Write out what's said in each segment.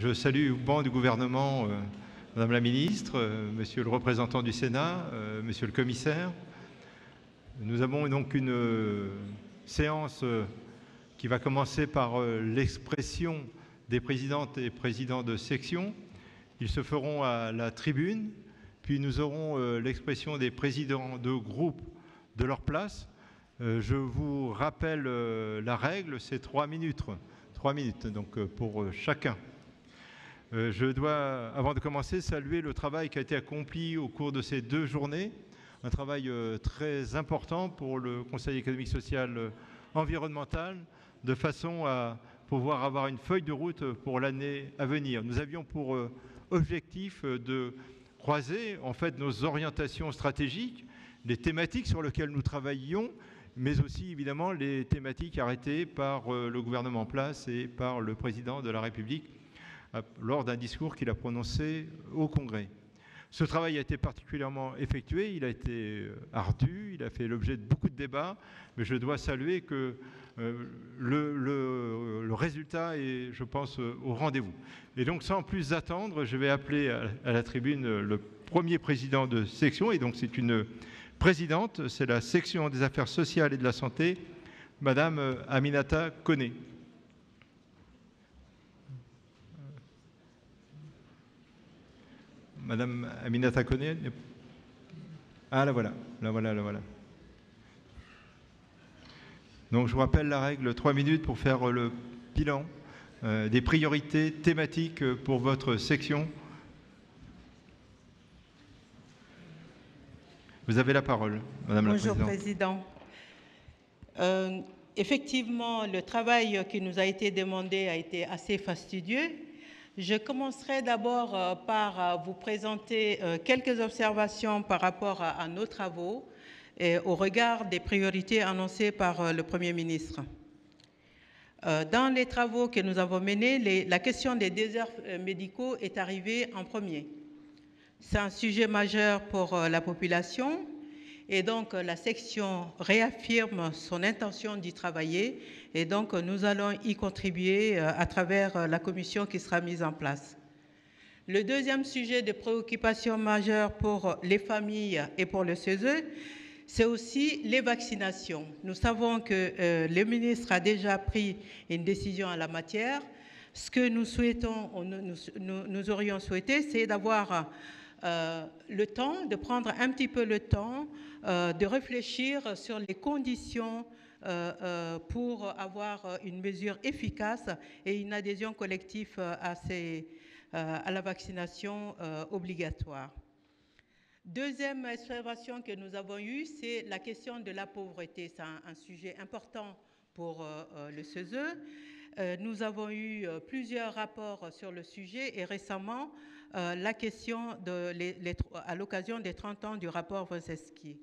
Je salue au banc du gouvernement, Madame la Ministre, Monsieur le représentant du Sénat, Monsieur le Commissaire. Nous avons donc une séance qui va commencer par l'expression des présidentes et présidents de section. Ils se feront à la tribune, puis nous aurons l'expression des présidents de groupe de leur place. Je vous rappelle la règle, c'est 3 minutes. 3 minutes donc pour chacun. Je dois, avant de commencer, saluer le travail qui a été accompli au cours de ces 2 journées. Un travail très important pour le Conseil économique, social, environnemental, de façon à pouvoir avoir une feuille de route pour l'année à venir. Nous avions pour objectif de croiser en fait nos orientations stratégiques, les thématiques sur lesquelles nous travaillions, mais aussi évidemment les thématiques arrêtées par le gouvernement en place et par le président de la République lors d'un discours qu'il a prononcé au Congrès. Ce travail a été particulièrement effectué, il a été ardu, il a fait l'objet de beaucoup de débats, mais je dois saluer que le résultat est, je pense, au rendez-vous. Et donc, sans plus attendre, je vais appeler à la tribune le premier président de section, et donc c'est une présidente, c'est la section des affaires sociales et de la santé, Madame Aminata Koné. Madame Aminata Koné. Ah, la voilà. Donc, je vous rappelle la règle, 3 minutes pour faire le bilan des priorités thématiques pour votre section. Vous avez la parole, Madame la Présidente. Bonjour, Président. Effectivement, le travail qui nous a été demandé a été assez fastidieux. Je commencerai d'abord par vous présenter quelques observations par rapport à nos travaux et au regard des priorités annoncées par le Premier ministre. Dans les travaux que nous avons menés, la question des déserts médicaux est arrivée en premier. C'est un sujet majeur pour la population et donc la section réaffirme son intention d'y travailler et donc nous allons y contribuer à travers la commission qui sera mise en place. Le deuxième sujet de préoccupation majeure pour les familles et pour le CESE, c'est aussi les vaccinations. Nous savons que le ministre a déjà pris une décision en la matière. Ce que nous souhaitons, nous aurions souhaité, c'est d'avoir le temps, de prendre un petit peu le temps de réfléchir sur les conditions pour avoir une mesure efficace et une adhésion collective à la vaccination obligatoire. Deuxième observation que nous avons eue, c'est la question de la pauvreté. C'est un sujet important pour le CESE. Nous avons eu plusieurs rapports sur le sujet et récemment, la question à l'occasion des 30 ans du rapport Wresinski.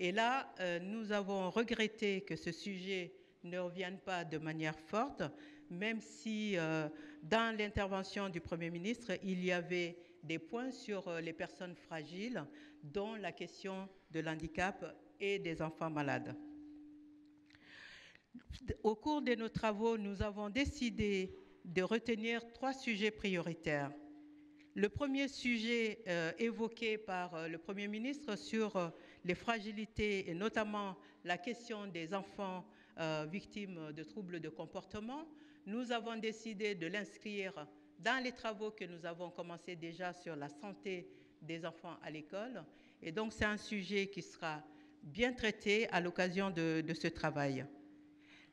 Et là, nous avons regretté que ce sujet ne revienne pas de manière forte, même si dans l'intervention du Premier ministre, il y avait des points sur les personnes fragiles, dont la question de l'handicap et des enfants malades. Au cours de nos travaux, nous avons décidé de retenir 3 sujets prioritaires. Le premier sujet évoqué par le Premier ministre sur les fragilités et notamment la question des enfants victimes de troubles de comportement, nous avons décidé de l'inscrire dans les travaux que nous avons commencé déjà sur la santé des enfants à l'école. Et donc, c'est un sujet qui sera bien traité à l'occasion de ce travail.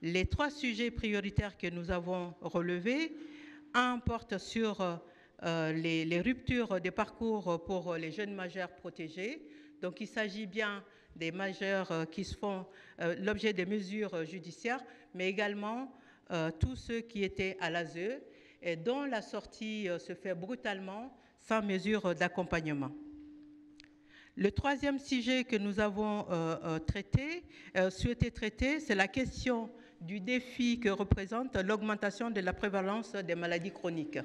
Les 3 sujets prioritaires que nous avons relevés, un porte sur les ruptures des parcours pour les jeunes majeurs protégés. Donc, il s'agit bien des majeurs qui font l'objet des mesures judiciaires, mais également tous ceux qui étaient à l'ASE et dont la sortie se fait brutalement sans mesure d'accompagnement. Le troisième sujet que nous avons souhaité traiter, c'est la question du défi que représente l'augmentation de la prévalence des maladies chroniques.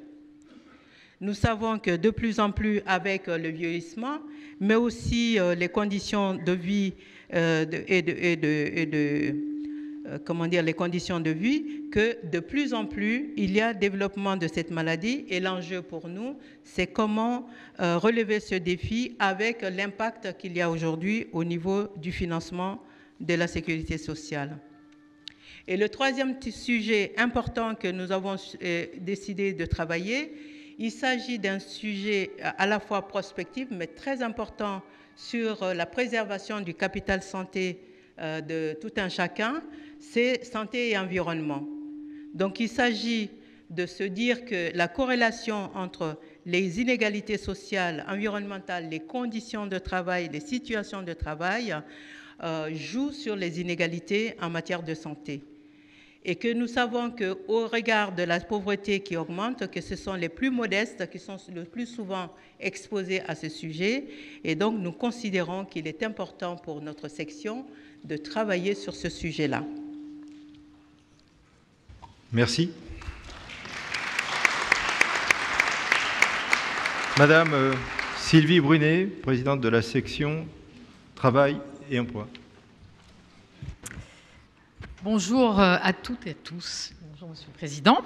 Nous savons que de plus en plus avec le vieillissement, mais aussi les conditions de vie comment dire, les conditions de vie, que de plus en plus, il y a développement de cette maladie. Et l'enjeu pour nous, c'est comment relever ce défi avec l'impact qu'il y a aujourd'hui au niveau du financement de la sécurité sociale. Et le troisième sujet important que nous avons décidé de travailler, il s'agit d'un sujet à la fois prospectif, mais très important sur la préservation du capital santé de tout un chacun, c'est santé et environnement. Donc il s'agit de se dire que la corrélation entre les inégalités sociales, environnementales, les conditions de travail, les situations de travail, joue sur les inégalités en matière de santé. Et que nous savons qu'au regard de la pauvreté qui augmente, que ce sont les plus modestes qui sont le plus souvent exposés à ce sujet. Et donc, nous considérons qu'il est important pour notre section de travailler sur ce sujet-là. Merci. Madame Sylvie Brunet, présidente de la section Travail et Emploi. Bonjour à toutes et à tous. Bonjour, Monsieur le Président.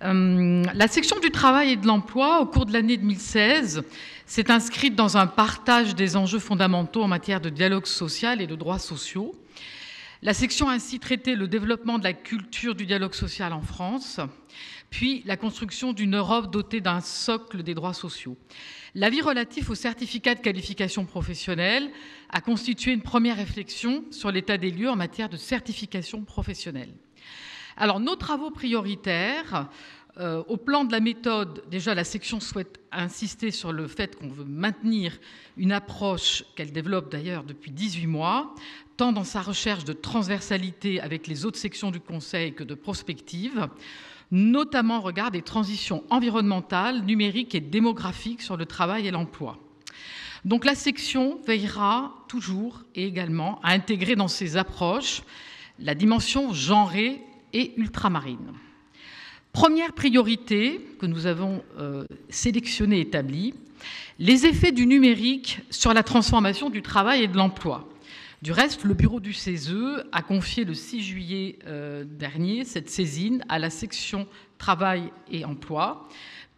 La section du travail et de l'emploi, au cours de l'année 2016, s'est inscrite dans un partage des enjeux fondamentaux en matière de dialogue social et de droits sociaux. La section a ainsi traité le développement de la culture du dialogue social en France, puis la construction d'une Europe dotée d'un socle des droits sociaux. L'avis relatif au certificat de qualification professionnelle a constitué une première réflexion sur l'état des lieux en matière de certification professionnelle. Alors, nos travaux prioritaires, au plan de la méthode, déjà la section souhaite insister sur le fait qu'on veut maintenir une approche qu'elle développe d'ailleurs depuis 18 mois, tant dans sa recherche de transversalité avec les autres sections du Conseil que de prospective, notamment au regard des transitions environnementales, numériques et démographiques sur le travail et l'emploi. Donc la section veillera toujours et également à intégrer dans ses approches la dimension genrée et ultramarine. Première priorité que nous avons sélectionnée et établie, les effets du numérique sur la transformation du travail et de l'emploi. Du reste, le bureau du CESE a confié le 6 juillet dernier cette saisine à la section Travail et Emploi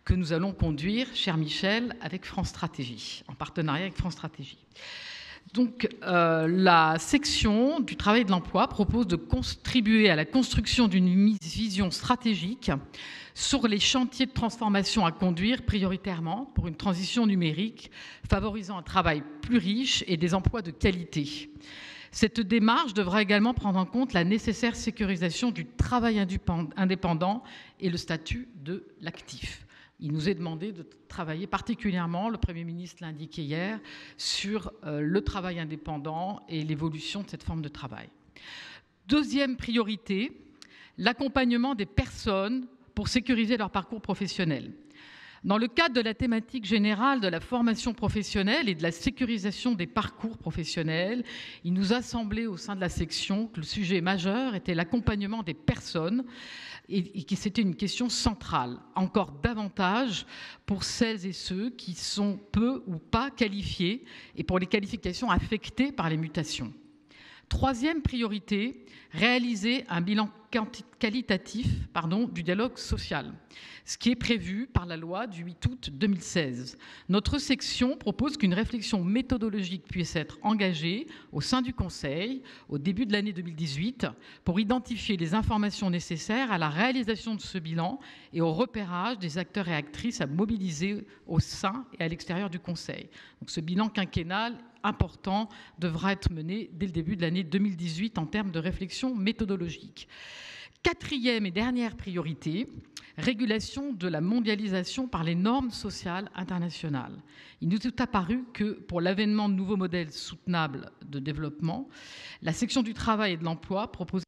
que nous allons conduire, cher Michel, avec France Stratégie, en partenariat avec France Stratégie. Donc, la section du Travail et de l'Emploi propose de contribuer à la construction d'une vision stratégique sur les chantiers de transformation à conduire prioritairement pour une transition numérique favorisant un travail plus riche et des emplois de qualité. Cette démarche devra également prendre en compte la nécessaire sécurisation du travail indépendant et le statut de l'actif. Il nous est demandé de travailler particulièrement, le Premier ministre l'a indiqué hier, sur le travail indépendant et l'évolution de cette forme de travail. Deuxième priorité, l'accompagnement des personnes pour sécuriser leur parcours professionnel. Dans le cadre de la thématique générale de la formation professionnelle et de la sécurisation des parcours professionnels, il nous a semblé au sein de la section que le sujet majeur était l'accompagnement des personnes et que c'était une question centrale, encore davantage pour celles et ceux qui sont peu ou pas qualifiés et pour les qualifications affectées par les mutations. Troisième priorité, réaliser un bilan qualitatif du dialogue social, ce qui est prévu par la loi du 8 août 2016. Notre section propose qu'une réflexion méthodologique puisse être engagée au sein du Conseil au début de l'année 2018 pour identifier les informations nécessaires à la réalisation de ce bilan et au repérage des acteurs et actrices à mobiliser au sein et à l'extérieur du Conseil. Donc, ce bilan quinquennal important devra être mené dès le début de l'année 2018 en termes de réflexion méthodologique. Quatrième et dernière priorité, régulation de la mondialisation par les normes sociales internationales. Il nous est apparu que pour l'avènement de nouveaux modèles soutenables de développement, la section du travail et de l'emploi proposait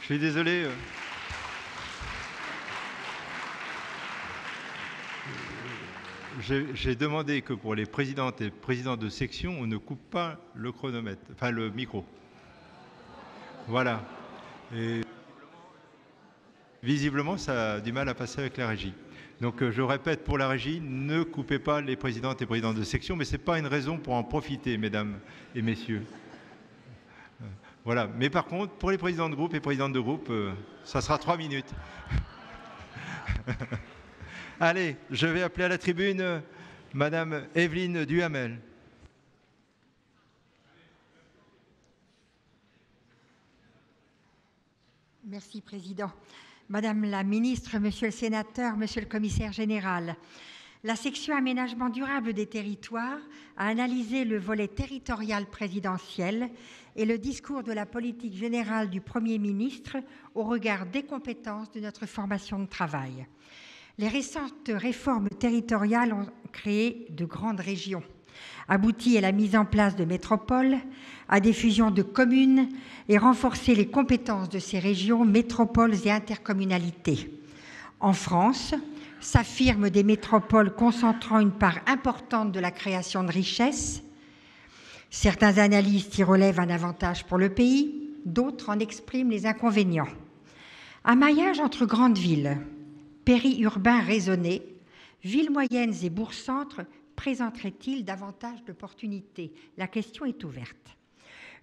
Je suis désolé. J'ai demandé que pour les présidentes et présidents de section, on ne coupe pas le chronomètre, enfin le micro. Voilà. Et visiblement, ça a du mal à passer avec la régie. Donc je répète pour la régie, ne coupez pas les présidentes et présidents de section, mais ce n'est pas une raison pour en profiter, mesdames et messieurs. Voilà. Mais par contre, pour les présidents de groupe et présidentes de groupe, ça sera 3 minutes. Allez, je vais appeler à la tribune Madame Evelyne Duhamel. Merci, Président. Madame la Ministre, Monsieur le Sénateur, Monsieur le Commissaire Général, la section Aménagement durable des territoires a analysé le volet territorial présidentiel et le discours de la politique générale du Premier ministre au regard des compétences de notre formation de travail. Les récentes réformes territoriales ont créé de grandes régions, abouti à la mise en place de métropoles, à des fusions de communes et renforcer les compétences de ces régions, métropoles et intercommunalités. En France, s'affirment des métropoles concentrant une part importante de la création de richesses. Certains analystes y relèvent un avantage pour le pays, d'autres en expriment les inconvénients. Un maillage entre grandes villes, périurbains raisonnés, villes moyennes et bourgs-centres présenterait-il davantage d'opportunités? La question est ouverte.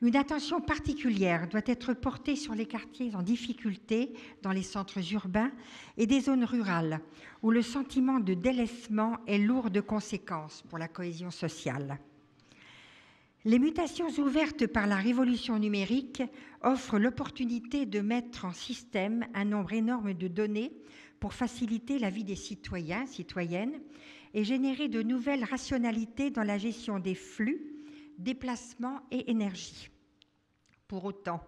Une attention particulière doit être portée sur les quartiers en difficulté dans les centres urbains et des zones rurales, où le sentiment de délaissement est lourd de conséquences pour la cohésion sociale. Les mutations ouvertes par la révolution numérique offrent l'opportunité de mettre en système un nombre énorme de données pour faciliter la vie des citoyens, citoyennes, et générer de nouvelles rationalités dans la gestion des flux, déplacements et énergie. Pour autant,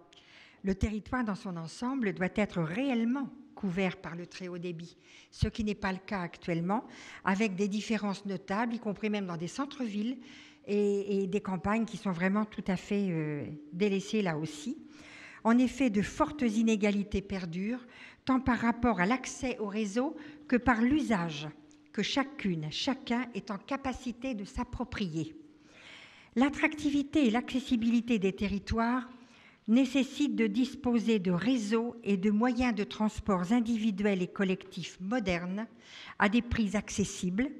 le territoire dans son ensemble doit être réellement couvert par le très haut débit, ce qui n'est pas le cas actuellement, avec des différences notables, y compris même dans des centres-villes et des campagnes qui sont vraiment tout à fait délaissées là aussi. En effet, de fortes inégalités perdurent, tant par rapport à l'accès au réseau que par l'usage que chacune, chacun est en capacité de s'approprier. L'attractivité et l'accessibilité des territoires nécessitent de disposer de réseaux et de moyens de transports individuels et collectifs modernes à des prix accessibles,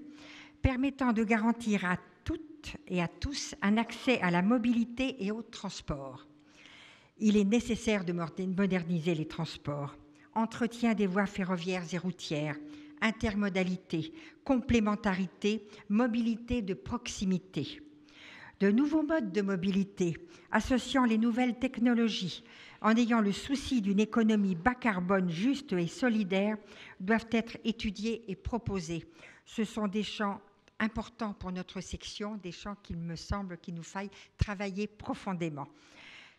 permettant de garantir à toutes et à tous un accès à la mobilité et aux transports. Il est nécessaire de moderniser les transports, entretien des voies ferroviaires et routières, intermodalité, complémentarité, mobilité de proximité. De nouveaux modes de mobilité, associant les nouvelles technologies, en ayant le souci d'une économie bas carbone juste et solidaire, doivent être étudiés et proposés. Ce sont des champs importants pour notre section, des champs qu'il me semble qu'il nous faille travailler profondément.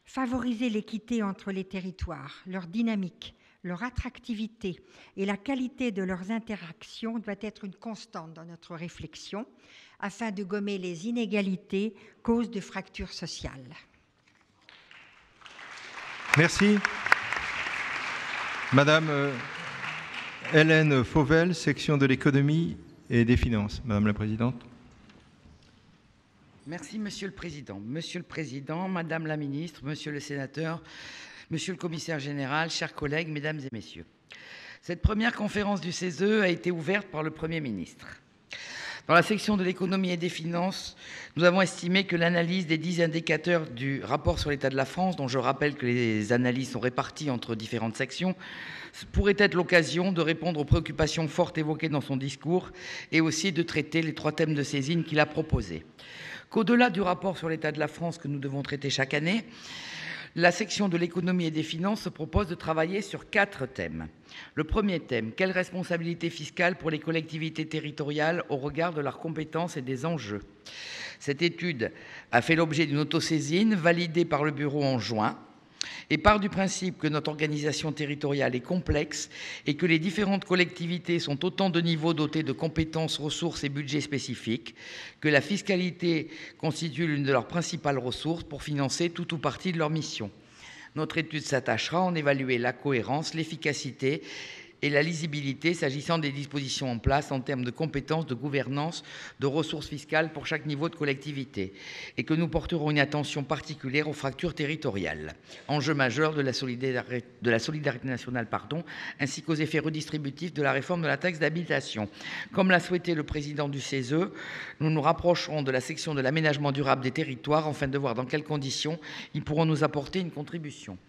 Favoriser l'équité entre les territoires, leur dynamique, leur attractivité et la qualité de leurs interactions doit être une constante dans notre réflexion afin de gommer les inégalités, causes de fractures sociales. Merci. Madame Hélène Fauvel, section de l'économie et des finances. Madame la Présidente. Merci, Monsieur le Président. Monsieur le Président, Madame la Ministre, Monsieur le Sénateur, Monsieur le Commissaire Général, chers collègues, Mesdames et Messieurs, cette première conférence du CESE a été ouverte par le Premier ministre. Dans la section de l'économie et des finances, nous avons estimé que l'analyse des 10 indicateurs du rapport sur l'état de la France, dont je rappelle que les analyses sont réparties entre différentes sections, pourrait être l'occasion de répondre aux préoccupations fortes évoquées dans son discours et aussi de traiter les 3 thèmes de saisine qu'il a proposés. Qu'au-delà du rapport sur l'état de la France que nous devons traiter chaque année, la section de l'économie et des finances propose de travailler sur 4 thèmes. Le premier thème, quelle responsabilité fiscale pour les collectivités territoriales au regard de leurs compétences et des enjeux? Cette étude a fait l'objet d'une autosaisine validée par le bureau en juin et part du principe que notre organisation territoriale est complexe et que les différentes collectivités sont autant de niveaux dotés de compétences, ressources et budgets spécifiques, que la fiscalité constitue l'une de leurs principales ressources pour financer tout ou partie de leur mission. Notre étude s'attachera à en évaluer la cohérence, l'efficacité et la lisibilité s'agissant des dispositions en place en termes de compétences, de gouvernance, de ressources fiscales pour chaque niveau de collectivité, et que nous porterons une attention particulière aux fractures territoriales, enjeu majeur de la solidarité nationale, ainsi qu'aux effets redistributifs de la réforme de la taxe d'habitation. Comme l'a souhaité le président du CESE, nous nous rapprocherons de la section de l'aménagement durable des territoires afin de voir dans quelles conditions ils pourront nous apporter une contribution.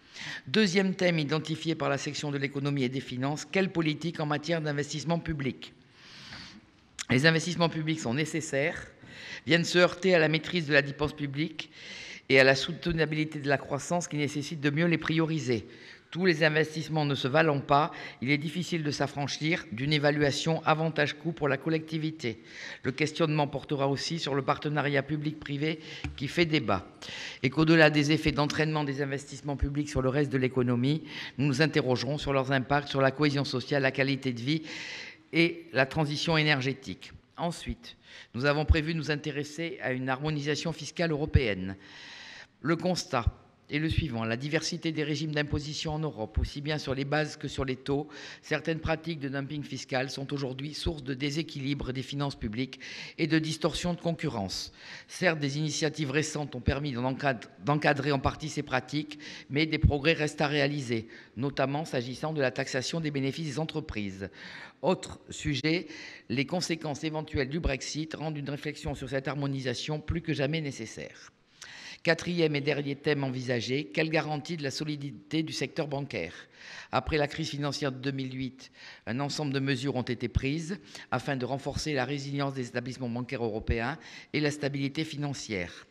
Deuxième thème identifié par la section de l'économie et des finances, quelle politique en matière d'investissement public ? Les investissements publics sont nécessaires, viennent se heurter à la maîtrise de la dépense publique et à la soutenabilité de la croissance qui nécessite de mieux les prioriser. Tous les investissements ne se valant pas, il est difficile de s'affranchir d'une évaluation avantage-coût pour la collectivité. Le questionnement portera aussi sur le partenariat public-privé qui fait débat. Et qu'au-delà des effets d'entraînement des investissements publics sur le reste de l'économie, nous nous interrogerons sur leurs impacts sur la cohésion sociale, la qualité de vie et la transition énergétique. Ensuite, nous avons prévu nous intéresser à une harmonisation fiscale européenne. Le constat et le suivant, la diversité des régimes d'imposition en Europe, aussi bien sur les bases que sur les taux, certaines pratiques de dumping fiscal sont aujourd'hui source de déséquilibre des finances publiques et de distorsion de concurrence. Certes, des initiatives récentes ont permis d'encadrer en partie ces pratiques, mais des progrès restent à réaliser, notamment s'agissant de la taxation des bénéfices des entreprises. Autre sujet, les conséquences éventuelles du Brexit rendent une réflexion sur cette harmonisation plus que jamais nécessaire. Quatrième et dernier thème envisagé, quelle garantie de la solidité du secteur bancaire ? Après la crise financière de 2008, un ensemble de mesures ont été prises afin de renforcer la résilience des établissements bancaires européens et la stabilité financière.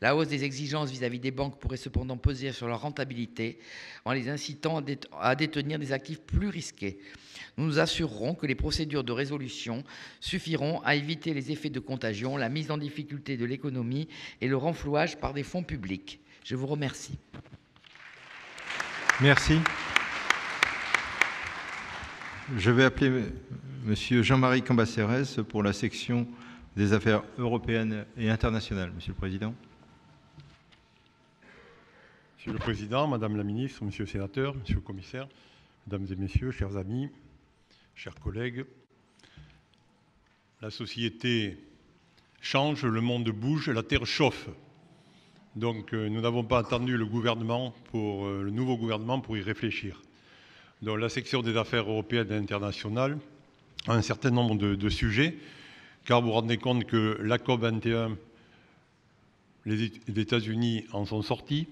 La hausse des exigences vis-à-vis des banques pourrait cependant peser sur leur rentabilité en les incitant à détenir des actifs plus risqués. Nous nous assurerons que les procédures de résolution suffiront à éviter les effets de contagion, la mise en difficulté de l'économie et le renflouage par des fonds publics. Je vous remercie. Merci. Je vais appeler M. Jean-Marie Cambacérès pour la section des affaires européennes et internationales. Monsieur le Président. Monsieur le Président, Madame la Ministre, Monsieur le Sénateur, Monsieur le Commissaire, Mesdames et Messieurs, chers amis, chers collègues, la société change, le monde bouge, la terre chauffe. Donc nous n'avons pas attendu le nouveau gouvernement pour y réfléchir. Dans la section des affaires européennes et internationales, un certain nombre de sujets, car vous vous rendez compte que la COP21, les États-Unis en sont sortis,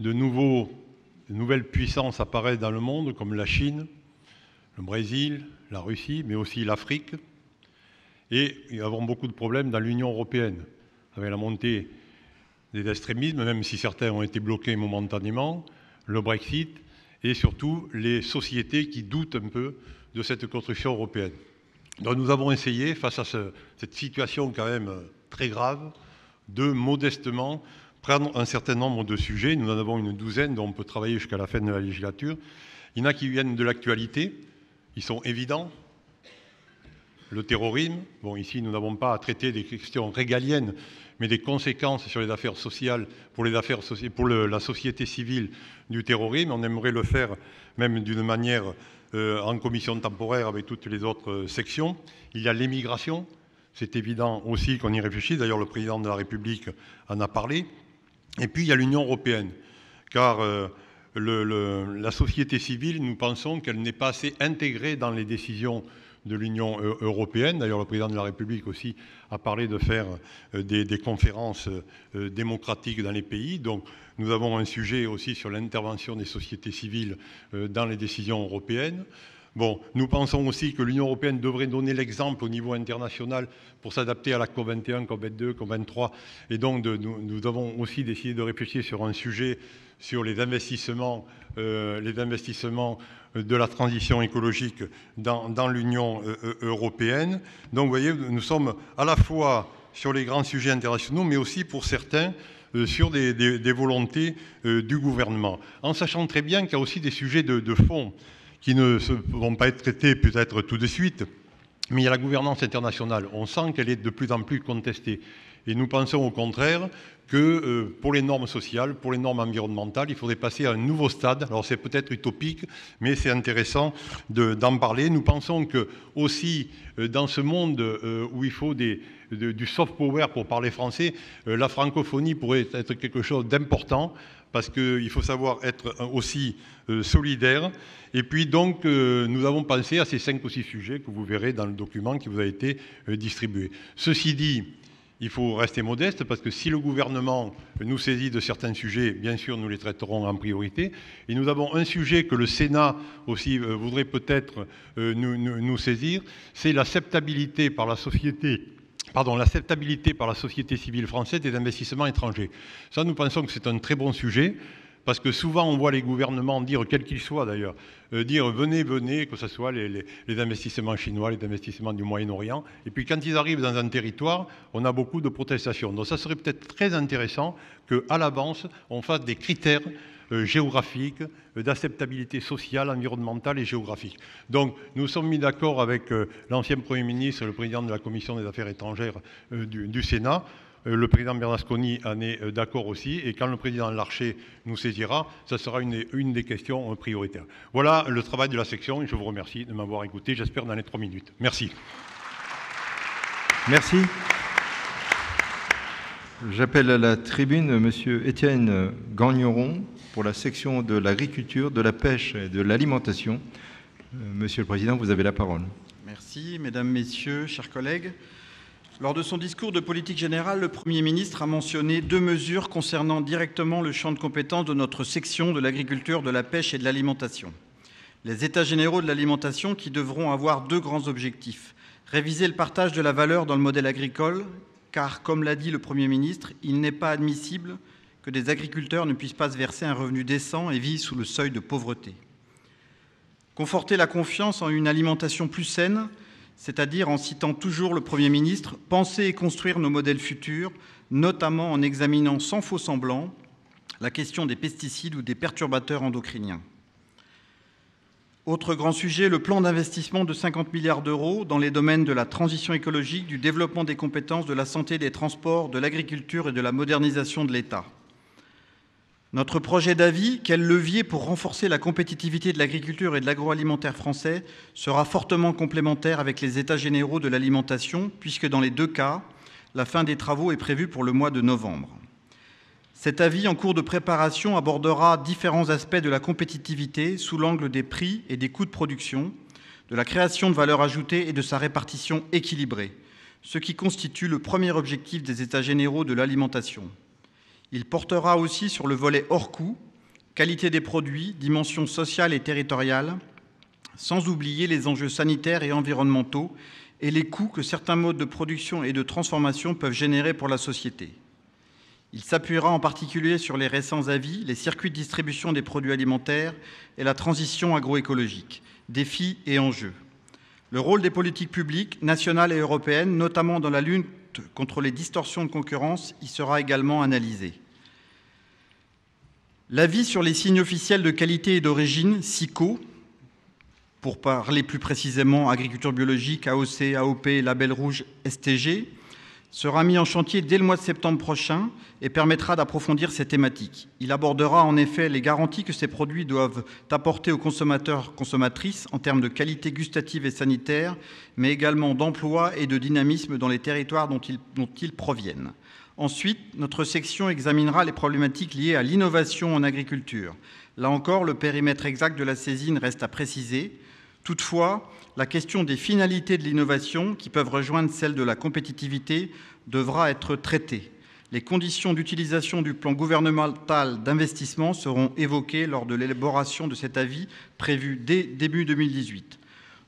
de nouvelles puissances apparaissent dans le monde, comme la Chine, le Brésil, la Russie, mais aussi l'Afrique. Et nous avons beaucoup de problèmes dans l'Union européenne, avec la montée des extrémismes, même si certains ont été bloqués momentanément, le Brexit, et surtout les sociétés qui doutent un peu de cette construction européenne. Donc nous avons essayé, face à cette situation quand même très grave, de modestement prendre un certain nombre de sujets. Nous en avons une douzaine dont on peut travailler jusqu'à la fin de la législature. Il y en a qui viennent de l'actualité, ils sont évidents. Le terrorisme, bon ici nous n'avons pas à traiter des questions régaliennes, mais des conséquences sur les affaires sociales, pour la société civile du terrorisme. On aimerait le faire même d'une manière en commission temporaire avec toutes les autres sections. Il y a l'émigration, c'est évident aussi qu'on y réfléchit, d'ailleurs le président de la République en a parlé. Et puis il y a l'Union européenne, car la société civile, nous pensons qu'elle n'est pas assez intégrée dans les décisions de l'Union européenne. D'ailleurs, le président de la République aussi a parlé de faire des conférences démocratiques dans les pays. Donc, nous avons un sujet aussi sur l'intervention des sociétés civiles dans les décisions européennes. Bon, nous pensons aussi que l'Union européenne devrait donner l'exemple au niveau international pour s'adapter à la COP21, COP22, COP23. Et donc, nous avons aussi décidé de réfléchir sur un sujet sur les investissements de la transition écologique dans l'Union européenne. Donc, vous voyez, nous sommes à la fois sur les grands sujets internationaux, mais aussi pour certains sur des volontés du gouvernement. En sachant très bien qu'il y a aussi des sujets de fond qui ne vont pas être traités peut-être tout de suite, mais il y a la gouvernance internationale. On sent qu'elle est de plus en plus contestée. Et nous pensons au contraire que pour les normes sociales, pour les normes environnementales, il faudrait passer à un nouveau stade. Alors c'est peut-être utopique, mais c'est intéressant d'en parler. Nous pensons que aussi dans ce monde où il faut du soft power pour parler français, la francophonie pourrait être quelque chose d'important, parce qu'il faut savoir être aussi solidaire. Et puis donc, nous avons pensé à ces 5 ou 6 sujets que vous verrez dans le document qui vous a été distribué. Ceci dit, il faut rester modeste, parce que si le gouvernement nous saisit de certains sujets, bien sûr, nous les traiterons en priorité. Et nous avons un sujet que le Sénat aussi voudrait peut-être nous saisir, c'est l'acceptabilité par la société. Pardon, l'acceptabilité par la société civile française des investissements étrangers. Ça, nous pensons que c'est un très bon sujet, parce que souvent, on voit les gouvernements dire, quels qu'ils soient d'ailleurs, dire venez, venez, que ce soit les investissements chinois, les investissements du Moyen-Orient. Et puis, quand ils arrivent dans un territoire, on a beaucoup de protestations. Donc, ça serait peut-être très intéressant qu'à l'avance, on fasse des critères géographique, d'acceptabilité sociale, environnementale et géographique. Donc, nous sommes mis d'accord avec l'ancien Premier ministre, le président de la Commission des Affaires étrangères du Sénat. Le président Bernasconi en est d'accord aussi. Et quand le président Larcher nous saisira, ça sera une des questions prioritaires. Voilà le travail de la section. Et je vous remercie de m'avoir écouté, j'espère, dans les 3 minutes. Merci. Merci. J'appelle à la tribune M. Étienne Gagneron pour la section de l'agriculture, de la pêche et de l'alimentation. Monsieur le Président, vous avez la parole. Merci, Mesdames, Messieurs, chers collègues. Lors de son discours de politique générale, le Premier ministre a mentionné 2 mesures concernant directement le champ de compétences de notre section de l'agriculture, de la pêche et de l'alimentation. Les états généraux de l'alimentation qui devront avoir 2 grands objectifs. Réviser le partage de la valeur dans le modèle agricole, car, comme l'a dit le Premier ministre, il n'est pas admissible que des agriculteurs ne puissent pas se verser un revenu décent et vivent sous le seuil de pauvreté. Conforter la confiance en une alimentation plus saine, c'est-à-dire, en citant toujours le Premier ministre, penser et construire nos modèles futurs, notamment en examinant sans faux semblant la question des pesticides ou des perturbateurs endocriniens. Autre grand sujet, le plan d'investissement de 50 milliards d'euros dans les domaines de la transition écologique, du développement des compétences, de la santé, des transports, de l'agriculture et de la modernisation de l'État. Notre projet d'avis, quel levier pour renforcer la compétitivité de l'agriculture et de l'agroalimentaire français, sera fortement complémentaire avec les états généraux de l'alimentation, puisque dans les 2 cas, la fin des travaux est prévue pour le mois de novembre. Cet avis en cours de préparation abordera différents aspects de la compétitivité sous l'angle des prix et des coûts de production, de la création de valeur ajoutée et de sa répartition équilibrée, ce qui constitue le premier objectif des états généraux de l'alimentation. Il portera aussi sur le volet hors coût, qualité des produits, dimension sociale et territoriale, sans oublier les enjeux sanitaires et environnementaux et les coûts que certains modes de production et de transformation peuvent générer pour la société. Il s'appuiera en particulier sur les récents avis, les circuits de distribution des produits alimentaires et la transition agroécologique, défis et enjeux. Le rôle des politiques publiques, nationales et européennes, notamment dans la lutte contre les distorsions de concurrence, y sera également analysé. L'avis sur les signes officiels de qualité et d'origine, SIQO, pour parler plus précisément agriculture biologique, AOC, AOP, label rouge, STG, sera mis en chantier dès le mois de septembre prochain et permettra d'approfondir ces thématiques. Il abordera en effet les garanties que ces produits doivent apporter aux consommateurs, consommatrices en termes de qualité gustative et sanitaire, mais également d'emploi et de dynamisme dans les territoires dont ils proviennent. Ensuite, notre section examinera les problématiques liées à l'innovation en agriculture. Là encore, le périmètre exact de la saisine reste à préciser. Toutefois, la question des finalités de l'innovation, qui peuvent rejoindre celle de la compétitivité, devra être traitée. Les conditions d'utilisation du plan gouvernemental d'investissement seront évoquées lors de l'élaboration de cet avis prévu dès début 2018.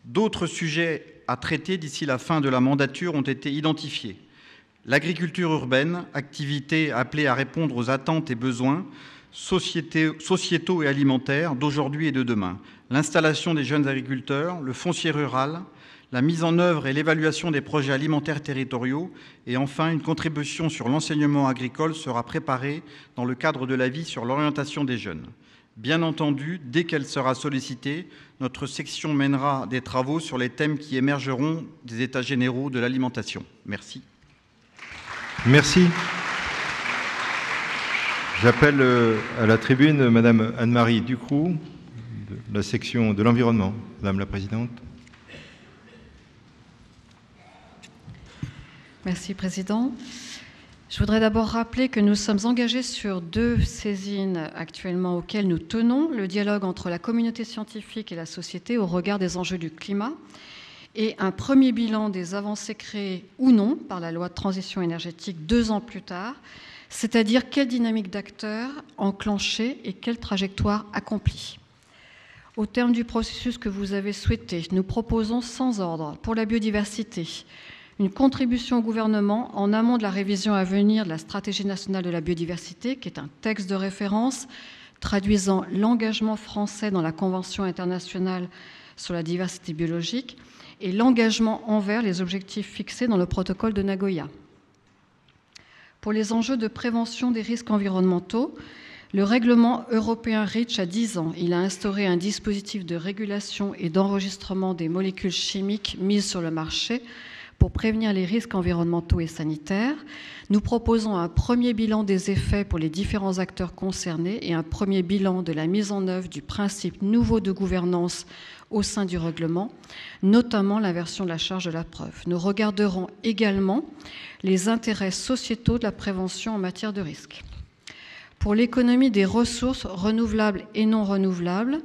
D'autres sujets à traiter d'ici la fin de la mandature ont été identifiés. L'agriculture urbaine, activité appelée à répondre aux attentes et besoins sociétaux et alimentaires d'aujourd'hui et de demain, l'installation des jeunes agriculteurs, le foncier rural, la mise en œuvre et l'évaluation des projets alimentaires territoriaux, et enfin une contribution sur l'enseignement agricole sera préparée dans le cadre de l'avis sur l'orientation des jeunes. Bien entendu, dès qu'elle sera sollicitée, notre section mènera des travaux sur les thèmes qui émergeront des états généraux de l'alimentation. Merci. Merci. J'appelle à la tribune Madame Anne-Marie Ducroux, de la section de l'environnement. Madame la Présidente. Merci, Président. Je voudrais d'abord rappeler que nous sommes engagés sur 2 saisines actuellement auxquelles nous tenons, le dialogue entre la communauté scientifique et la société au regard des enjeux du climat et un premier bilan des avancées créées ou non par la loi de transition énergétique 2 ans plus tard, c'est-à-dire quelle dynamique d'acteurs enclenchée et quelle trajectoire accomplie. Au terme du processus que vous avez souhaité, nous proposons sans ordre pour la biodiversité une contribution au gouvernement en amont de la révision à venir de la stratégie nationale de la biodiversité, qui est un texte de référence traduisant l'engagement français dans la Convention internationale sur la diversité biologique et l'engagement envers les objectifs fixés dans le protocole de Nagoya. Pour les enjeux de prévention des risques environnementaux, le règlement européen REACH a 10 ans. Il a instauré un dispositif de régulation et d'enregistrement des molécules chimiques mises sur le marché pour prévenir les risques environnementaux et sanitaires. Nous proposons un premier bilan des effets pour les différents acteurs concernés et un premier bilan de la mise en œuvre du principe nouveau de gouvernance au sein du règlement, notamment l'inversion de la charge de la preuve. Nous regarderons également les intérêts sociétaux de la prévention en matière de risque. Pour l'économie des ressources renouvelables et non renouvelables,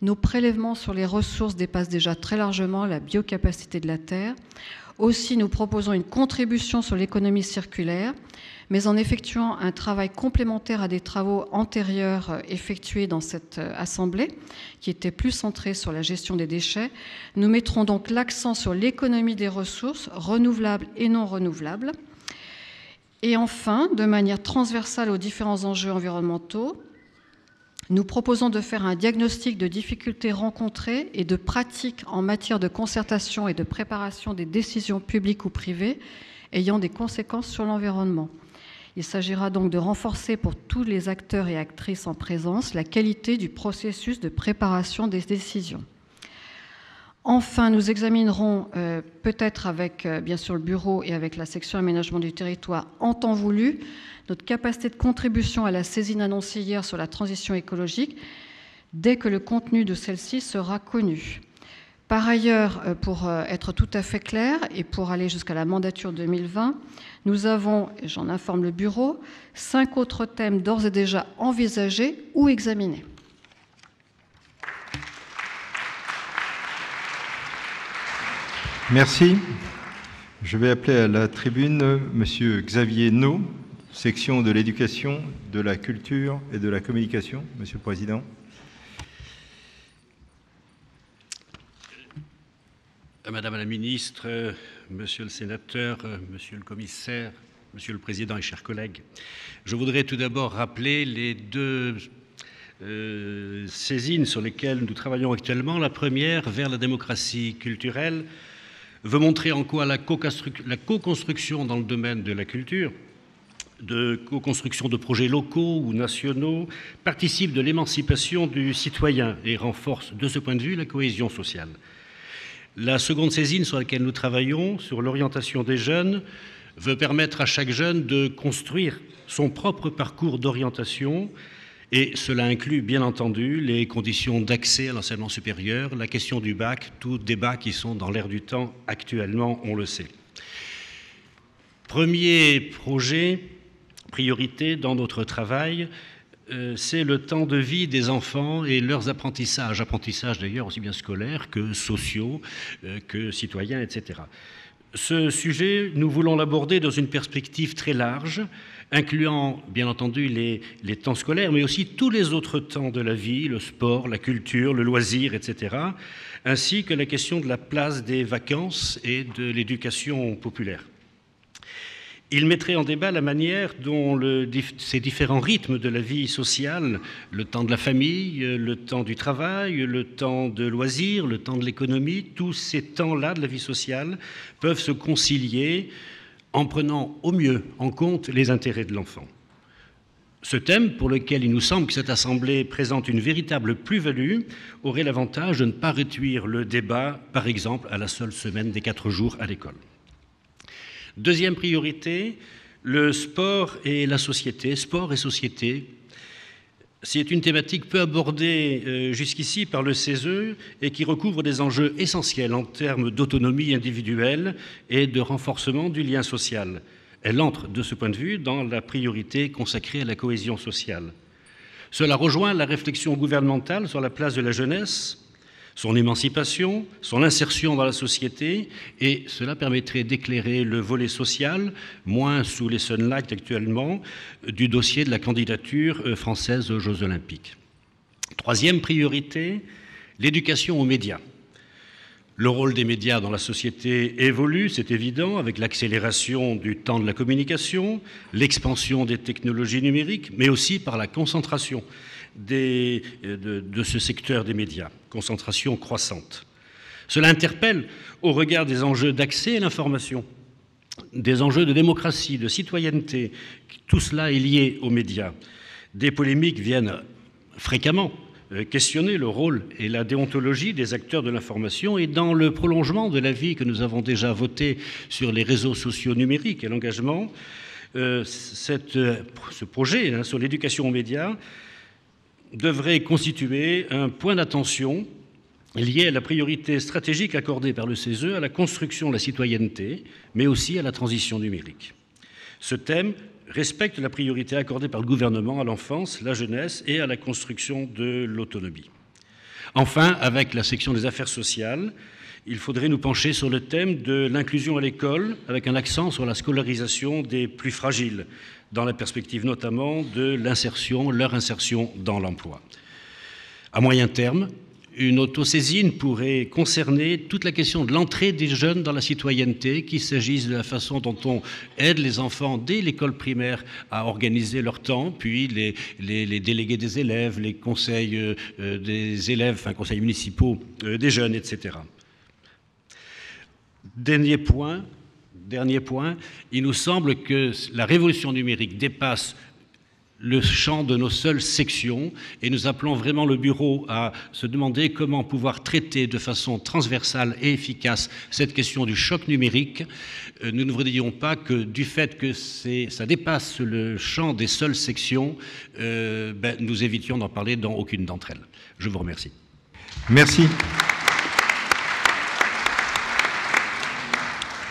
nos prélèvements sur les ressources dépassent déjà très largement la biocapacité de la Terre. Aussi, nous proposons une contribution sur l'économie circulaire, mais en effectuant un travail complémentaire à des travaux antérieurs effectués dans cette assemblée, qui était plus centrée sur la gestion des déchets, nous mettrons donc l'accent sur l'économie des ressources, renouvelables et non renouvelables. Et enfin, de manière transversale aux différents enjeux environnementaux, nous proposons de faire un diagnostic de difficultés rencontrées et de pratiques en matière de concertation et de préparation des décisions publiques ou privées ayant des conséquences sur l'environnement. Il s'agira donc de renforcer pour tous les acteurs et actrices en présence la qualité du processus de préparation des décisions. Enfin, nous examinerons peut-être avec, bien sûr, le bureau et avec la section aménagement du territoire en temps voulu, notre capacité de contribution à la saisine annoncée hier sur la transition écologique, dès que le contenu de celle-ci sera connu. Par ailleurs, pour être tout à fait clair et pour aller jusqu'à la mandature 2020, nous avons, et j'en informe le bureau, 5 autres thèmes d'ores et déjà envisagés ou examinés. Merci. Je vais appeler à la tribune M. Xavier Nau, section de l'éducation, de la culture et de la communication. Monsieur le Président. Madame la Ministre, Monsieur le Sénateur, Monsieur le Commissaire, Monsieur le Président et chers collègues, je voudrais tout d'abord rappeler les 2 saisines sur lesquelles nous travaillons actuellement. La première, vers la démocratie culturelle, veut montrer en quoi la co-construction dans le domaine de la culture, de co-construction de projets locaux ou nationaux, participe de l'émancipation du citoyen et renforce de ce point de vue la cohésion sociale. La seconde saisine sur laquelle nous travaillons, sur l'orientation des jeunes, veut permettre à chaque jeune de construire son propre parcours d'orientation. Et cela inclut, bien entendu, les conditions d'accès à l'enseignement supérieur, la question du bac, tous débats qui sont dans l'air du temps actuellement, on le sait. Premier projet, priorité dans notre travail, c'est le temps de vie des enfants et leurs apprentissages. Apprentissages d'ailleurs aussi bien scolaires que sociaux, que citoyens, etc. Ce sujet, nous voulons l'aborder dans une perspective très large, incluant bien entendu les temps scolaires, mais aussi tous les autres temps de la vie, le sport, la culture, le loisir, etc., ainsi que la question de la place des vacances et de l'éducation populaire. Il mettrait en débat la manière dont ces différents rythmes de la vie sociale, le temps de la famille, le temps du travail, le temps de loisirs, le temps de l'économie, tous ces temps-là de la vie sociale peuvent se concilier en prenant au mieux en compte les intérêts de l'enfant. Ce thème, pour lequel il nous semble que cette Assemblée présente une véritable plus-value, aurait l'avantage de ne pas réduire le débat, par exemple, à la seule semaine des 4 jours à l'école. Deuxième priorité, Le sport et la société, sport et société, c'est une thématique peu abordée jusqu'ici par le CESE et qui recouvre des enjeux essentiels en termes d'autonomie individuelle et de renforcement du lien social. Elle entre, de ce point de vue, dans la priorité consacrée à la cohésion sociale. Cela rejoint la réflexion gouvernementale sur la place de la jeunesse, son émancipation, son insertion dans la société, et cela permettrait d'éclairer le volet social, moins sous les sunlights actuellement, du dossier de la candidature française aux Jeux Olympiques. Troisième priorité, l'éducation aux médias. Le rôle des médias dans la société évolue, c'est évident, avec l'accélération du temps de la communication, l'expansion des technologies numériques, mais aussi par la concentration de ce secteur des médias, concentration croissante. Cela interpelle au regard des enjeux d'accès à l'information, des enjeux de démocratie, de citoyenneté, tout cela est lié aux médias. Des polémiques viennent fréquemment questionner le rôle et la déontologie des acteurs de l'information, et dans le prolongement de l'avis que nous avons déjà voté sur les réseaux sociaux numériques et l'engagement, ce projet sur l'éducation aux médias devrait constituer un point d'attention lié à la priorité stratégique accordée par le CESE à la construction de la citoyenneté, mais aussi à la transition numérique. Ce thème respecte la priorité accordée par le gouvernement à l'enfance, la jeunesse et à la construction de l'autonomie. Enfin, avec la section des affaires sociales, il faudrait nous pencher sur le thème de l'inclusion à l'école, avec un accent sur la scolarisation des plus fragiles, dans la perspective notamment de leur insertion dans l'emploi. À moyen terme, une autosaisine pourrait concerner toute la question de l'entrée des jeunes dans la citoyenneté, qu'il s'agisse de la façon dont on aide les enfants dès l'école primaire à organiser leur temps, puis les délégués des élèves, les conseils des élèves, enfin conseils municipaux des jeunes, etc. Dernier point, il nous semble que la révolution numérique dépasse le champ de nos seules sections et nous appelons vraiment le bureau à se demander comment pouvoir traiter de façon transversale et efficace cette question du choc numérique. Nous ne voudrions pas que du fait que ça dépasse le champ des seules sections, nous évitions d'en parler dans aucune d'entre elles. Je vous remercie. Merci.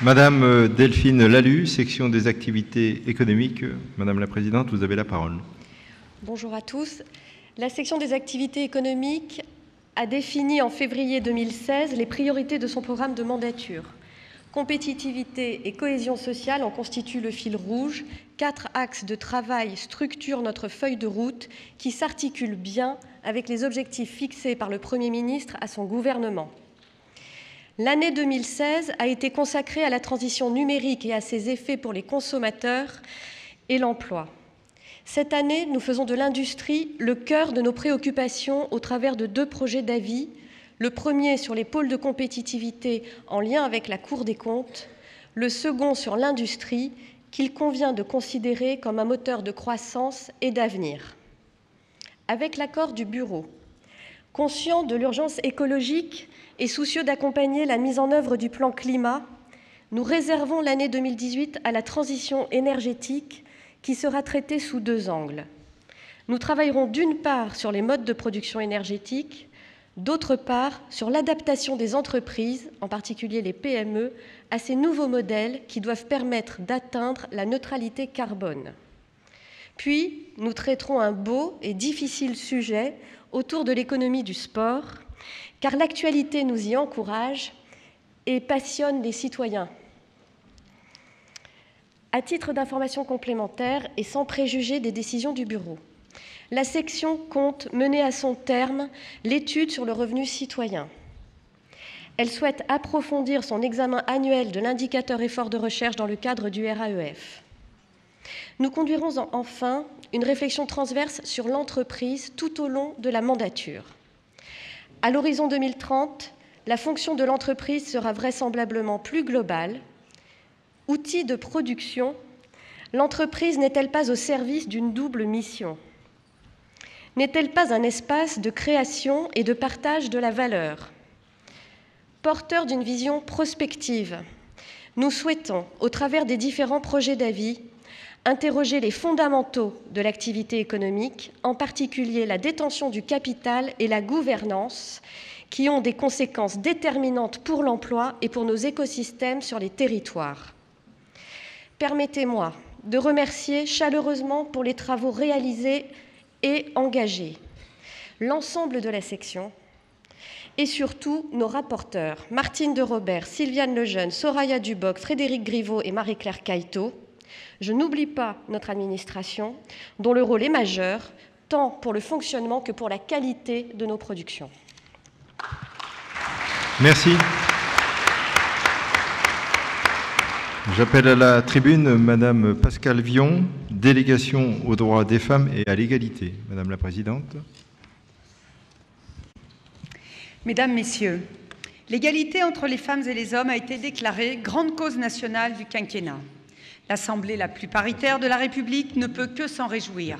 Madame Delphine Laloux, section des activités économiques. Madame la Présidente, vous avez la parole. Bonjour à tous. La section des activités économiques a défini en février 2016 les priorités de son programme de mandature. Compétitivité et cohésion sociale en constituent le fil rouge. 4 axes de travail structurent notre feuille de route qui s'articule bien avec les objectifs fixés par le Premier ministre à son gouvernement. L'année 2016 a été consacrée à la transition numérique et à ses effets pour les consommateurs et l'emploi. Cette année, nous faisons de l'industrie le cœur de nos préoccupations au travers de 2 projets d'avis. Le premier sur les pôles de compétitivité en lien avec la Cour des comptes, le second sur l'industrie qu'il convient de considérer comme un moteur de croissance et d'avenir. Avec l'accord du Bureau, conscient de l'urgence écologique et soucieux d'accompagner la mise en œuvre du plan climat, nous réservons l'année 2018 à la transition énergétique qui sera traitée sous 2 angles. Nous travaillerons d'une part sur les modes de production énergétique, d'autre part sur l'adaptation des entreprises, en particulier les PME, à ces nouveaux modèles qui doivent permettre d'atteindre la neutralité carbone. Puis, nous traiterons un beau et difficile sujet autour de l'économie du sport, car l'actualité nous y encourage et passionne les citoyens. À titre d'information complémentaire et sans préjuger des décisions du Bureau, la section compte mener à son terme l'étude sur le revenu citoyen. Elle souhaite approfondir son examen annuel de l'indicateur effort de recherche dans le cadre du RAEF. Nous conduirons enfin une réflexion transverse sur l'entreprise tout au long de la mandature. À l'horizon 2030, la fonction de l'entreprise sera vraisemblablement plus globale. Outil de production, l'entreprise n'est-elle pas au service d'une double mission? N'est-elle pas un espace de création et de partage de la valeur? Porteur d'une vision prospective, nous souhaitons, au travers des différents projets d'avis, interroger les fondamentaux de l'activité économique, en particulier la détention du capital et la gouvernance, qui ont des conséquences déterminantes pour l'emploi et pour nos écosystèmes sur les territoires. Permettez-moi de remercier chaleureusement pour les travaux réalisés et engagés l'ensemble de la section et surtout nos rapporteurs Martine de Robert, Sylviane Lejeune, Soraya Duboc, Frédéric Griveau et Marie-Claire Caïto. Je n'oublie pas notre administration dont le rôle est majeur tant pour le fonctionnement que pour la qualité de nos productions. Merci. J'appelle à la tribune Madame Pascale Vion, délégation aux droits des femmes et à l'égalité. Madame la Présidente. Mesdames, Messieurs, l'égalité entre les femmes et les hommes a été déclarée grande cause nationale du quinquennat. L'Assemblée la plus paritaire de la République ne peut que s'en réjouir.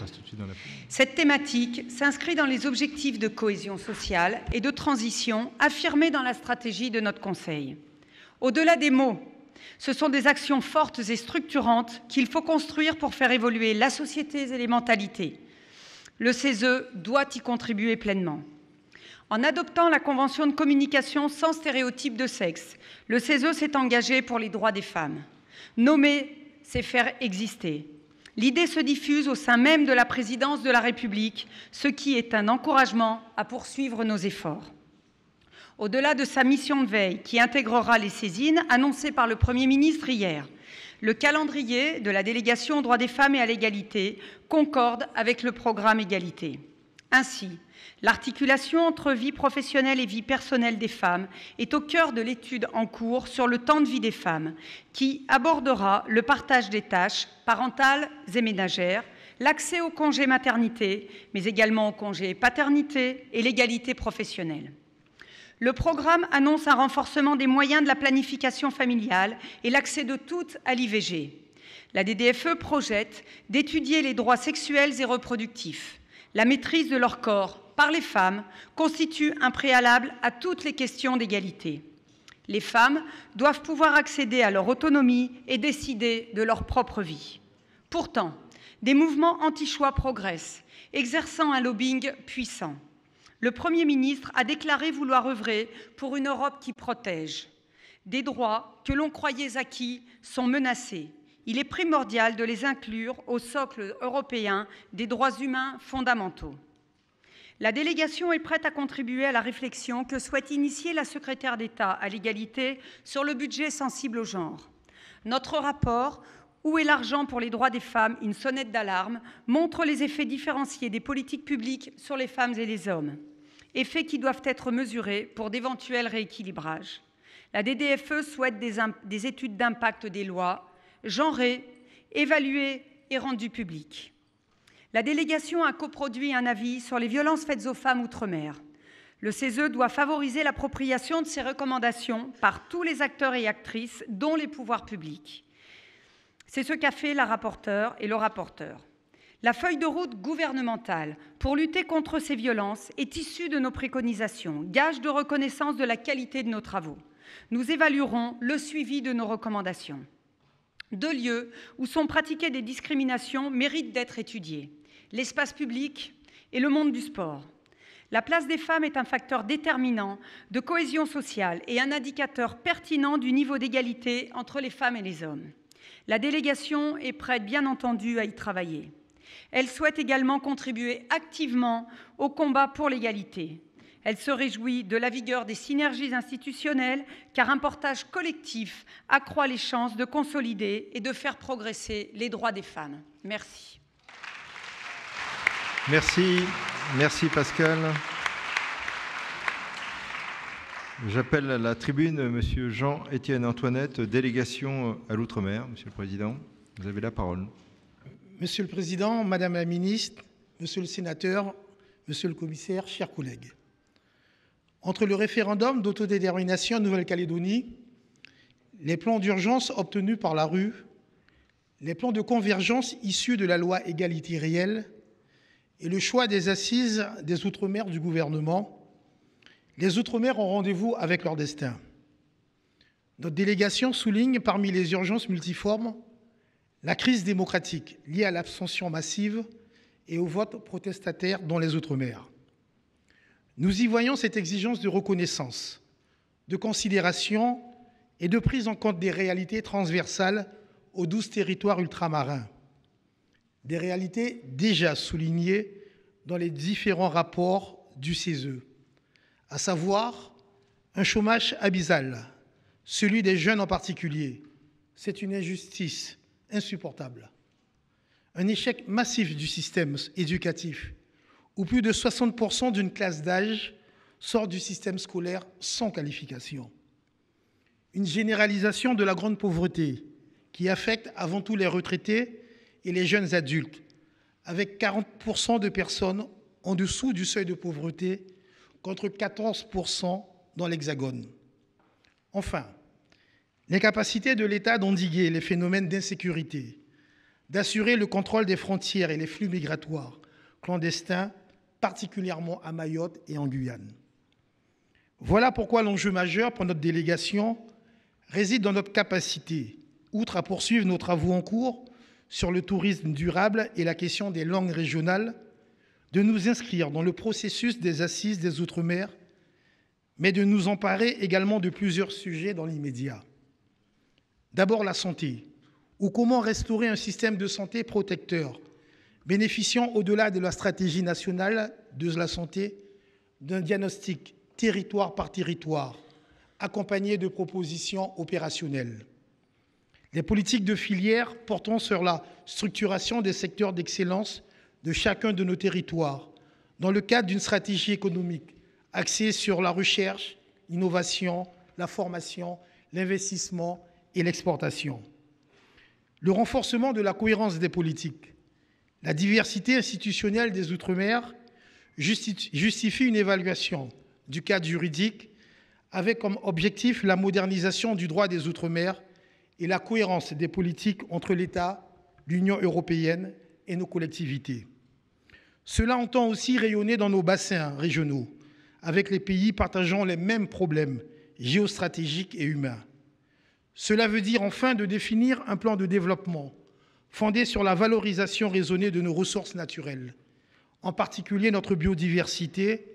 Cette thématique s'inscrit dans les objectifs de cohésion sociale et de transition affirmés dans la stratégie de notre Conseil. Au-delà des mots, ce sont des actions fortes et structurantes qu'il faut construire pour faire évoluer la société et les mentalités. Le CESE doit y contribuer pleinement. En adoptant la Convention de communication sans stéréotype de sexe, le CESE s'est engagé pour les droits des femmes. Nommer, c'est faire exister. L'idée se diffuse au sein même de la présidence de la République, ce qui est un encouragement à poursuivre nos efforts. Au-delà de sa mission de veille, qui intégrera les saisines annoncées par le Premier ministre hier, le calendrier de la délégation aux droits des femmes et à l'égalité concorde avec le programme Égalité. Ainsi, l'articulation entre vie professionnelle et vie personnelle des femmes est au cœur de l'étude en cours sur le temps de vie des femmes, qui abordera le partage des tâches parentales et ménagères, l'accès au congé maternité, mais également au congé paternité et l'égalité professionnelle. Le programme annonce un renforcement des moyens de la planification familiale et l'accès de toutes à l'IVG. La DDFE projette d'étudier les droits sexuels et reproductifs. La maîtrise de leur corps par les femmes constitue un préalable à toutes les questions d'égalité. Les femmes doivent pouvoir accéder à leur autonomie et décider de leur propre vie. Pourtant, des mouvements anti-choix progressent, exerçant un lobbying puissant. Le Premier ministre a déclaré vouloir œuvrer pour une Europe qui protège. Des droits que l'on croyait acquis sont menacés. Il est primordial de les inclure au socle européen des droits humains fondamentaux. La délégation est prête à contribuer à la réflexion que souhaite initier la secrétaire d'État à l'égalité sur le budget sensible au genre. Notre rapport « Où est l'argent pour les droits des femmes ? Une sonnette d'alarme » montre les effets différenciés des politiques publiques sur les femmes et les hommes. Effets qui doivent être mesurés pour d'éventuels rééquilibrages. La DDFE souhaite des études d'impact des lois, genrées, évaluées et rendues publiques. La délégation a coproduit un avis sur les violences faites aux femmes outre-mer. Le CESE doit favoriser l'appropriation de ces recommandations par tous les acteurs et actrices, dont les pouvoirs publics. C'est ce qu'a fait la rapporteure et le rapporteur. La feuille de route gouvernementale pour lutter contre ces violences est issue de nos préconisations, gage de reconnaissance de la qualité de nos travaux. Nous évaluerons le suivi de nos recommandations. Deux lieux où sont pratiquées des discriminations méritent d'être étudiés. L'espace public et le monde du sport. La place des femmes est un facteur déterminant de cohésion sociale et un indicateur pertinent du niveau d'égalité entre les femmes et les hommes. La délégation est prête, bien entendu, à y travailler. Elle souhaite également contribuer activement au combat pour l'égalité. Elle se réjouit de la vigueur des synergies institutionnelles, car un portage collectif accroît les chances de consolider et de faire progresser les droits des femmes. Merci. Merci Pascale. J'appelle à la tribune M. Jean Étienne Antoinette, délégation à l'Outre-mer. Monsieur le Président, vous avez la parole. Monsieur le Président, Madame la Ministre, Monsieur le Sénateur, Monsieur le Commissaire, chers collègues. Entre le référendum d'autodétermination en Nouvelle-Calédonie, les plans d'urgence obtenus par la rue, les plans de convergence issus de la loi Égalité réelle et le choix des assises des Outre-mer du gouvernement, les Outre-mer ont rendez-vous avec leur destin. Notre délégation souligne parmi les urgences multiformes La crise démocratique liée à l'abstention massive et au vote protestataire dans les Outre-mer. Nous y voyons cette exigence de reconnaissance, de considération et de prise en compte des réalités transversales aux 12 territoires ultramarins, des réalités déjà soulignées dans les différents rapports du CESE, à savoir un chômage abyssal, celui des jeunes en particulier. C'est une injustice insupportable. Un échec massif du système éducatif, où plus de 60% d'une classe d'âge sort du système scolaire sans qualification. Une généralisation de la grande pauvreté, qui affecte avant tout les retraités et les jeunes adultes, avec 40% de personnes en dessous du seuil de pauvreté, contre 14% dans l'Hexagone. Enfin, l'incapacité de l'État d'endiguer les phénomènes d'insécurité, d'assurer le contrôle des frontières et les flux migratoires clandestins, particulièrement à Mayotte et en Guyane. Voilà pourquoi l'enjeu majeur pour notre délégation réside dans notre capacité, outre à poursuivre nos travaux en cours sur le tourisme durable et la question des langues régionales, de nous inscrire dans le processus des assises des Outre-mer, mais de nous emparer également de plusieurs sujets dans l'immédiat. D'abord la santé, ou comment restaurer un système de santé protecteur, bénéficiant au-delà de la stratégie nationale de la santé, d'un diagnostic territoire par territoire, accompagné de propositions opérationnelles. Les politiques de filière portant sur la structuration des secteurs d'excellence de chacun de nos territoires, dans le cadre d'une stratégie économique axée sur la recherche, l'innovation, la formation, l'investissement et l'exportation. Le renforcement de la cohérence des politiques, la diversité institutionnelle des Outre-mer justifie une évaluation du cadre juridique avec comme objectif la modernisation du droit des Outre-mer et la cohérence des politiques entre l'État, l'Union européenne et nos collectivités. Cela entend aussi rayonner dans nos bassins régionaux, avec les pays partageant les mêmes problèmes géostratégiques et humains. Cela veut dire enfin de définir un plan de développement fondé sur la valorisation raisonnée de nos ressources naturelles, en particulier notre biodiversité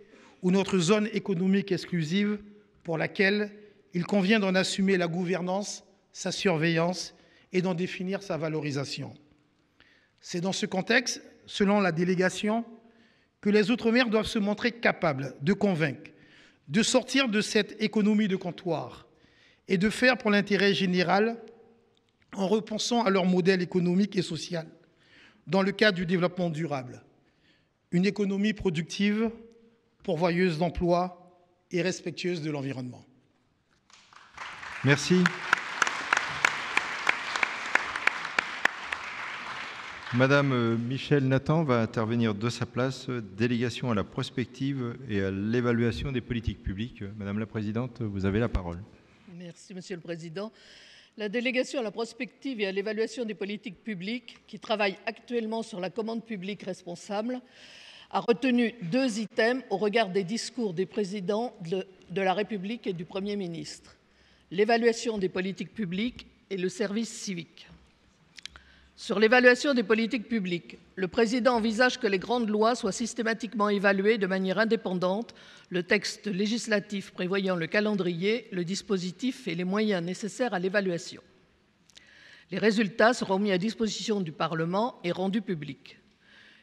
ou notre zone économique exclusive pour laquelle il convient d'en assumer la gouvernance, sa surveillance et d'en définir sa valorisation. C'est dans ce contexte, selon la délégation, que les Outre-mer doivent se montrer capables de convaincre, de sortir de cette économie de comptoir et de faire pour l'intérêt général en repensant à leur modèle économique et social dans le cadre du développement durable. Une économie productive, pourvoyeuse d'emplois et respectueuse de l'environnement. Merci. Madame Michèle Nathan va intervenir de sa place, délégation à la prospective et à l'évaluation des politiques publiques. Madame la Présidente, vous avez la parole. Merci, Monsieur le Président. La délégation à la prospective et à l'évaluation des politiques publiques, qui travaille actuellement sur la commande publique responsable, a retenu deux items au regard des discours des présidents de la République et du Premier ministre. L'évaluation des politiques publiques et le service civique. Sur l'évaluation des politiques publiques, le Président envisage que les grandes lois soient systématiquement évaluées de manière indépendante, le texte législatif prévoyant le calendrier, le dispositif et les moyens nécessaires à l'évaluation. Les résultats seront mis à disposition du Parlement et rendus publics.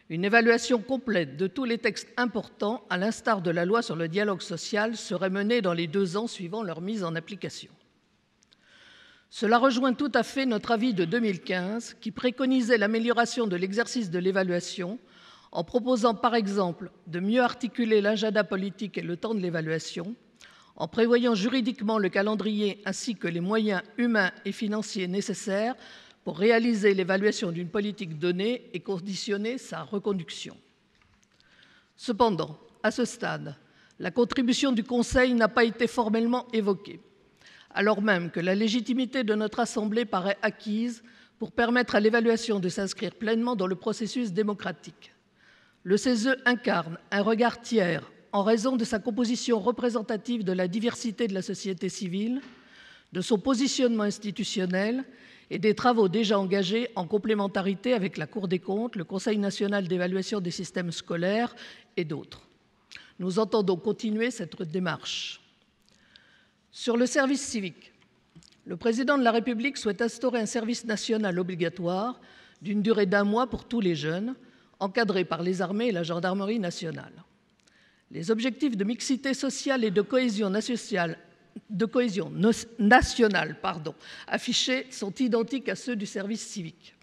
Une évaluation complète de tous les textes importants, à l'instar de la loi sur le dialogue social, serait menée dans les 2 ans suivant leur mise en application. Cela rejoint tout à fait notre avis de 2015 qui préconisait l'amélioration de l'exercice de l'évaluation en proposant par exemple de mieux articuler l'agenda politique et le temps de l'évaluation, en prévoyant juridiquement le calendrier ainsi que les moyens humains et financiers nécessaires pour réaliser l'évaluation d'une politique donnée et conditionner sa reconduction. Cependant, à ce stade, la contribution du Conseil n'a pas été formellement évoquée, alors même que la légitimité de notre Assemblée paraît acquise pour permettre à l'évaluation de s'inscrire pleinement dans le processus démocratique. Le CESE incarne un regard tiers en raison de sa composition représentative de la diversité de la société civile, de son positionnement institutionnel et des travaux déjà engagés en complémentarité avec la Cour des comptes, le Conseil national d'évaluation des systèmes scolaires et d'autres. Nous entendons continuer cette démarche. Sur le service civique, le président de la République souhaite instaurer un service national obligatoire d'une durée d'1 mois pour tous les jeunes, encadré par les armées et la gendarmerie nationale. Les objectifs de mixité sociale et de cohésion nationale affichés sont identiques à ceux du service civique.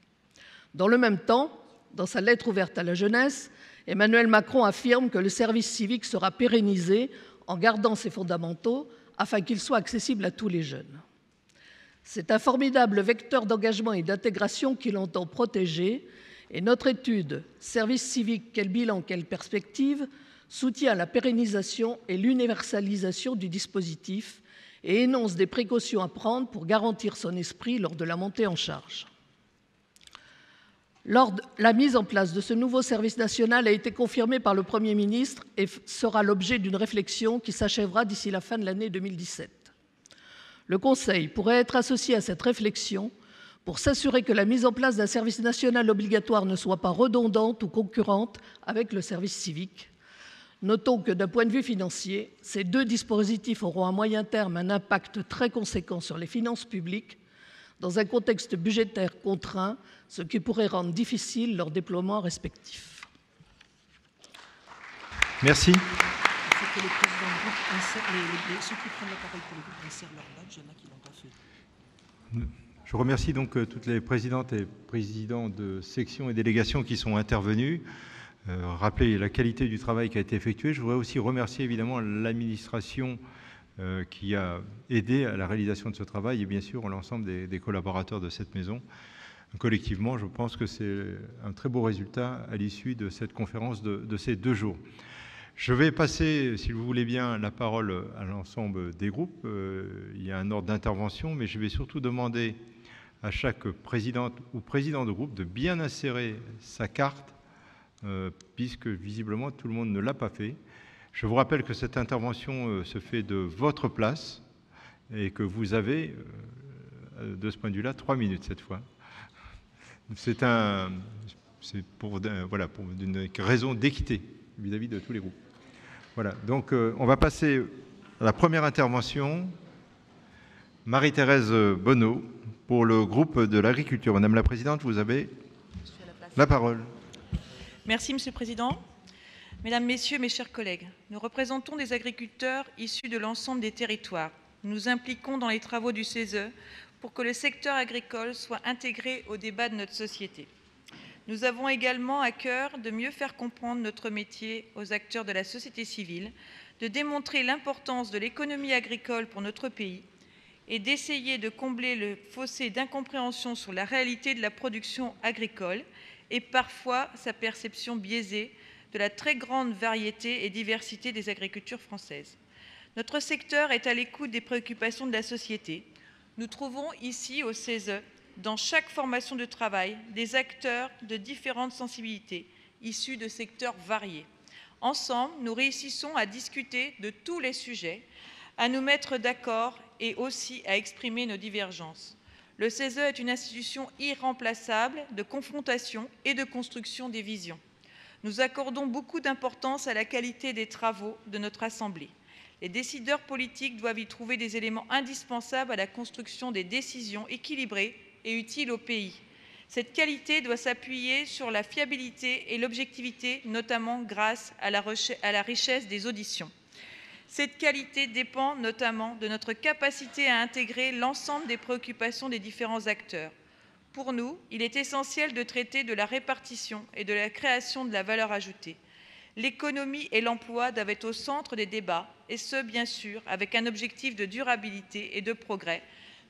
Dans le même temps, dans sa lettre ouverte à la jeunesse, Emmanuel Macron affirme que le service civique sera pérennisé en gardant ses fondamentaux afin qu'il soit accessible à tous les jeunes. C'est un formidable vecteur d'engagement et d'intégration qu'il entend protéger et notre étude « Service civique, quel bilan, quelle perspective » soutient la pérennisation et l'universalisation du dispositif et énonce des précautions à prendre pour garantir son esprit lors de la montée en charge. Lors de la mise en place de ce nouveau service national a été confirmée par le Premier ministre et sera l'objet d'une réflexion qui s'achèvera d'ici la fin de l'année 2017. Le Conseil pourrait être associé à cette réflexion pour s'assurer que la mise en place d'un service national obligatoire ne soit pas redondante ou concurrente avec le service civique. Notons que d'un point de vue financier, ces deux dispositifs auront à moyen terme un impact très conséquent sur les finances publiques dans un contexte budgétaire contraint, ce qui pourrait rendre difficile leur déploiement respectif. Merci. Je remercie donc toutes les présidentes et présidents de sections et délégations qui sont intervenus. Rappeler la qualité du travail qui a été effectué. Je voudrais aussi remercier évidemment l'administration qui a aidé à la réalisation de ce travail et bien sûr l'ensemble des collaborateurs de cette maison. Collectivement, je pense que c'est un très beau résultat à l'issue de cette conférence de ces 2 jours. Je vais passer, si vous voulez bien, la parole à l'ensemble des groupes. Il y a un ordre d'intervention, mais je vais surtout demander à chaque présidente ou président de groupe de bien insérer sa carte puisque visiblement tout le monde ne l'a pas fait. Je vous rappelle que cette intervention se fait de votre place et que vous avez, de ce point de vue-là, 3 minutes cette fois. C'est pour une raison d'équité vis-à-vis de tous les groupes. Voilà, donc on va passer à la première intervention. Marie-Thérèse Bonneau, pour le groupe de l'agriculture. Madame la Présidente, vous avez la parole. Merci, Monsieur le Président. Mesdames, Messieurs, mes chers collègues, nous représentons des agriculteurs issus de l'ensemble des territoires. Nous nous impliquons dans les travaux du CESE pour que le secteur agricole soit intégré au débat de notre société. Nous avons également à cœur de mieux faire comprendre notre métier aux acteurs de la société civile, de démontrer l'importance de l'économie agricole pour notre pays et d'essayer de combler le fossé d'incompréhension sur la réalité de la production agricole et parfois sa perception biaisée de la très grande variété et diversité des agricultures françaises. Notre secteur est à l'écoute des préoccupations de la société. Nous trouvons ici au CESE, dans chaque formation de travail, des acteurs de différentes sensibilités, issus de secteurs variés. Ensemble, nous réussissons à discuter de tous les sujets, à nous mettre d'accord et aussi à exprimer nos divergences. Le CESE est une institution irremplaçable de confrontation et de construction des visions. Nous accordons beaucoup d'importance à la qualité des travaux de notre Assemblée. Les décideurs politiques doivent y trouver des éléments indispensables à la construction des décisions équilibrées et utiles au pays. Cette qualité doit s'appuyer sur la fiabilité et l'objectivité, notamment grâce à la richesse des auditions. Cette qualité dépend notamment de notre capacité à intégrer l'ensemble des préoccupations des différents acteurs. Pour nous, il est essentiel de traiter de la répartition et de la création de la valeur ajoutée. L'économie et l'emploi doivent être au centre des débats, et ce, bien sûr, avec un objectif de durabilité et de progrès,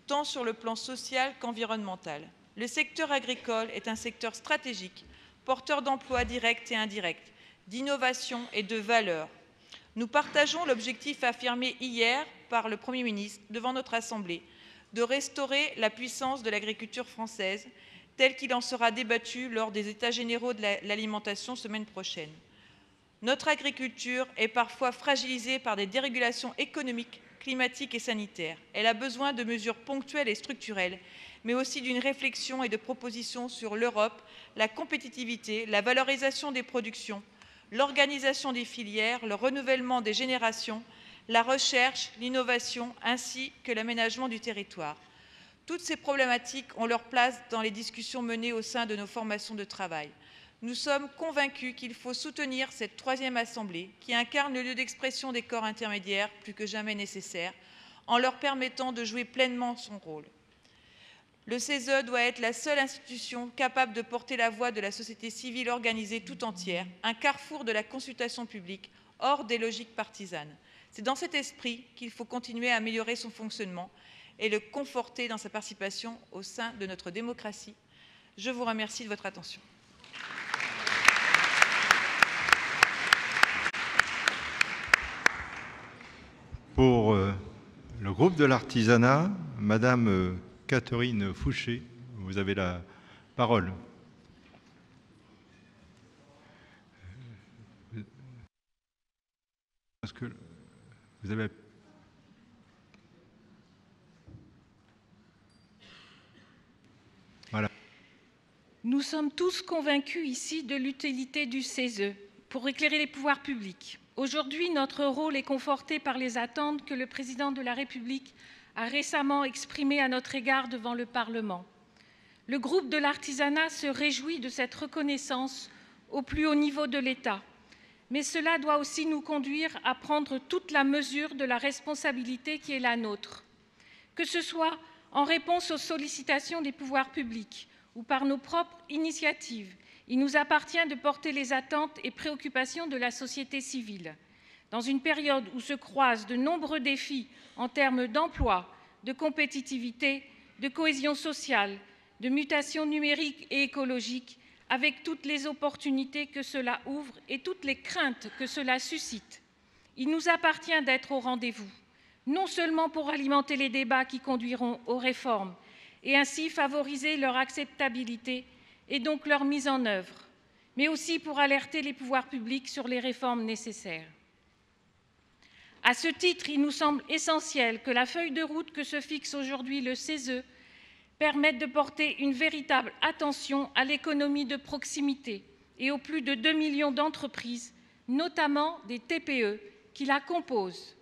tant sur le plan social qu'environnemental. Le secteur agricole est un secteur stratégique, porteur d'emplois directs et indirects, d'innovation et de valeur. Nous partageons l'objectif affirmé hier par le Premier ministre devant notre Assemblée de restaurer la puissance de l'agriculture française tel qu'il en sera débattu lors des États généraux de l'alimentation semaine prochaine. Notre agriculture est parfois fragilisée par des dérégulations économiques, climatiques et sanitaires. Elle a besoin de mesures ponctuelles et structurelles, mais aussi d'une réflexion et de propositions sur l'Europe, la compétitivité, la valorisation des productions, l'organisation des filières, le renouvellement des générations, la recherche, l'innovation, ainsi que l'aménagement du territoire. Toutes ces problématiques ont leur place dans les discussions menées au sein de nos formations de travail. Nous sommes convaincus qu'il faut soutenir cette troisième assemblée qui incarne le lieu d'expression des corps intermédiaires plus que jamais nécessaire, en leur permettant de jouer pleinement son rôle. Le CESE doit être la seule institution capable de porter la voix de la société civile organisée tout entière, un carrefour de la consultation publique, hors des logiques partisanes. C'est dans cet esprit qu'il faut continuer à améliorer son fonctionnement et le conforter dans sa participation au sein de notre démocratie. Je vous remercie de votre attention. Pour le groupe de l'artisanat, Madame Catherine Fouché, vous avez la parole. Est-ce que vous avez... Voilà. Nous sommes tous convaincus ici de l'utilité du CESE pour éclairer les pouvoirs publics. Aujourd'hui, notre rôle est conforté par les attentes que le président de la République a récemment exprimées à notre égard devant le Parlement. Le groupe de l'artisanat se réjouit de cette reconnaissance au plus haut niveau de l'État. Mais cela doit aussi nous conduire à prendre toute la mesure de la responsabilité qui est la nôtre. Que ce soit en réponse aux sollicitations des pouvoirs publics ou par nos propres initiatives, il nous appartient de porter les attentes et préoccupations de la société civile. Dans une période où se croisent de nombreux défis en termes d'emploi, de compétitivité, de cohésion sociale, de mutations numériques et écologiques, avec toutes les opportunités que cela ouvre et toutes les craintes que cela suscite, il nous appartient d'être au rendez-vous, non seulement pour alimenter les débats qui conduiront aux réformes et ainsi favoriser leur acceptabilité et donc leur mise en œuvre, mais aussi pour alerter les pouvoirs publics sur les réformes nécessaires. À ce titre, il nous semble essentiel que la feuille de route que se fixe aujourd'hui le CESE permette de porter une véritable attention à l'économie de proximité et aux plus de 2 millions d'entreprises, notamment des TPE, qui la composent.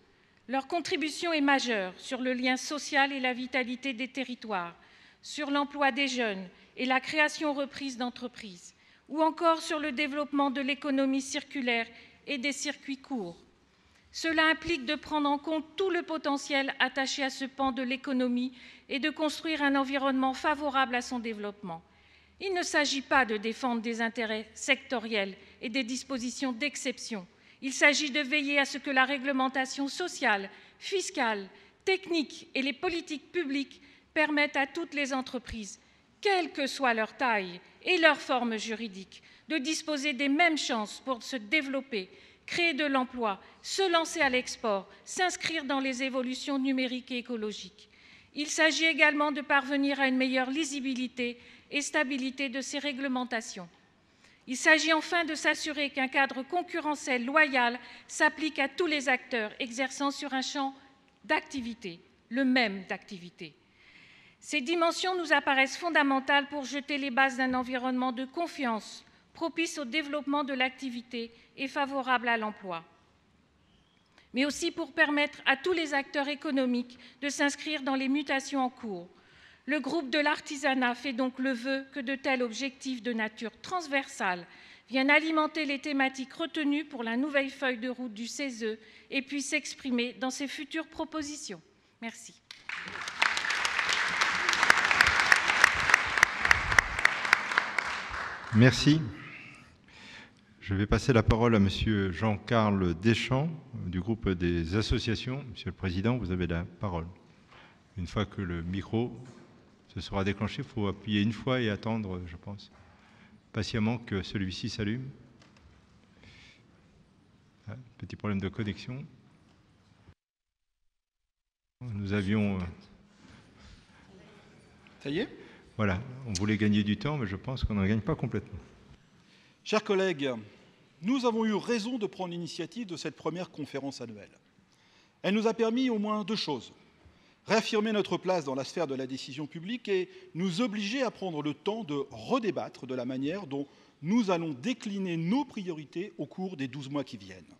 Leur contribution est majeure sur le lien social et la vitalité des territoires, sur l'emploi des jeunes et la création-reprise d'entreprises, ou encore sur le développement de l'économie circulaire et des circuits courts. Cela implique de prendre en compte tout le potentiel attaché à ce pan de l'économie et de construire un environnement favorable à son développement. Il ne s'agit pas de défendre des intérêts sectoriels et des dispositions d'exception. Il s'agit de veiller à ce que la réglementation sociale, fiscale, technique et les politiques publiques permettent à toutes les entreprises, quelle que soit leur taille et leur forme juridique, de disposer des mêmes chances pour se développer, créer de l'emploi, se lancer à l'export, s'inscrire dans les évolutions numériques et écologiques. Il s'agit également de parvenir à une meilleure lisibilité et stabilité de ces réglementations. Il s'agit enfin de s'assurer qu'un cadre concurrentiel loyal s'applique à tous les acteurs exerçant sur un champ d'activité, le même d'activité. Ces dimensions nous apparaissent fondamentales pour jeter les bases d'un environnement de confiance, propice au développement de l'activité et favorable à l'emploi, mais aussi pour permettre à tous les acteurs économiques de s'inscrire dans les mutations en cours. Le groupe de l'artisanat fait donc le vœu que de tels objectifs de nature transversale viennent alimenter les thématiques retenues pour la nouvelle feuille de route du CESE et puissent s'exprimer dans ses futures propositions. Merci. Merci. Je vais passer la parole à Monsieur Jean-Carles Deschamps du groupe des associations. Monsieur le Président, vous avez la parole. Une fois que le micro se sera déclenché, il faut appuyer une fois et attendre, je pense, patiemment que celui-ci s'allume. Petit problème de connexion. Nous avions... Ça y est ? Voilà, on voulait gagner du temps, mais je pense qu'on n'en gagne pas complètement. Chers collègues, nous avons eu raison de prendre l'initiative de cette première conférence annuelle. Elle nous a permis au moins deux choses. réaffirmer notre place dans la sphère de la décision publique et nous obliger à prendre le temps de redébattre de la manière dont nous allons décliner nos priorités au cours des 12 mois qui viennent.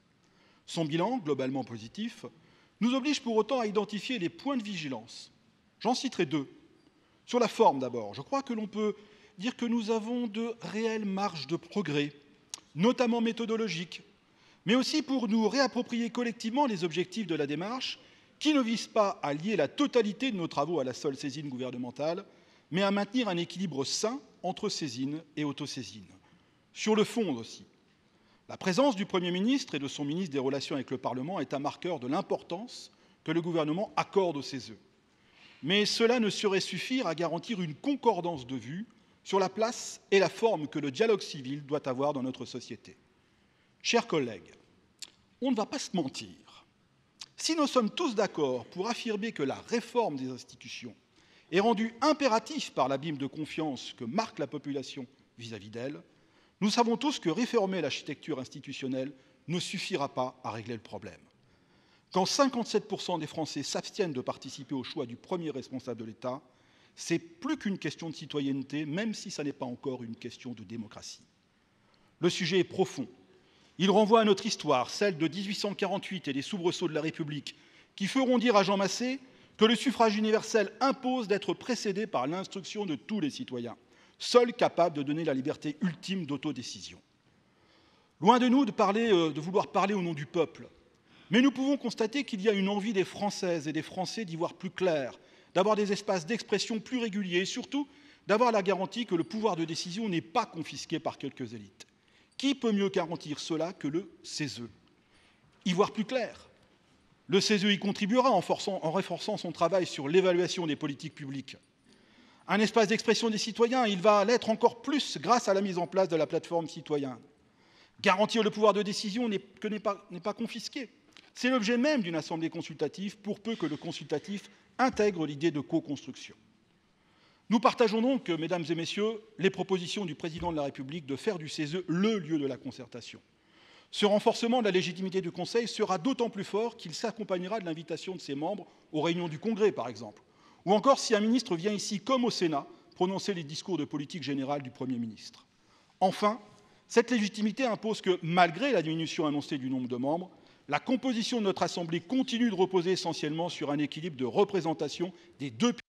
Son bilan, globalement positif, nous oblige pour autant à identifier les points de vigilance. J'en citerai deux. Sur la forme d'abord, je crois que l'on peut dire que nous avons de réelles marges de progrès, notamment méthodologiques, mais aussi pour nous réapproprier collectivement les objectifs de la démarche qui ne vise pas à lier la totalité de nos travaux à la seule saisine gouvernementale, mais à maintenir un équilibre sain entre saisine et autosaisine. Sur le fond aussi, la présence du Premier ministre et de son ministre des Relations avec le Parlement est un marqueur de l'importance que le gouvernement accorde au CESE. Mais cela ne saurait suffire à garantir une concordance de vues sur la place et la forme que le dialogue civil doit avoir dans notre société. Chers collègues, on ne va pas se mentir. Si nous sommes tous d'accord pour affirmer que la réforme des institutions est rendue impérative par l'abîme de confiance que marque la population vis-à-vis d'elle, nous savons tous que réformer l'architecture institutionnelle ne suffira pas à régler le problème. Quand 57% des Français s'abstiennent de participer au choix du premier responsable de l'État, c'est plus qu'une question de citoyenneté, même si ça n'est pas encore une question de démocratie. Le sujet est profond. Il renvoie à notre histoire, celle de 1848 et des soubresauts de la République, qui feront dire à Jean Massé que le suffrage universel impose d'être précédé par l'instruction de tous les citoyens, seuls capables de donner la liberté ultime d'autodécision. Loin de nous de vouloir parler au nom du peuple, mais nous pouvons constater qu'il y a une envie des Françaises et des Français d'y voir plus clair, d'avoir des espaces d'expression plus réguliers et surtout d'avoir la garantie que le pouvoir de décision n'est pas confisqué par quelques élites. Qui peut mieux garantir cela que le CESE? Y voir plus clair. Le CESE y contribuera en renforçant son travail sur l'évaluation des politiques publiques. Un espace d'expression des citoyens, il va l'être encore plus grâce à la mise en place de la plateforme citoyenne. Garantir le pouvoir de décision n'est pas confisqué. C'est l'objet même d'une assemblée consultative, pour peu que le consultatif intègre l'idée de co-construction. Nous partageons donc, mesdames et messieurs, les propositions du président de la République de faire du CESE le lieu de la concertation. Ce renforcement de la légitimité du Conseil sera d'autant plus fort qu'il s'accompagnera de l'invitation de ses membres aux réunions du Congrès, par exemple, ou encore si un ministre vient ici, comme au Sénat, prononcer les discours de politique générale du Premier ministre. Enfin, cette légitimité impose que, malgré la diminution annoncée du nombre de membres, la composition de notre Assemblée continue de reposer essentiellement sur un équilibre de représentation des deux pays.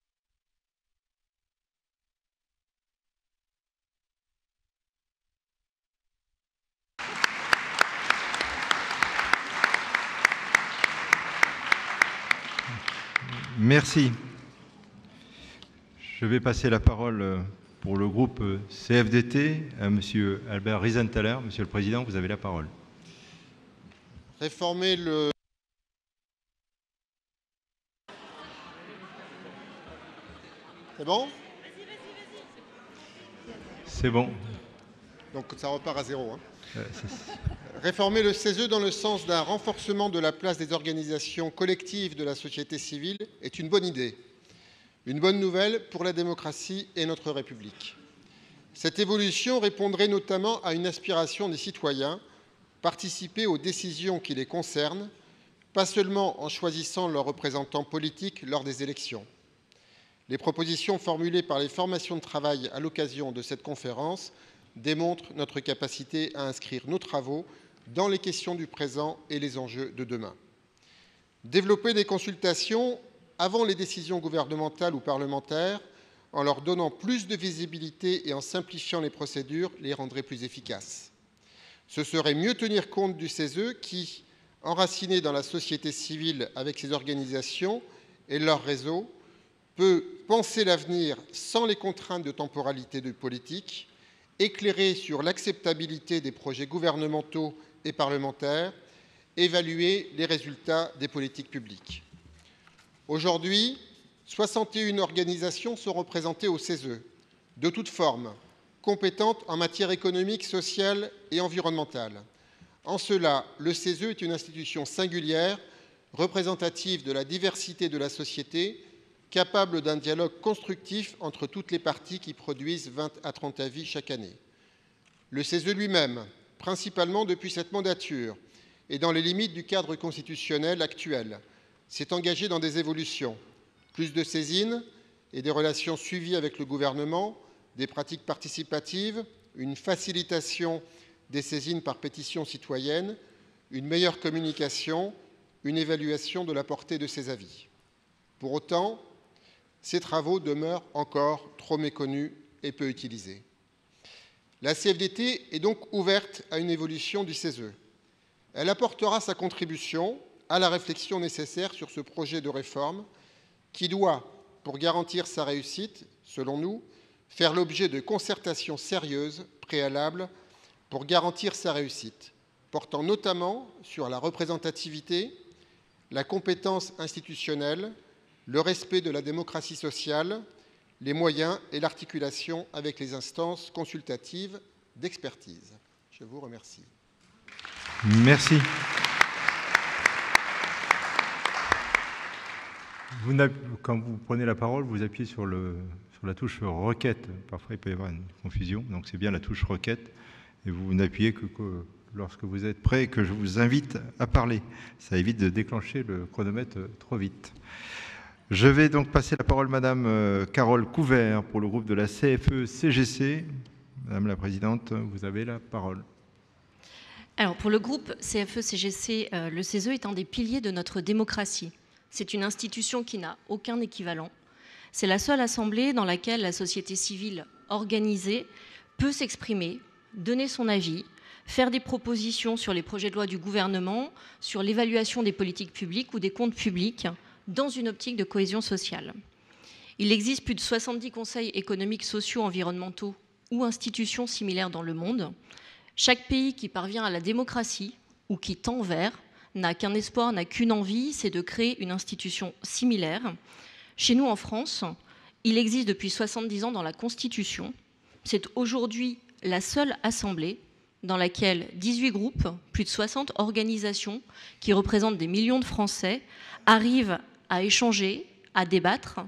Merci. Je vais passer la parole pour le groupe CFDT à M. Albert Riesenthaler. Monsieur le Président, vous avez la parole. Réformer le... C'est bon ? C'est bon. Donc ça repart à zéro. Hein. Réformer le CESE dans le sens d'un renforcement de la place des organisations collectives de la société civile est une bonne idée, une bonne nouvelle pour la démocratie et notre République. Cette évolution répondrait notamment à une aspiration des citoyens, participer aux décisions qui les concernent, pas seulement en choisissant leurs représentants politiques lors des élections. Les propositions formulées par les formations de travail à l'occasion de cette conférence démontrent notre capacité à inscrire nos travaux dans les questions du présent et les enjeux de demain. Développer des consultations avant les décisions gouvernementales ou parlementaires, en leur donnant plus de visibilité et en simplifiant les procédures, les rendrait plus efficaces. Ce serait mieux tenir compte du CESE qui, enraciné dans la société civile avec ses organisations et leurs réseaux, peut penser l'avenir sans les contraintes de temporalité de politique, éclairer sur l'acceptabilité des projets gouvernementaux et parlementaires, évaluer les résultats des politiques publiques. Aujourd'hui, 61 organisations sont représentées au CESE, de toutes formes, compétentes en matière économique, sociale et environnementale. En cela, le CESE est une institution singulière, représentative de la diversité de la société, capable d'un dialogue constructif entre toutes les parties qui produisent 20 à 30 avis chaque année. Le CESE lui-même, principalement depuis cette mandature, et dans les limites du cadre constitutionnel actuel, s'est engagé dans des évolutions, Plus de saisines et des relations suivies avec le gouvernement, des pratiques participatives, une facilitation des saisines par pétition citoyenne, une meilleure communication, une évaluation de la portée de ces avis. Pour autant, ces travaux demeurent encore trop méconnus et peu utilisés. La CFDT est donc ouverte à une évolution du CESE. Elle apportera sa contribution à la réflexion nécessaire sur ce projet de réforme qui doit, pour garantir sa réussite, selon nous, faire l'objet de concertations sérieuses préalables pour garantir sa réussite, portant notamment sur la représentativité, la compétence institutionnelle, le respect de la démocratie sociale, les moyens et l'articulation avec les instances consultatives d'expertise. Je vous remercie. Merci. Quand vous prenez la parole, vous appuyez sur la touche requête. Parfois, il peut y avoir une confusion, donc c'est bien la touche requête. Et vous n'appuyez que lorsque vous êtes prêt, que je vous invite à parler. Ça évite de déclencher le chronomètre trop vite. Je vais donc passer la parole à Madame Carole Couvert pour le groupe de la CFE-CGC. Madame la Présidente, vous avez la parole. Alors, pour le groupe CFE-CGC, le CESE est un des piliers de notre démocratie. C'est une institution qui n'a aucun équivalent. C'est la seule assemblée dans laquelle la société civile organisée peut s'exprimer, donner son avis, faire des propositions sur les projets de loi du gouvernement, sur l'évaluation des politiques publiques ou des comptes publics, dans une optique de cohésion sociale. Il existe plus de 70 conseils économiques, sociaux, environnementaux ou institutions similaires dans le monde. Chaque pays qui parvient à la démocratie ou qui tend vers n'a qu'un espoir, n'a qu'une envie, c'est de créer une institution similaire. Chez nous, en France, il existe depuis 70 ans dans la Constitution. C'est aujourd'hui la seule assemblée dans laquelle 18 groupes, plus de 60 organisations qui représentent des millions de Français arrivent à échanger, à débattre,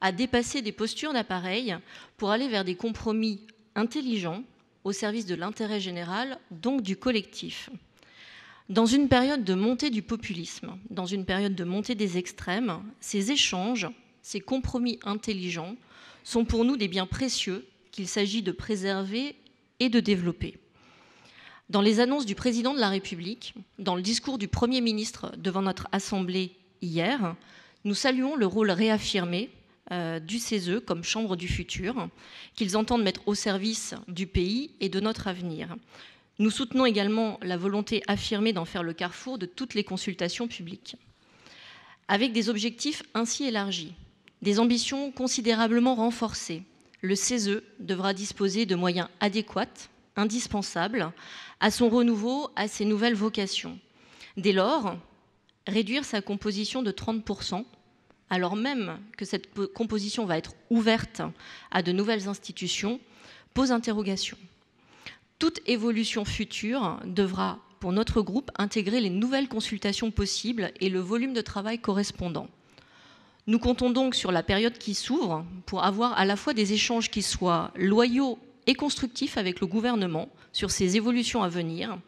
à dépasser des postures d'appareil pour aller vers des compromis intelligents au service de l'intérêt général, donc du collectif. Dans une période de montée du populisme, dans une période de montée des extrêmes, ces échanges, ces compromis intelligents sont pour nous des biens précieux qu'il s'agit de préserver et de développer. Dans les annonces du président de la République, dans le discours du Premier ministre devant notre Assemblée hier, nous saluons le rôle réaffirmé du CESE comme chambre du futur, qu'ils entendent mettre au service du pays et de notre avenir. Nous soutenons également la volonté affirmée d'en faire le carrefour de toutes les consultations publiques. Avec des objectifs ainsi élargis, des ambitions considérablement renforcées, le CESE devra disposer de moyens adéquats, indispensables, à son renouveau, à ses nouvelles vocations. Dès lors, réduire sa composition de 30%, alors même que cette composition va être ouverte à de nouvelles institutions, pose interrogation. Toute évolution future devra, pour notre groupe, intégrer les nouvelles consultations possibles et le volume de travail correspondant. Nous comptons donc sur la période qui s'ouvre pour avoir à la fois des échanges qui soient loyaux et constructifs avec le gouvernement sur ces évolutions à venir.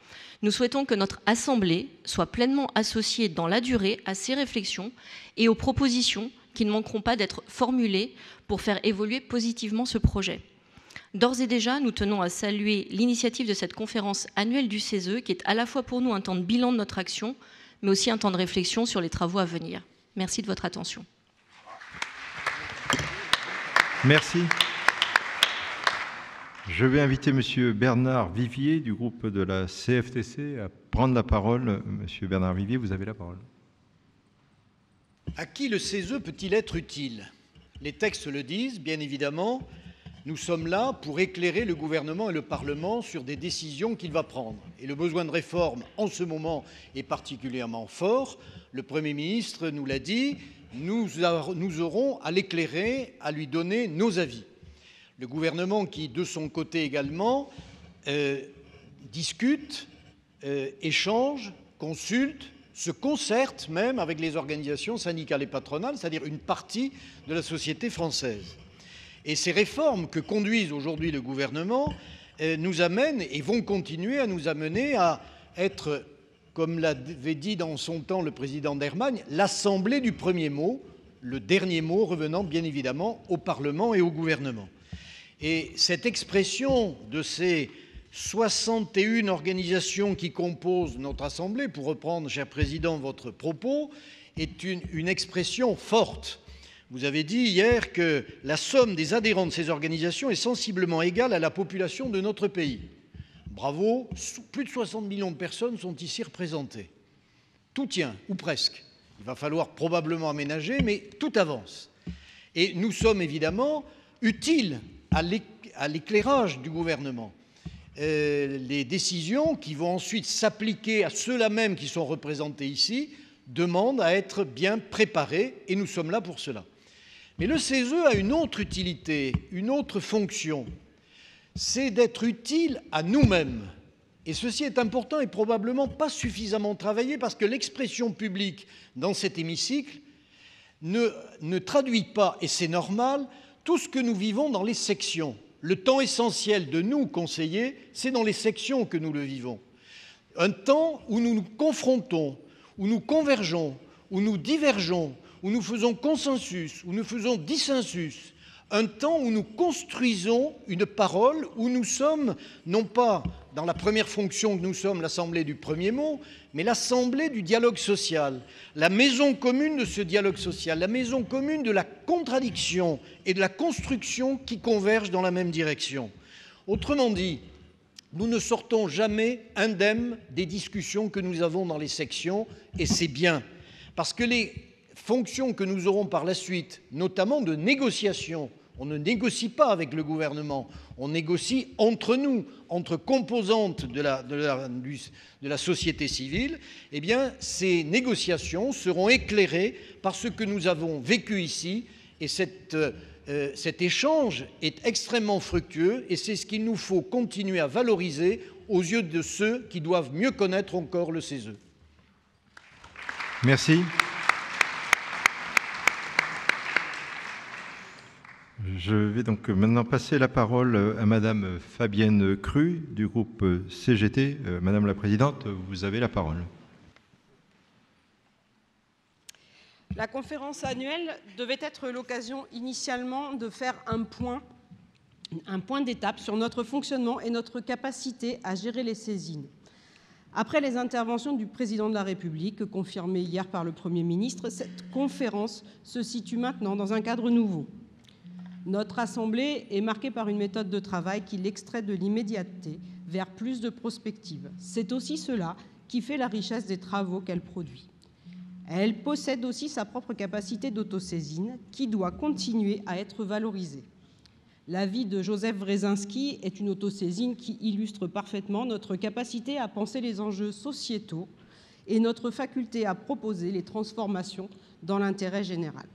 Nous souhaitons que notre Assemblée soit pleinement associée dans la durée à ces réflexions et aux propositions qui ne manqueront pas d'être formulées pour faire évoluer positivement ce projet. D'ores et déjà, nous tenons à saluer l'initiative de cette conférence annuelle du CESE qui est à la fois pour nous un temps de bilan de notre action, mais aussi un temps de réflexion sur les travaux à venir. Merci de votre attention. Merci. Je vais inviter M. Bernard Vivier du groupe de la CFTC à prendre la parole. M. Bernard Vivier, vous avez la parole. À qui le CESE peut-il être utile? Les textes le disent, bien évidemment. Nous sommes là pour éclairer le gouvernement et le Parlement sur des décisions qu'il va prendre. Et le besoin de réforme, en ce moment, est particulièrement fort. Le Premier ministre nous l'a dit, nous aurons à l'éclairer, à lui donner nos avis. Le gouvernement qui, de son côté également, discute, échange, consulte, se concerte même avec les organisations syndicales et patronales, c'est-à-dire une partie de la société française. Et ces réformes que conduisent aujourd'hui le gouvernement nous amènent et vont continuer à nous amener à être, comme l'avait dit dans son temps le président d'Allemagne, l'assemblée du premier mot, le dernier mot revenant bien évidemment au Parlement et au gouvernement. Et cette expression de ces 61 organisations qui composent notre Assemblée, pour reprendre, cher Président, votre propos, est une expression forte. Vous avez dit hier que la somme des adhérents de ces organisations est sensiblement égale à la population de notre pays. Bravo, plus de 60 millions de personnes sont ici représentées. Tout tient, ou presque. Il va falloir probablement aménager, mais tout avance. Et nous sommes évidemment utiles à l'éclairage du gouvernement. Les décisions qui vont ensuite s'appliquer à ceux-là même qui sont représentés ici demandent à être bien préparées, et nous sommes là pour cela. Mais le CESE a une autre utilité, une autre fonction. C'est d'être utile à nous-mêmes. Et ceci est important et probablement pas suffisamment travaillé parce que l'expression publique dans cet hémicycle ne traduit pas, et c'est normal, tout ce que nous vivons dans les sections. Le temps essentiel de nous, conseillers, c'est dans les sections que nous le vivons. Un temps où nous nous confrontons, où nous convergeons, où nous divergeons, où nous faisons consensus, où nous faisons dissensus. Un temps où nous construisons une parole, où nous sommes, non pas dans la première fonction que nous sommes, l'Assemblée du premier mot, mais l'Assemblée du dialogue social, la maison commune de ce dialogue social, la maison commune de la contradiction et de la construction qui convergent dans la même direction. Autrement dit, nous ne sortons jamais indemnes des discussions que nous avons dans les sections, et c'est bien, parce que les fonctions que nous aurons par la suite, notamment de négociation. On ne négocie pas avec le gouvernement, on négocie entre nous, entre composantes de la société civile. Eh bien, ces négociations seront éclairées par ce que nous avons vécu ici. Et cet échange est extrêmement fructueux et c'est ce qu'il nous faut continuer à valoriser aux yeux de ceux qui doivent mieux connaître encore le CESE. Merci. Je vais donc maintenant passer la parole à Madame Fabienne Cru du groupe CGT. Madame la Présidente, vous avez la parole. La conférence annuelle devait être l'occasion initialement de faire un point d'étape sur notre fonctionnement et notre capacité à gérer les saisines. Après les interventions du Président de la République, confirmées hier par le Premier ministre, cette conférence se situe maintenant dans un cadre nouveau. Notre Assemblée est marquée par une méthode de travail qui l'extrait de l'immédiateté vers plus de prospective. C'est aussi cela qui fait la richesse des travaux qu'elle produit. Elle possède aussi sa propre capacité d'autosaisine qui doit continuer à être valorisée. L'avis de Joseph Wresinski est une autosaisine qui illustre parfaitement notre capacité à penser les enjeux sociétaux et notre faculté à proposer les transformations dans l'intérêt général.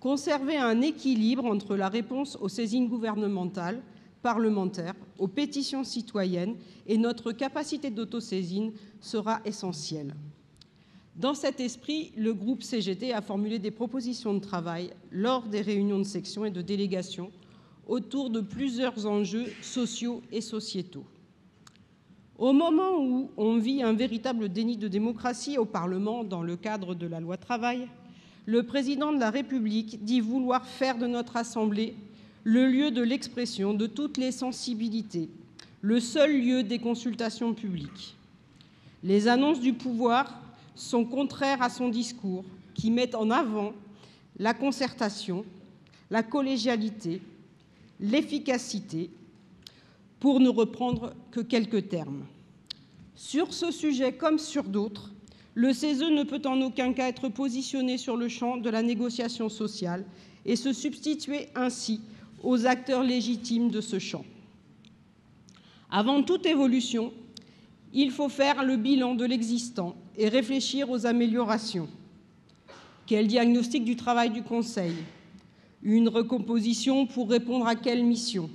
Conserver un équilibre entre la réponse aux saisines gouvernementales, parlementaires, aux pétitions citoyennes et notre capacité d'autosaisine sera essentielle. Dans cet esprit, le groupe CGT a formulé des propositions de travail lors des réunions de section et de délégation autour de plusieurs enjeux sociaux et sociétaux. Au moment où on vit un véritable déni de démocratie au Parlement dans le cadre de la loi travail, le Président de la République dit vouloir faire de notre Assemblée le lieu de l'expression de toutes les sensibilités, le seul lieu des consultations publiques. Les annonces du pouvoir sont contraires à son discours, qui met en avant la concertation, la collégialité, l'efficacité, pour ne reprendre que quelques termes. Sur ce sujet comme sur d'autres, le CESE ne peut en aucun cas être positionné sur le champ de la négociation sociale et se substituer ainsi aux acteurs légitimes de ce champ. Avant toute évolution, il faut faire le bilan de l'existant et réfléchir aux améliorations. Quel diagnostic du travail du Conseil? Une recomposition pour répondre à quelle mission?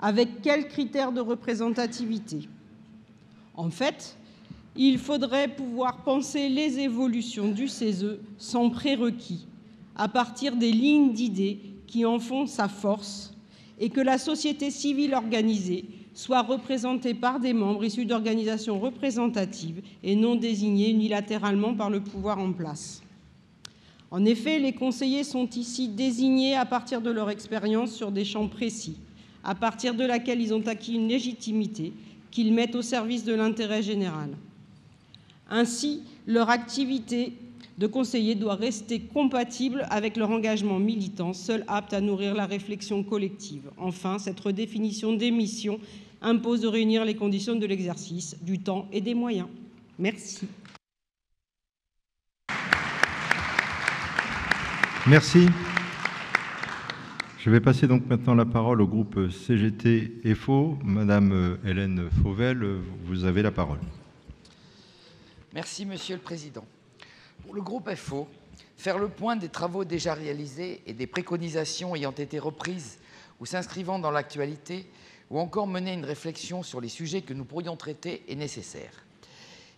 Avec quels critères de représentativité? En fait, il faudrait pouvoir penser les évolutions du CESE sans prérequis, à partir des lignes d'idées qui en font sa force, et que la société civile organisée soit représentée par des membres issus d'organisations représentatives et non désignés unilatéralement par le pouvoir en place. En effet, les conseillers sont ici désignés à partir de leur expérience sur des champs précis, à partir de laquelle ils ont acquis une légitimité qu'ils mettent au service de l'intérêt général. Ainsi, leur activité de conseiller doit rester compatible avec leur engagement militant, seul apte à nourrir la réflexion collective. Enfin, cette redéfinition des missions impose de réunir les conditions de l'exercice, du temps et des moyens. Merci. Merci. Je vais passer donc maintenant la parole au groupe CGT-FO. Madame Hélène Fauvel, vous avez la parole. Merci, Monsieur le Président. Pour le groupe FO, faire le point des travaux déjà réalisés et des préconisations ayant été reprises ou s'inscrivant dans l'actualité, ou encore mener une réflexion sur les sujets que nous pourrions traiter est nécessaire.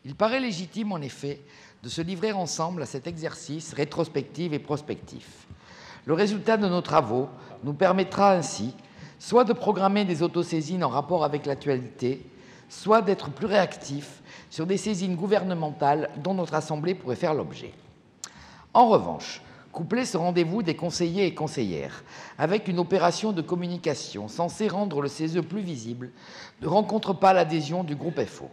Il paraît légitime, en effet, de se livrer ensemble à cet exercice rétrospectif et prospectif. Le résultat de nos travaux nous permettra ainsi soit de programmer des autosaisines en rapport avec l'actualité, soit d'être plus réactifs sur des saisines gouvernementales dont notre Assemblée pourrait faire l'objet. En revanche, coupler ce rendez-vous des conseillers et conseillères avec une opération de communication censée rendre le CESE plus visible ne rencontre pas l'adhésion du groupe FO.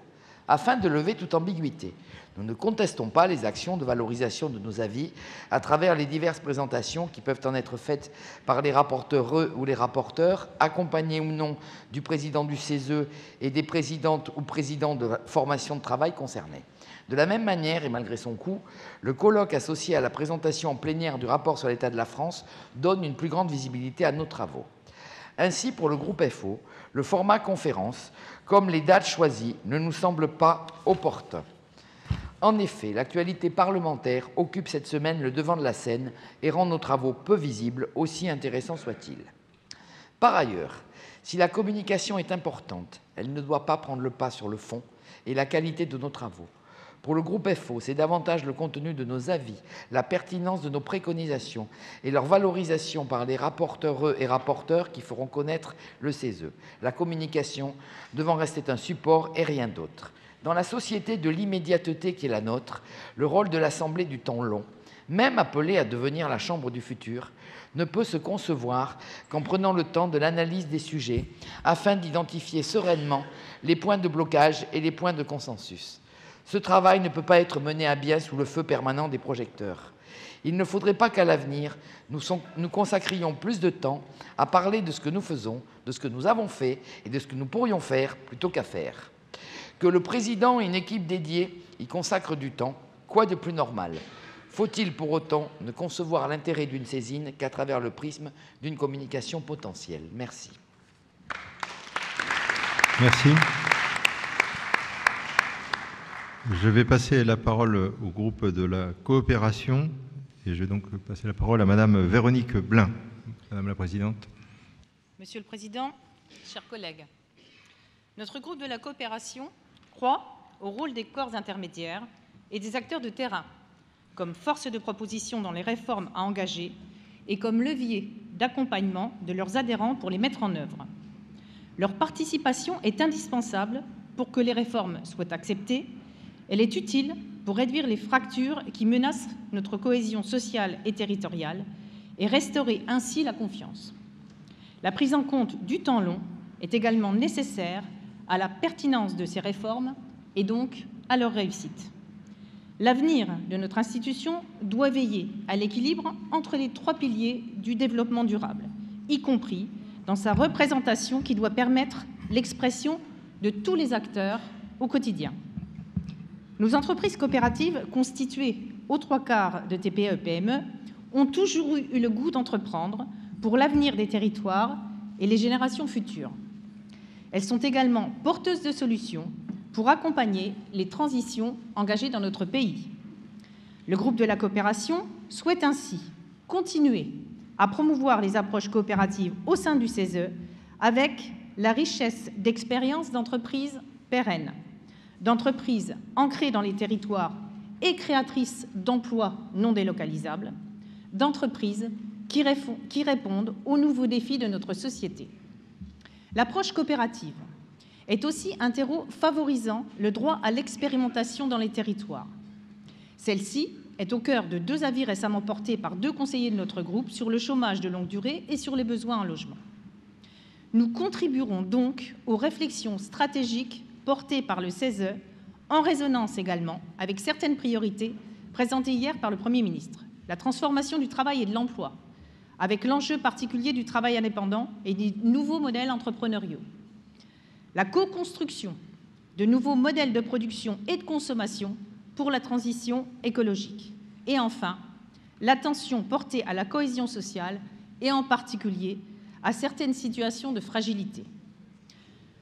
Afin de lever toute ambiguïté, nous ne contestons pas les actions de valorisation de nos avis à travers les diverses présentations qui peuvent en être faites par les rapporteurs ou les rapporteurs, accompagnés ou non du président du CESE et des présidentes ou présidents de la formation de travail concernés. De la même manière, et malgré son coût, le colloque associé à la présentation en plénière du rapport sur l'état de la France donne une plus grande visibilité à nos travaux. Ainsi, pour le groupe FO, le format conférence, comme les dates choisies, ne nous semble pas opportun. En effet, l'actualité parlementaire occupe cette semaine le devant de la scène et rend nos travaux peu visibles, aussi intéressants soient-ils. Par ailleurs, si la communication est importante, elle ne doit pas prendre le pas sur le fond et la qualité de nos travaux. Pour le groupe FO, c'est davantage le contenu de nos avis, la pertinence de nos préconisations et leur valorisation par les rapporteurs et rapporteurs qui feront connaître le CESE. La communication devant rester un support et rien d'autre. Dans la société de l'immédiateté qui est la nôtre, le rôle de l'Assemblée du temps long, même appelée à devenir la Chambre du futur, ne peut se concevoir qu'en prenant le temps de l'analyse des sujets afin d'identifier sereinement les points de blocage et les points de consensus. Ce travail ne peut pas être mené à bien sous le feu permanent des projecteurs. Il ne faudrait pas qu'à l'avenir, nous consacrions plus de temps à parler de ce que nous faisons, de ce que nous avons fait et de ce que nous pourrions faire plutôt qu'à faire. Que le président et une équipe dédiée y consacrent du temps, quoi de plus normal? Faut-il pour autant ne concevoir l'intérêt d'une saisine qu'à travers le prisme d'une communication potentielle? Merci. Merci. Je vais passer la parole au groupe de la coopération et je vais donc passer la parole à Madame Véronique Blain. Madame la Présidente. Monsieur le Président, chers collègues, notre groupe de la coopération croit au rôle des corps intermédiaires et des acteurs de terrain comme force de proposition dans les réformes à engager et comme levier d'accompagnement de leurs adhérents pour les mettre en œuvre. Leur participation est indispensable pour que les réformes soient acceptées. Elle est utile pour réduire les fractures qui menacent notre cohésion sociale et territoriale et restaurer ainsi la confiance. La prise en compte du temps long est également nécessaire à la pertinence de ces réformes et donc à leur réussite. L'avenir de notre institution doit veiller à l'équilibre entre les trois piliers du développement durable, y compris dans sa représentation qui doit permettre l'expression de tous les acteurs au quotidien. Nos entreprises coopératives, constituées aux 3/4 de TPE-PME, ont toujours eu le goût d'entreprendre pour l'avenir des territoires et les générations futures. Elles sont également porteuses de solutions pour accompagner les transitions engagées dans notre pays. Le groupe de la coopération souhaite ainsi continuer à promouvoir les approches coopératives au sein du CESE avec la richesse d'expériences d'entreprises pérennes, d'entreprises ancrées dans les territoires et créatrices d'emplois non délocalisables, d'entreprises qui répondent aux nouveaux défis de notre société. L'approche coopérative est aussi un terreau favorisant le droit à l'expérimentation dans les territoires. Celle-ci est au cœur de deux avis récemment portés par deux conseillers de notre groupe sur le chômage de longue durée et sur les besoins en logement. Nous contribuerons donc aux réflexions stratégiques portées par le CESE, en résonance également avec certaines priorités présentées hier par le Premier ministre. La transformation du travail et de l'emploi, avec l'enjeu particulier du travail indépendant et des nouveaux modèles entrepreneuriaux. La co-construction de nouveaux modèles de production et de consommation pour la transition écologique. Et enfin, l'attention portée à la cohésion sociale et en particulier à certaines situations de fragilité.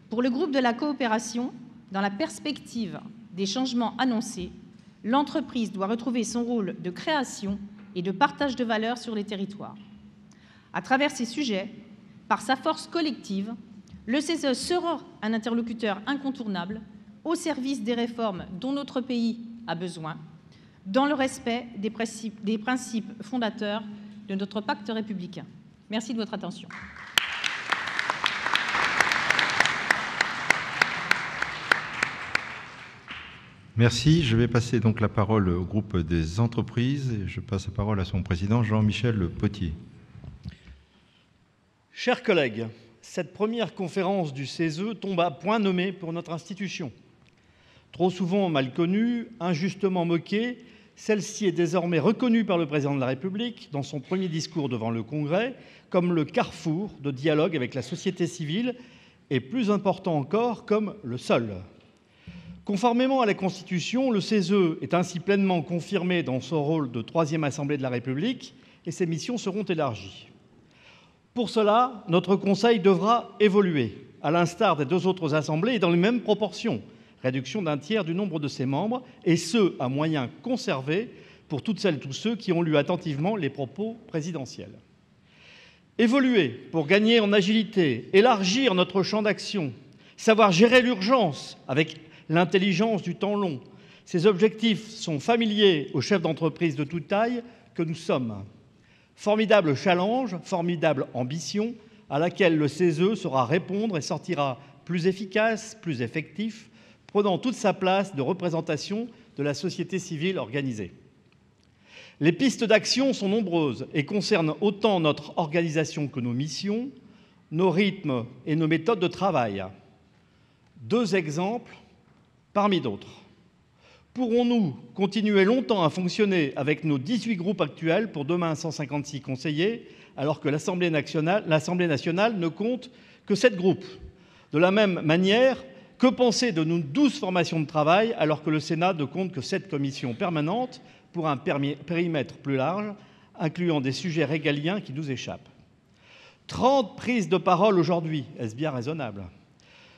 Pour le groupe de la coopération, dans la perspective des changements annoncés, l'entreprise doit retrouver son rôle de création et de partage de valeurs sur les territoires. À travers ces sujets, par sa force collective, le CESE sera un interlocuteur incontournable au service des réformes dont notre pays a besoin, dans le respect des principes fondateurs de notre pacte républicain. Merci de votre attention. Merci. Je vais passer donc la parole au groupe des entreprises et je passe la parole à son président Jean-Michel Potier. Chers collègues, cette première conférence du CESE tombe à point nommé pour notre institution. Trop souvent mal connue, injustement moquée, celle-ci est désormais reconnue par le président de la République dans son premier discours devant le Congrès comme le carrefour de dialogue avec la société civile et plus important encore comme le seul. Conformément à la Constitution, le CESE est ainsi pleinement confirmé dans son rôle de troisième assemblée de la République et ses missions seront élargies. Pour cela, notre Conseil devra évoluer, à l'instar des deux autres assemblées et dans les mêmes proportions, réduction d'1/3 du nombre de ses membres, et ce, à moyen conservé pour toutes celles et tous ceux qui ont lu attentivement les propos présidentiels. Évoluer pour gagner en agilité, élargir notre champ d'action, savoir gérer l'urgence avec l'intelligence du temps long. Ces objectifs sont familiers aux chefs d'entreprise de toute taille que nous sommes. Formidable challenge, formidable ambition à laquelle le CESE saura répondre et sortira plus efficace, plus effectif, prenant toute sa place de représentation de la société civile organisée. Les pistes d'action sont nombreuses et concernent autant notre organisation que nos missions, nos rythmes et nos méthodes de travail. Deux exemples parmi d'autres. Pourrons-nous continuer longtemps à fonctionner avec nos 18 groupes actuels pour demain 156 conseillers, alors que l'Assemblée nationale ne compte que 7 groupes? De la même manière, que penser de nos 12 formations de travail, alors que le Sénat ne compte que 7 commissions permanentes pour un périmètre plus large, incluant des sujets régaliens qui nous échappent? 30 prises de parole aujourd'hui, est-ce bien raisonnable ?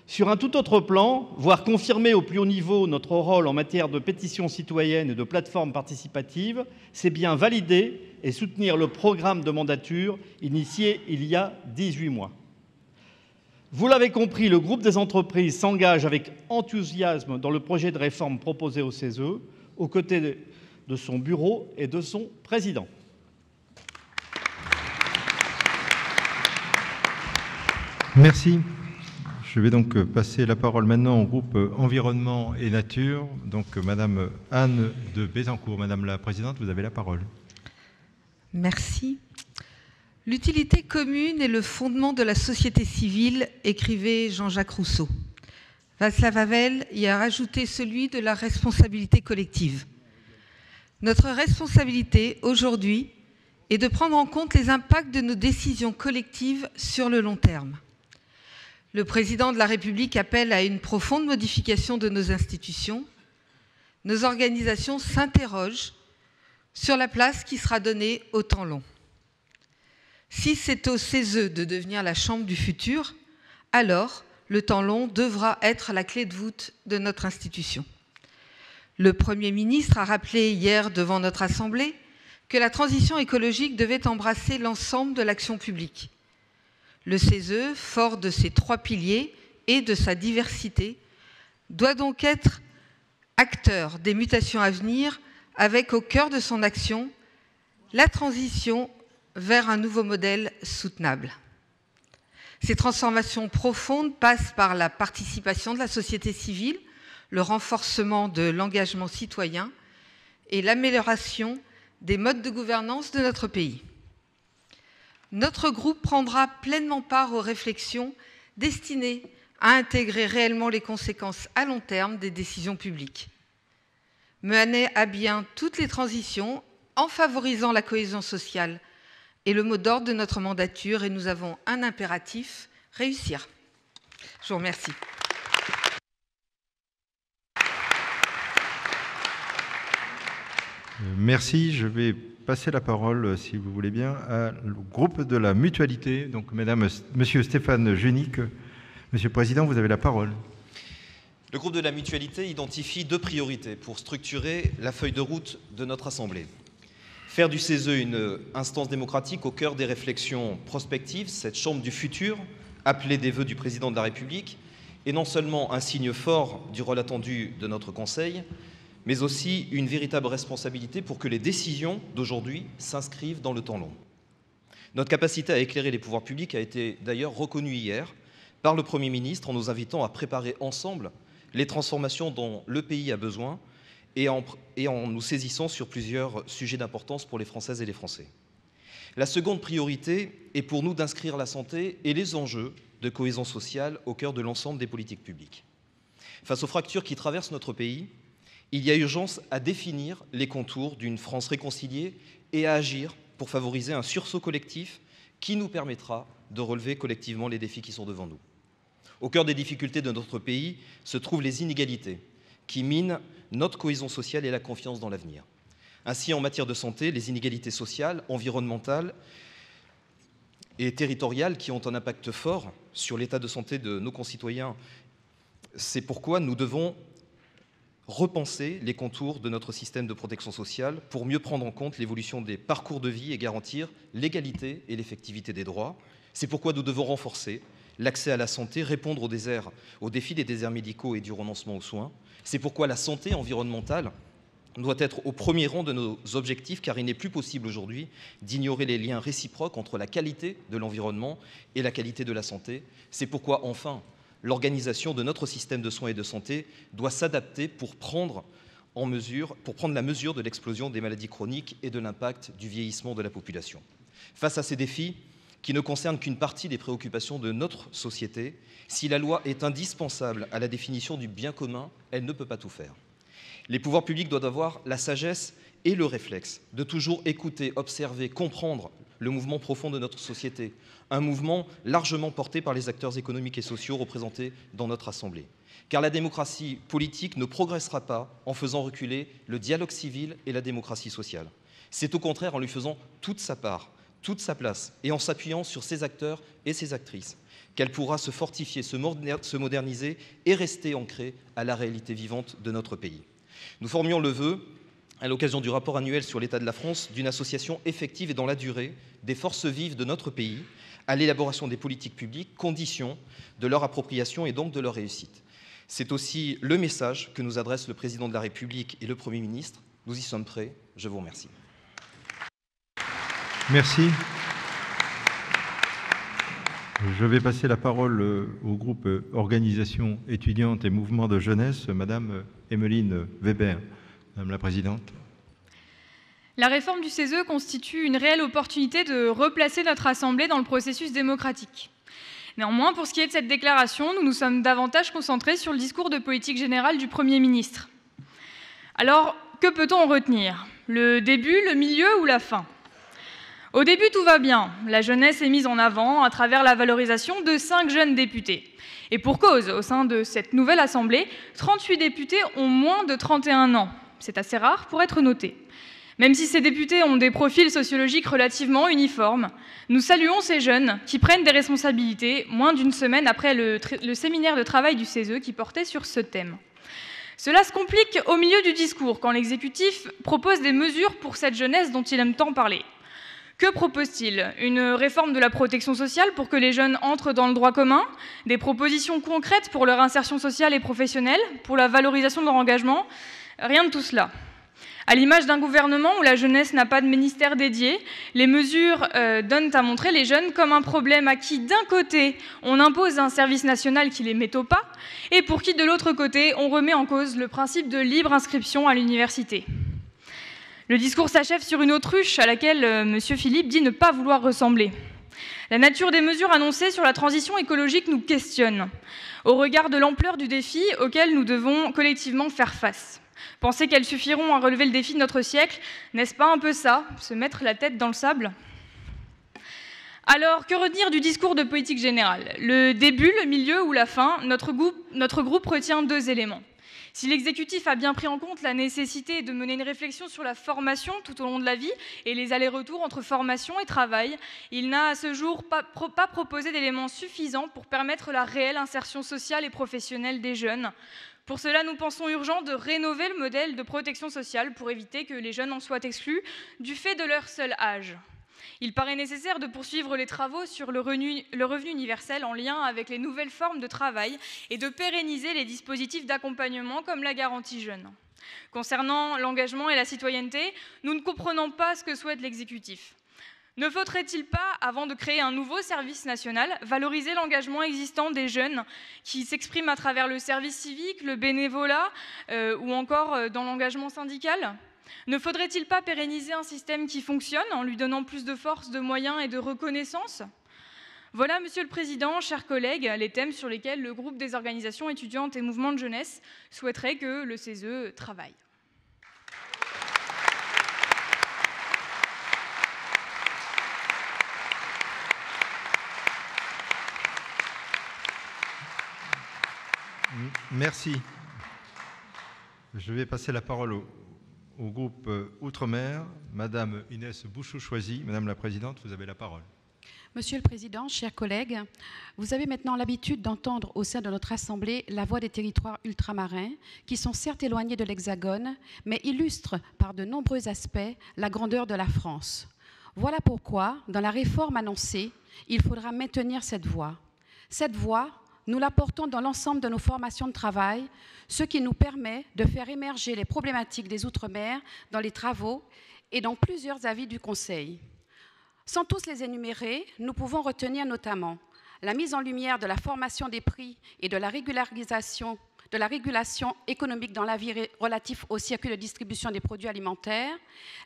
Sur un tout autre plan, voire confirmer au plus haut niveau notre rôle en matière de pétitions citoyennes et de plateformes participatives, c'est bien valider et soutenir le programme de mandature initié il y a 18 mois. Vous l'avez compris, le groupe des entreprises s'engage avec enthousiasme dans le projet de réforme proposé au CESE, aux côtés de son bureau et de son président. Merci. Je vais donc passer la parole maintenant au groupe Environnement et Nature. Donc, Madame Anne de Bézencourt, Madame la Présidente, vous avez la parole. Merci. L'utilité commune est le fondement de la société civile, écrivait Jean-Jacques Rousseau. Václav Havel y a rajouté celui de la responsabilité collective. Notre responsabilité, aujourd'hui, est de prendre en compte les impacts de nos décisions collectives sur le long terme. Le président de la République appelle à une profonde modification de nos institutions. Nos organisations s'interrogent sur la place qui sera donnée au temps long. Si c'est au CESE de devenir la chambre du futur, alors le temps long devra être la clé de voûte de notre institution. Le Premier ministre a rappelé hier devant notre Assemblée que la transition écologique devait embrasser l'ensemble de l'action publique. Le CESE, fort de ses 3 piliers et de sa diversité, doit donc être acteur des mutations à venir avec au cœur de son action la transition vers un nouveau modèle soutenable. Ces transformations profondes passent par la participation de la société civile, le renforcement de l'engagement citoyen et l'amélioration des modes de gouvernance de notre pays. Notre groupe prendra pleinement part aux réflexions destinées à intégrer réellement les conséquences à long terme des décisions publiques, mener à bien toutes les transitions en favorisant la cohésion sociale est le mot d'ordre de notre mandature et nous avons un impératif, réussir. Je vous remercie. Merci, je vais passer la parole, si vous voulez bien, au groupe de la Mutualité. Donc, Monsieur Stéphane Junic, Monsieur le Président, vous avez la parole. Le groupe de la Mutualité identifie deux priorités pour structurer la feuille de route de notre Assemblée. Faire du CESE une instance démocratique au cœur des réflexions prospectives, cette chambre du futur, appelée des vœux du Président de la République, est non seulement un signe fort du rôle attendu de notre Conseil, mais aussi une véritable responsabilité pour que les décisions d'aujourd'hui s'inscrivent dans le temps long. Notre capacité à éclairer les pouvoirs publics a été d'ailleurs reconnue hier par le Premier ministre en nous invitant à préparer ensemble les transformations dont le pays a besoin et en nous saisissant sur plusieurs sujets d'importance pour les Françaises et les Français. La seconde priorité est pour nous d'inscrire la santé et les enjeux de cohésion sociale au cœur de l'ensemble des politiques publiques. Face aux fractures qui traversent notre pays, il y a urgence à définir les contours d'une France réconciliée et à agir pour favoriser un sursaut collectif qui nous permettra de relever collectivement les défis qui sont devant nous. Au cœur des difficultés de notre pays se trouvent les inégalités qui minent notre cohésion sociale et la confiance dans l'avenir. Ainsi, en matière de santé, les inégalités sociales, environnementales et territoriales qui ont un impact fort sur l'état de santé de nos concitoyens, c'est pourquoi nous devons repenser les contours de notre système de protection sociale pour mieux prendre en compte l'évolution des parcours de vie et garantir l'égalité et l'effectivité des droits. C'est pourquoi nous devons renforcer l'accès à la santé, répondre aux défis des déserts médicaux et du renoncement aux soins. C'est pourquoi la santé environnementale doit être au premier rang de nos objectifs, car il n'est plus possible aujourd'hui d'ignorer les liens réciproques entre la qualité de l'environnement et la qualité de la santé. C'est pourquoi, enfin, l'organisation de notre système de soins et de santé doit s'adapter pour prendre la mesure de l'explosion des maladies chroniques et de l'impact du vieillissement de la population. Face à ces défis, qui ne concernent qu'une partie des préoccupations de notre société, si la loi est indispensable à la définition du bien commun, elle ne peut pas tout faire. Les pouvoirs publics doivent avoir la sagesse et le réflexe de toujours écouter, observer, comprendre le mouvement profond de notre société, un mouvement largement porté par les acteurs économiques et sociaux représentés dans notre Assemblée. Car la démocratie politique ne progressera pas en faisant reculer le dialogue civil et la démocratie sociale. C'est au contraire en lui faisant toute sa part, toute sa place, et en s'appuyant sur ses acteurs et ses actrices, qu'elle pourra se fortifier, se moderniser et rester ancrée à la réalité vivante de notre pays. Nous formions le vœu, à l'occasion du rapport annuel sur l'état de la France, d'une association effective et dans la durée des forces vives de notre pays à l'élaboration des politiques publiques, conditions de leur appropriation et donc de leur réussite. C'est aussi le message que nous adressent le Président de la République et le Premier ministre. Nous y sommes prêts. Je vous remercie. Merci. Je vais passer la parole au groupe Organisation étudiante et mouvement de jeunesse, Madame Emmeline Weber. Madame la Présidente. La réforme du CESE constitue une réelle opportunité de replacer notre Assemblée dans le processus démocratique. Néanmoins, pour ce qui est de cette déclaration, nous nous sommes davantage concentrés sur le discours de politique générale du Premier ministre. Alors, que peut-on en retenir? Le début, le milieu ou la fin? Au début, tout va bien. La jeunesse est mise en avant à travers la valorisation de 5 jeunes députés. Et pour cause, au sein de cette nouvelle Assemblée, 38 députés ont moins de 31 ans. C'est assez rare pour être noté. Même si ces députés ont des profils sociologiques relativement uniformes, nous saluons ces jeunes qui prennent des responsabilités moins d'une semaine après le séminaire de travail du CESE qui portait sur ce thème. Cela se complique au milieu du discours, quand l'exécutif propose des mesures pour cette jeunesse dont il aime tant parler. Que propose-t-il? Une réforme de la protection sociale pour que les jeunes entrent dans le droit commun? Des propositions concrètes pour leur insertion sociale et professionnelle? Pour la valorisation de leur engagement? Rien de tout cela. À l'image d'un gouvernement où la jeunesse n'a pas de ministère dédié, les mesures donnent à montrer les jeunes comme un problème à qui, d'un côté, on impose un service national qui les met au pas, et pour qui, de l'autre côté, on remet en cause le principe de libre inscription à l'université. Le discours s'achève sur une autruche à laquelle M. Philippe dit ne pas vouloir ressembler. La nature des mesures annoncées sur la transition écologique nous questionne, au regard de l'ampleur du défi auquel nous devons collectivement faire face. Penser qu'elles suffiront à relever le défi de notre siècle, n'est-ce pas un peu ça, se mettre la tête dans le sable ? Alors, que retenir du discours de politique générale ? Le début, le milieu ou la fin, notre groupe retient deux éléments. Si l'exécutif a bien pris en compte la nécessité de mener une réflexion sur la formation tout au long de la vie et les allers-retours entre formation et travail, il n'a à ce jour pas proposé d'éléments suffisants pour permettre la réelle insertion sociale et professionnelle des jeunes. Pour cela, nous pensons urgent de rénover le modèle de protection sociale pour éviter que les jeunes en soient exclus du fait de leur seul âge. Il paraît nécessaire de poursuivre les travaux sur le revenu universel en lien avec les nouvelles formes de travail et de pérenniser les dispositifs d'accompagnement comme la garantie jeune. Concernant l'engagement et la citoyenneté, nous ne comprenons pas ce que souhaite l'exécutif. Ne faudrait-il pas, avant de créer un nouveau service national, valoriser l'engagement existant des jeunes qui s'expriment à travers le service civique, le bénévolat ou encore dans l'engagement syndical ? Ne faudrait-il pas pérenniser un système qui fonctionne en lui donnant plus de force, de moyens et de reconnaissance ? Voilà, Monsieur le Président, chers collègues, les thèmes sur lesquels le groupe des organisations étudiantes et mouvements de jeunesse souhaiterait que le CESE travaille. Merci. Je vais passer la parole au groupe Outre-mer. Madame Inès Bouchou-Choisy, Madame la Présidente, vous avez la parole. Monsieur le Président, chers collègues, vous avez maintenant l'habitude d'entendre au sein de notre Assemblée la voix des territoires ultramarins, qui sont certes éloignés de l'Hexagone, mais illustrent par de nombreux aspects la grandeur de la France. Voilà pourquoi, dans la réforme annoncée, il faudra maintenir cette voix. Cette voix, nous l'apportons dans l'ensemble de nos formations de travail, ce qui nous permet de faire émerger les problématiques des Outre-mer dans les travaux et dans plusieurs avis du Conseil. Sans tous les énumérer, nous pouvons retenir notamment la mise en lumière de la formation des prix et de la régulation économique dans l'avis relatif au circuit de distribution des produits alimentaires,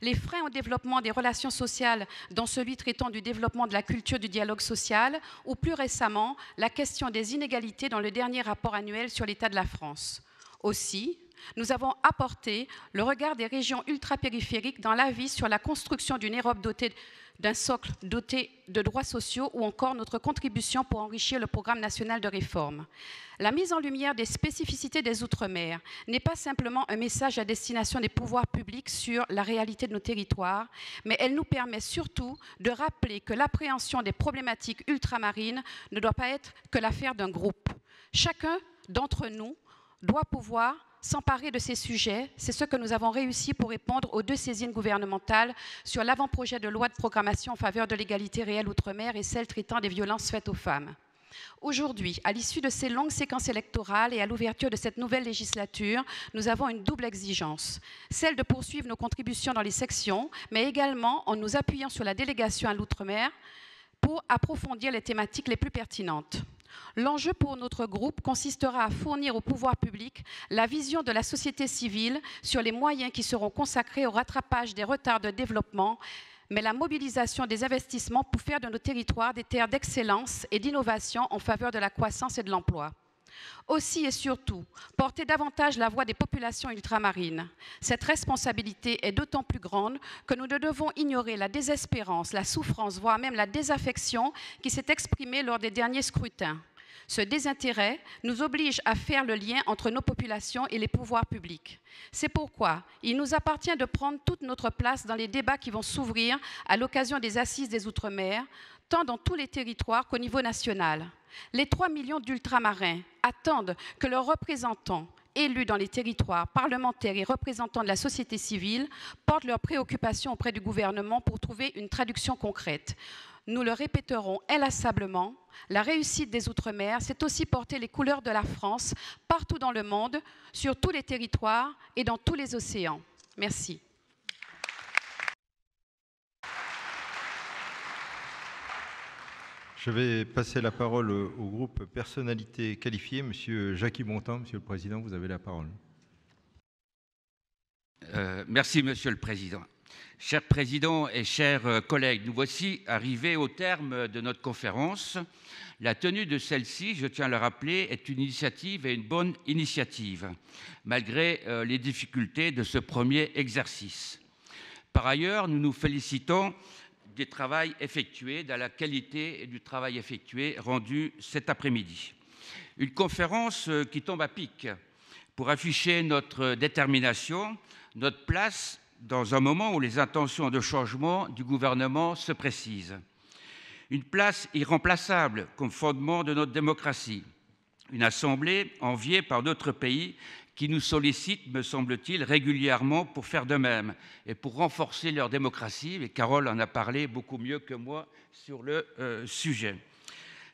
les freins au développement des relations sociales, dont celui traitant du développement de la culture du dialogue social, ou plus récemment, la question des inégalités dans le dernier rapport annuel sur l'état de la France. Aussi, nous avons apporté le regard des régions ultra-périphériques dans l'avis sur la construction d'une Europe dotée d'un socle doté de droits sociaux ou encore notre contribution pour enrichir le programme national de réforme. La mise en lumière des spécificités des Outre-mer n'est pas simplement un message à destination des pouvoirs publics sur la réalité de nos territoires, mais elle nous permet surtout de rappeler que l'appréhension des problématiques ultramarines ne doit pas être que l'affaire d'un groupe. Chacun d'entre nous doit pouvoir s'emparer de ces sujets, c'est ce que nous avons réussi pour répondre aux deux saisines gouvernementales sur l'avant-projet de loi de programmation en faveur de l'égalité réelle outre-mer et celle traitant des violences faites aux femmes. Aujourd'hui, à l'issue de ces longues séquences électorales et à l'ouverture de cette nouvelle législature, nous avons une double exigence, celle de poursuivre nos contributions dans les sections, mais également en nous appuyant sur la délégation à l'outre-mer pour approfondir les thématiques les plus pertinentes. L'enjeu pour notre groupe consistera à fournir au pouvoir public la vision de la société civile sur les moyens qui seront consacrés au rattrapage des retards de développement, mais la mobilisation des investissements pour faire de nos territoires des terres d'excellence et d'innovation en faveur de la croissance et de l'emploi. Aussi et surtout, porter davantage la voix des populations ultramarines. Cette responsabilité est d'autant plus grande que nous ne devons ignorer la désespérance, la souffrance, voire même la désaffection qui s'est exprimée lors des derniers scrutins. Ce désintérêt nous oblige à faire le lien entre nos populations et les pouvoirs publics. C'est pourquoi il nous appartient de prendre toute notre place dans les débats qui vont s'ouvrir à l'occasion des assises des Outre-mer, tant dans tous les territoires qu'au niveau national. Les 3 millions d'ultramarins attendent que leurs représentants, élus dans les territoires, parlementaires et représentants de la société civile, portent leurs préoccupations auprès du gouvernement pour trouver une traduction concrète. Nous le répéterons inlassablement, la réussite des Outre-mer, c'est aussi porter les couleurs de la France partout dans le monde, sur tous les territoires et dans tous les océans. Merci. Je vais passer la parole au groupe Personnalités qualifiées. Monsieur Jackie Bontemps, Monsieur le Président, vous avez la parole. Merci, Monsieur le Président. Cher Président et chers collègues, nous voici arrivés au terme de notre conférence. La tenue de celle-ci, je tiens à le rappeler, est une initiative et une bonne initiative, malgré les difficultés de ce premier exercice. Par ailleurs, nous nous félicitons du travail effectué, de la qualité et du travail effectué rendu cet après-midi. Une conférence qui tombe à pic pour afficher notre détermination, notre place dans un moment où les intentions de changement du gouvernement se précisent. Une place irremplaçable comme fondement de notre démocratie. Une assemblée enviée par d'autres pays qui nous sollicitent, me semble-t-il, régulièrement pour faire de même et pour renforcer leur démocratie. Et Carole en a parlé beaucoup mieux que moi sur le sujet.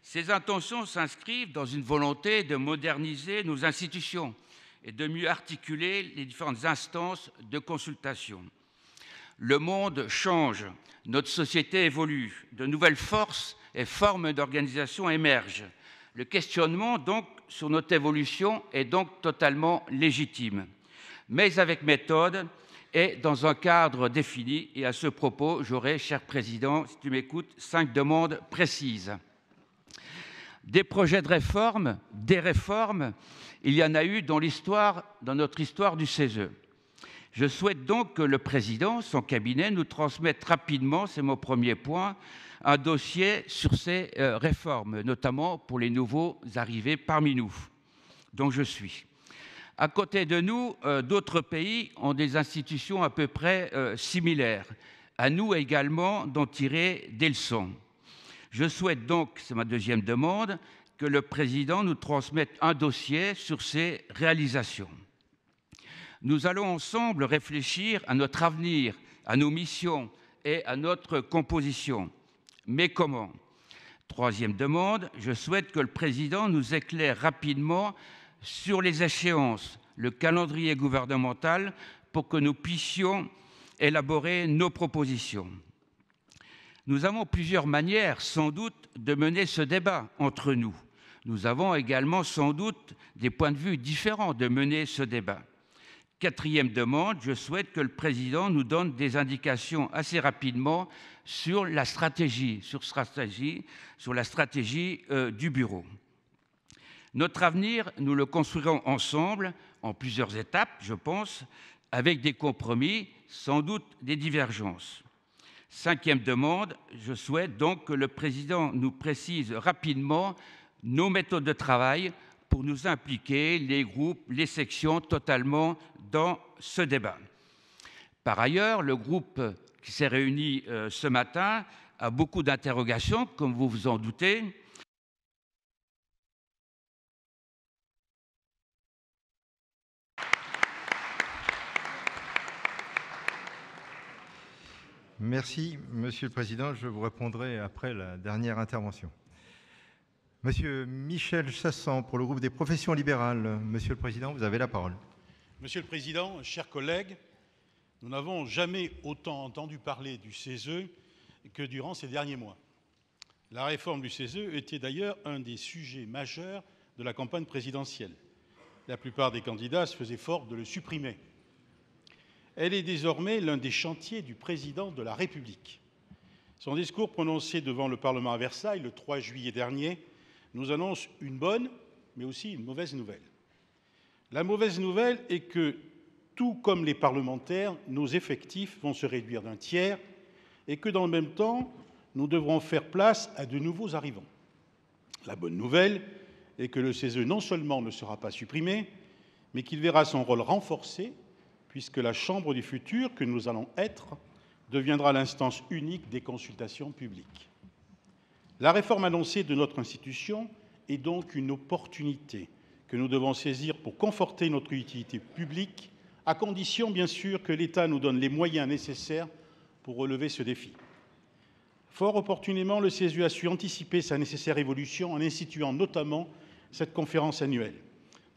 Ces intentions s'inscrivent dans une volonté de moderniser nos institutions et de mieux articuler les différentes instances de consultation. Le monde change, notre société évolue, de nouvelles forces et formes d'organisation émergent. Le questionnement donc sur notre évolution est donc totalement légitime, mais avec méthode et dans un cadre défini. Et à ce propos, j'aurai, cher Président, si tu m'écoutes, 5 demandes précises. Des projets de réforme, des réformes, il y en a eu dans l'histoire, dans notre histoire du CESE. Je souhaite donc que le Président, son cabinet, nous transmette rapidement, c'est mon premier point, un dossier sur ces réformes, notamment pour les nouveaux arrivés parmi nous, dont je suis. À côté de nous, d'autres pays ont des institutions à peu près similaires. À nous également d'en tirer des leçons. Je souhaite donc, c'est ma deuxième demande, que le Président nous transmette un dossier sur ses réalisations. Nous allons ensemble réfléchir à notre avenir, à nos missions et à notre composition. Mais comment? Troisième demande, je souhaite que le Président nous éclaire rapidement sur les échéances, le calendrier gouvernemental, pour que nous puissions élaborer nos propositions. Nous avons plusieurs manières, sans doute, de mener ce débat entre nous. Nous avons également, sans doute, des points de vue différents de mener ce débat. Quatrième demande, je souhaite que le Président nous donne des indications assez rapidement sur la stratégie, du Bureau. Notre avenir, nous le construirons ensemble, en plusieurs étapes, je pense, avec des compromis, sans doute des divergences. Cinquième demande, je souhaite donc que le Président nous précise rapidement nos méthodes de travail pour nous impliquer, les groupes, les sections, totalement dans ce débat. Par ailleurs, le groupe qui s'est réuni ce matin a beaucoup d'interrogations, comme vous vous en doutez. Merci, Monsieur le Président. Je vous répondrai après la dernière intervention. Monsieur Michel Chassan, pour le groupe des professions libérales. Monsieur le Président, vous avez la parole. Monsieur le Président, chers collègues, nous n'avons jamais autant entendu parler du CESE que durant ces derniers mois. La réforme du CESE était d'ailleurs un des sujets majeurs de la campagne présidentielle. La plupart des candidats se faisaient fort de le supprimer. Elle est désormais l'un des chantiers du président de la République. Son discours prononcé devant le Parlement à Versailles le 3 juillet dernier nous annonce une bonne, mais aussi une mauvaise nouvelle. La mauvaise nouvelle est que, tout comme les parlementaires, nos effectifs vont se réduire d'un tiers et que, dans le même temps, nous devrons faire place à de nouveaux arrivants. La bonne nouvelle est que le CESE non seulement ne sera pas supprimé, mais qu'il verra son rôle renforcé, puisque la Chambre du futur que nous allons être deviendra l'instance unique des consultations publiques. La réforme annoncée de notre institution est donc une opportunité que nous devons saisir pour conforter notre utilité publique, à condition bien sûr que l'État nous donne les moyens nécessaires pour relever ce défi. Fort opportunément, le CESE a su anticiper sa nécessaire évolution en instituant notamment cette conférence annuelle.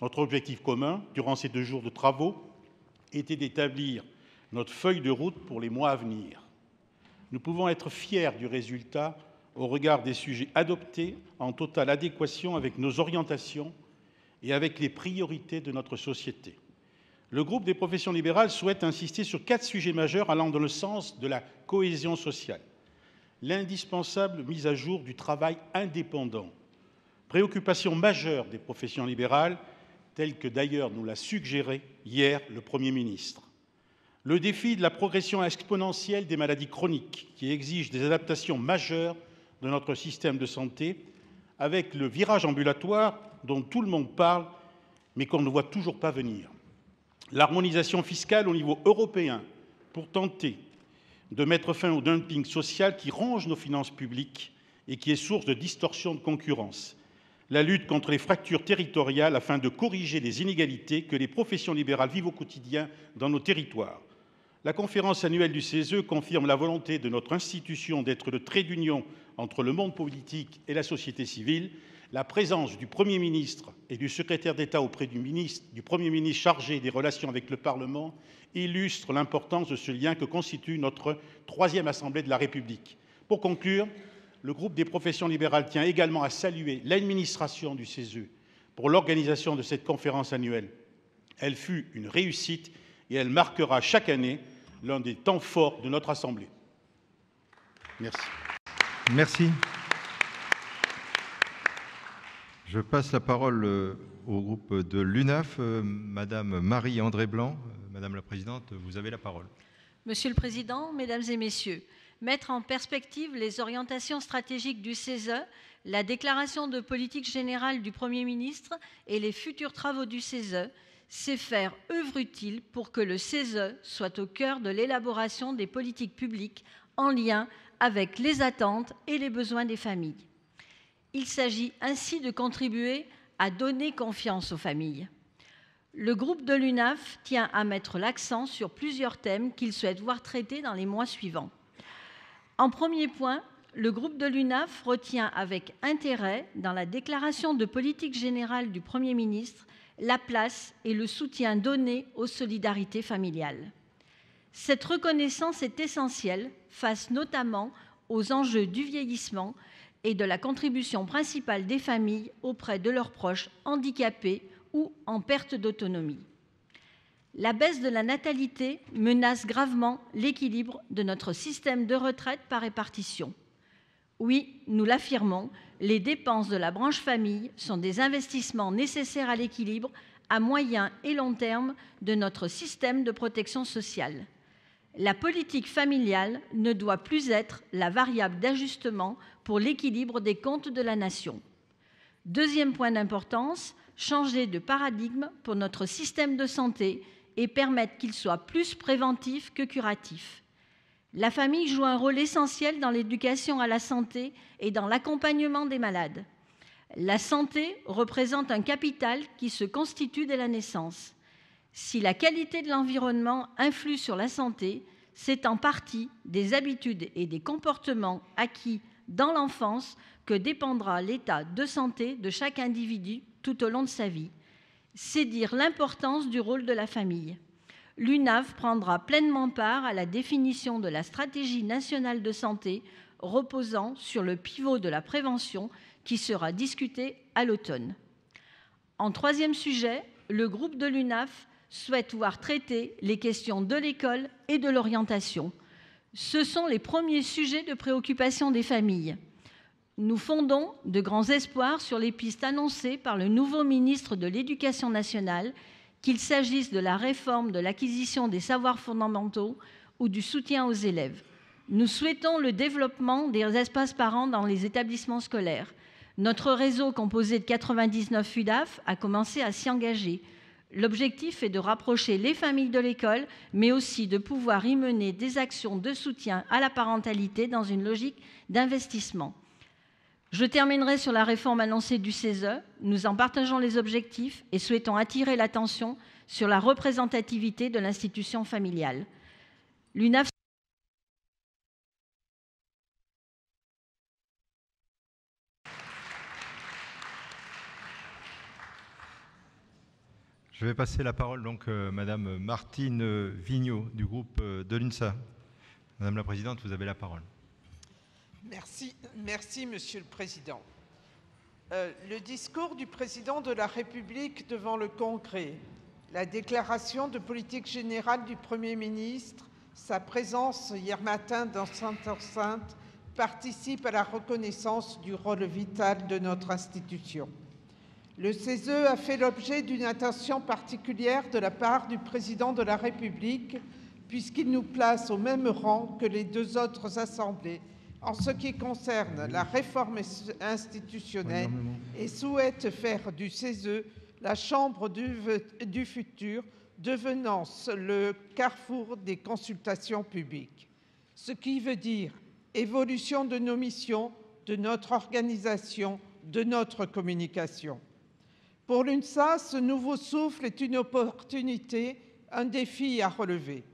Notre objectif commun, durant ces 2 jours de travaux, était d'établir notre feuille de route pour les mois à venir. Nous pouvons être fiers du résultat au regard des sujets adoptés en totale adéquation avec nos orientations et avec les priorités de notre société. le groupe des professions libérales souhaite insister sur 4 sujets majeurs allant dans le sens de la cohésion sociale. L'indispensable mise à jour du travail indépendant, préoccupation majeure des professions libérales, telle que d'ailleurs nous l'a suggéré hier le Premier ministre. Le défi de la progression exponentielle des maladies chroniques, qui exige des adaptations majeures de notre système de santé, avec le virage ambulatoire dont tout le monde parle, mais qu'on ne voit toujours pas venir. L'harmonisation fiscale au niveau européen, pour tenter de mettre fin au dumping social qui ronge nos finances publiques et qui est source de distorsion de concurrence. La lutte contre les fractures territoriales afin de corriger les inégalités que les professions libérales vivent au quotidien dans nos territoires. La conférence annuelle du CESE confirme la volonté de notre institution d'être le trait d'union entre le monde politique et la société civile. La présence du Premier ministre et du secrétaire d'État auprès du Premier ministre chargé des relations avec le Parlement illustre l'importance de ce lien que constitue notre 3e Assemblée de la République. Pour conclure, le groupe des professions libérales tient également à saluer l'administration du CESE pour l'organisation de cette conférence annuelle. Elle fut une réussite et elle marquera chaque année l'un des temps forts de notre Assemblée. Merci. Merci. Je passe la parole au groupe de l'UNAF. Madame Marie-André Blanc, Madame la Présidente, vous avez la parole. Monsieur le Président, Mesdames et Messieurs, mettre en perspective les orientations stratégiques du CESE, la déclaration de politique générale du Premier ministre et les futurs travaux du CESE, c'est faire œuvre utile pour que le CESE soit au cœur de l'élaboration des politiques publiques en lien avec les attentes et les besoins des familles. Il s'agit ainsi de contribuer à donner confiance aux familles. Le groupe de l'UNAF tient à mettre l'accent sur plusieurs thèmes qu'il souhaite voir traités dans les mois suivants. En premier point, le groupe de l'UNAF retient avec intérêt, dans la déclaration de politique générale du Premier ministre, la place et le soutien donné aux solidarités familiales. Cette reconnaissance est essentielle face notamment aux enjeux du vieillissement et de la contribution principale des familles auprès de leurs proches handicapés ou en perte d'autonomie. La baisse de la natalité menace gravement l'équilibre de notre système de retraite par répartition. Oui, nous l'affirmons, les dépenses de la branche famille sont des investissements nécessaires à l'équilibre à moyen et long terme de notre système de protection sociale. La politique familiale ne doit plus être la variable d'ajustement pour l'équilibre des comptes de la nation. Deuxième point d'importance, changer de paradigme pour notre système de santé et permettre qu'il soit plus préventif que curatif. La famille joue un rôle essentiel dans l'éducation à la santé et dans l'accompagnement des malades. La santé représente un capital qui se constitue dès la naissance. Si la qualité de l'environnement influe sur la santé, c'est en partie des habitudes et des comportements acquis dans l'enfance que dépendra l'état de santé de chaque individu tout au long de sa vie. C'est dire l'importance du rôle de la famille. L'UNAF prendra pleinement part à la définition de la stratégie nationale de santé reposant sur le pivot de la prévention qui sera discutée à l'automne. En troisième sujet, le groupe de l'UNAF souhaite voir traiter les questions de l'école et de l'orientation. Ce sont les premiers sujets de préoccupation des familles. Nous fondons de grands espoirs sur les pistes annoncées par le nouveau ministre de l'Éducation nationale, qu'il s'agisse de la réforme de l'acquisition des savoirs fondamentaux ou du soutien aux élèves. Nous souhaitons le développement des espaces parents dans les établissements scolaires. Notre réseau composé de 99 UDAF a commencé à s'y engager. L'objectif est de rapprocher les familles de l'école, mais aussi de pouvoir y mener des actions de soutien à la parentalité dans une logique d'investissement. Je terminerai sur la réforme annoncée du CESE. Nous en partageons les objectifs et souhaitons attirer l'attention sur la représentativité de l'institution familiale. L'UNAF Je vais passer la parole donc Madame Martine Vigneault du groupe de l'INSA. Madame la Présidente, vous avez la parole. Merci Monsieur le Président. Le discours du Président de la République devant le Congrès La déclaration de politique générale du Premier ministre, sa présence hier matin dans cette enceinte, participe à la reconnaissance du rôle vital de notre institution. Le CESE a fait l'objet d'une attention particulière de la part du Président de la République, puisqu'il nous place au même rang que les deux autres assemblées en ce qui concerne la réforme institutionnelle et souhaite faire du CESE la chambre du futur, devenant le carrefour des consultations publiques. Ce qui veut dire évolution de nos missions, de notre organisation, de notre communication. Pour l'UNSA, ce nouveau souffle est une opportunité, un défi à relever.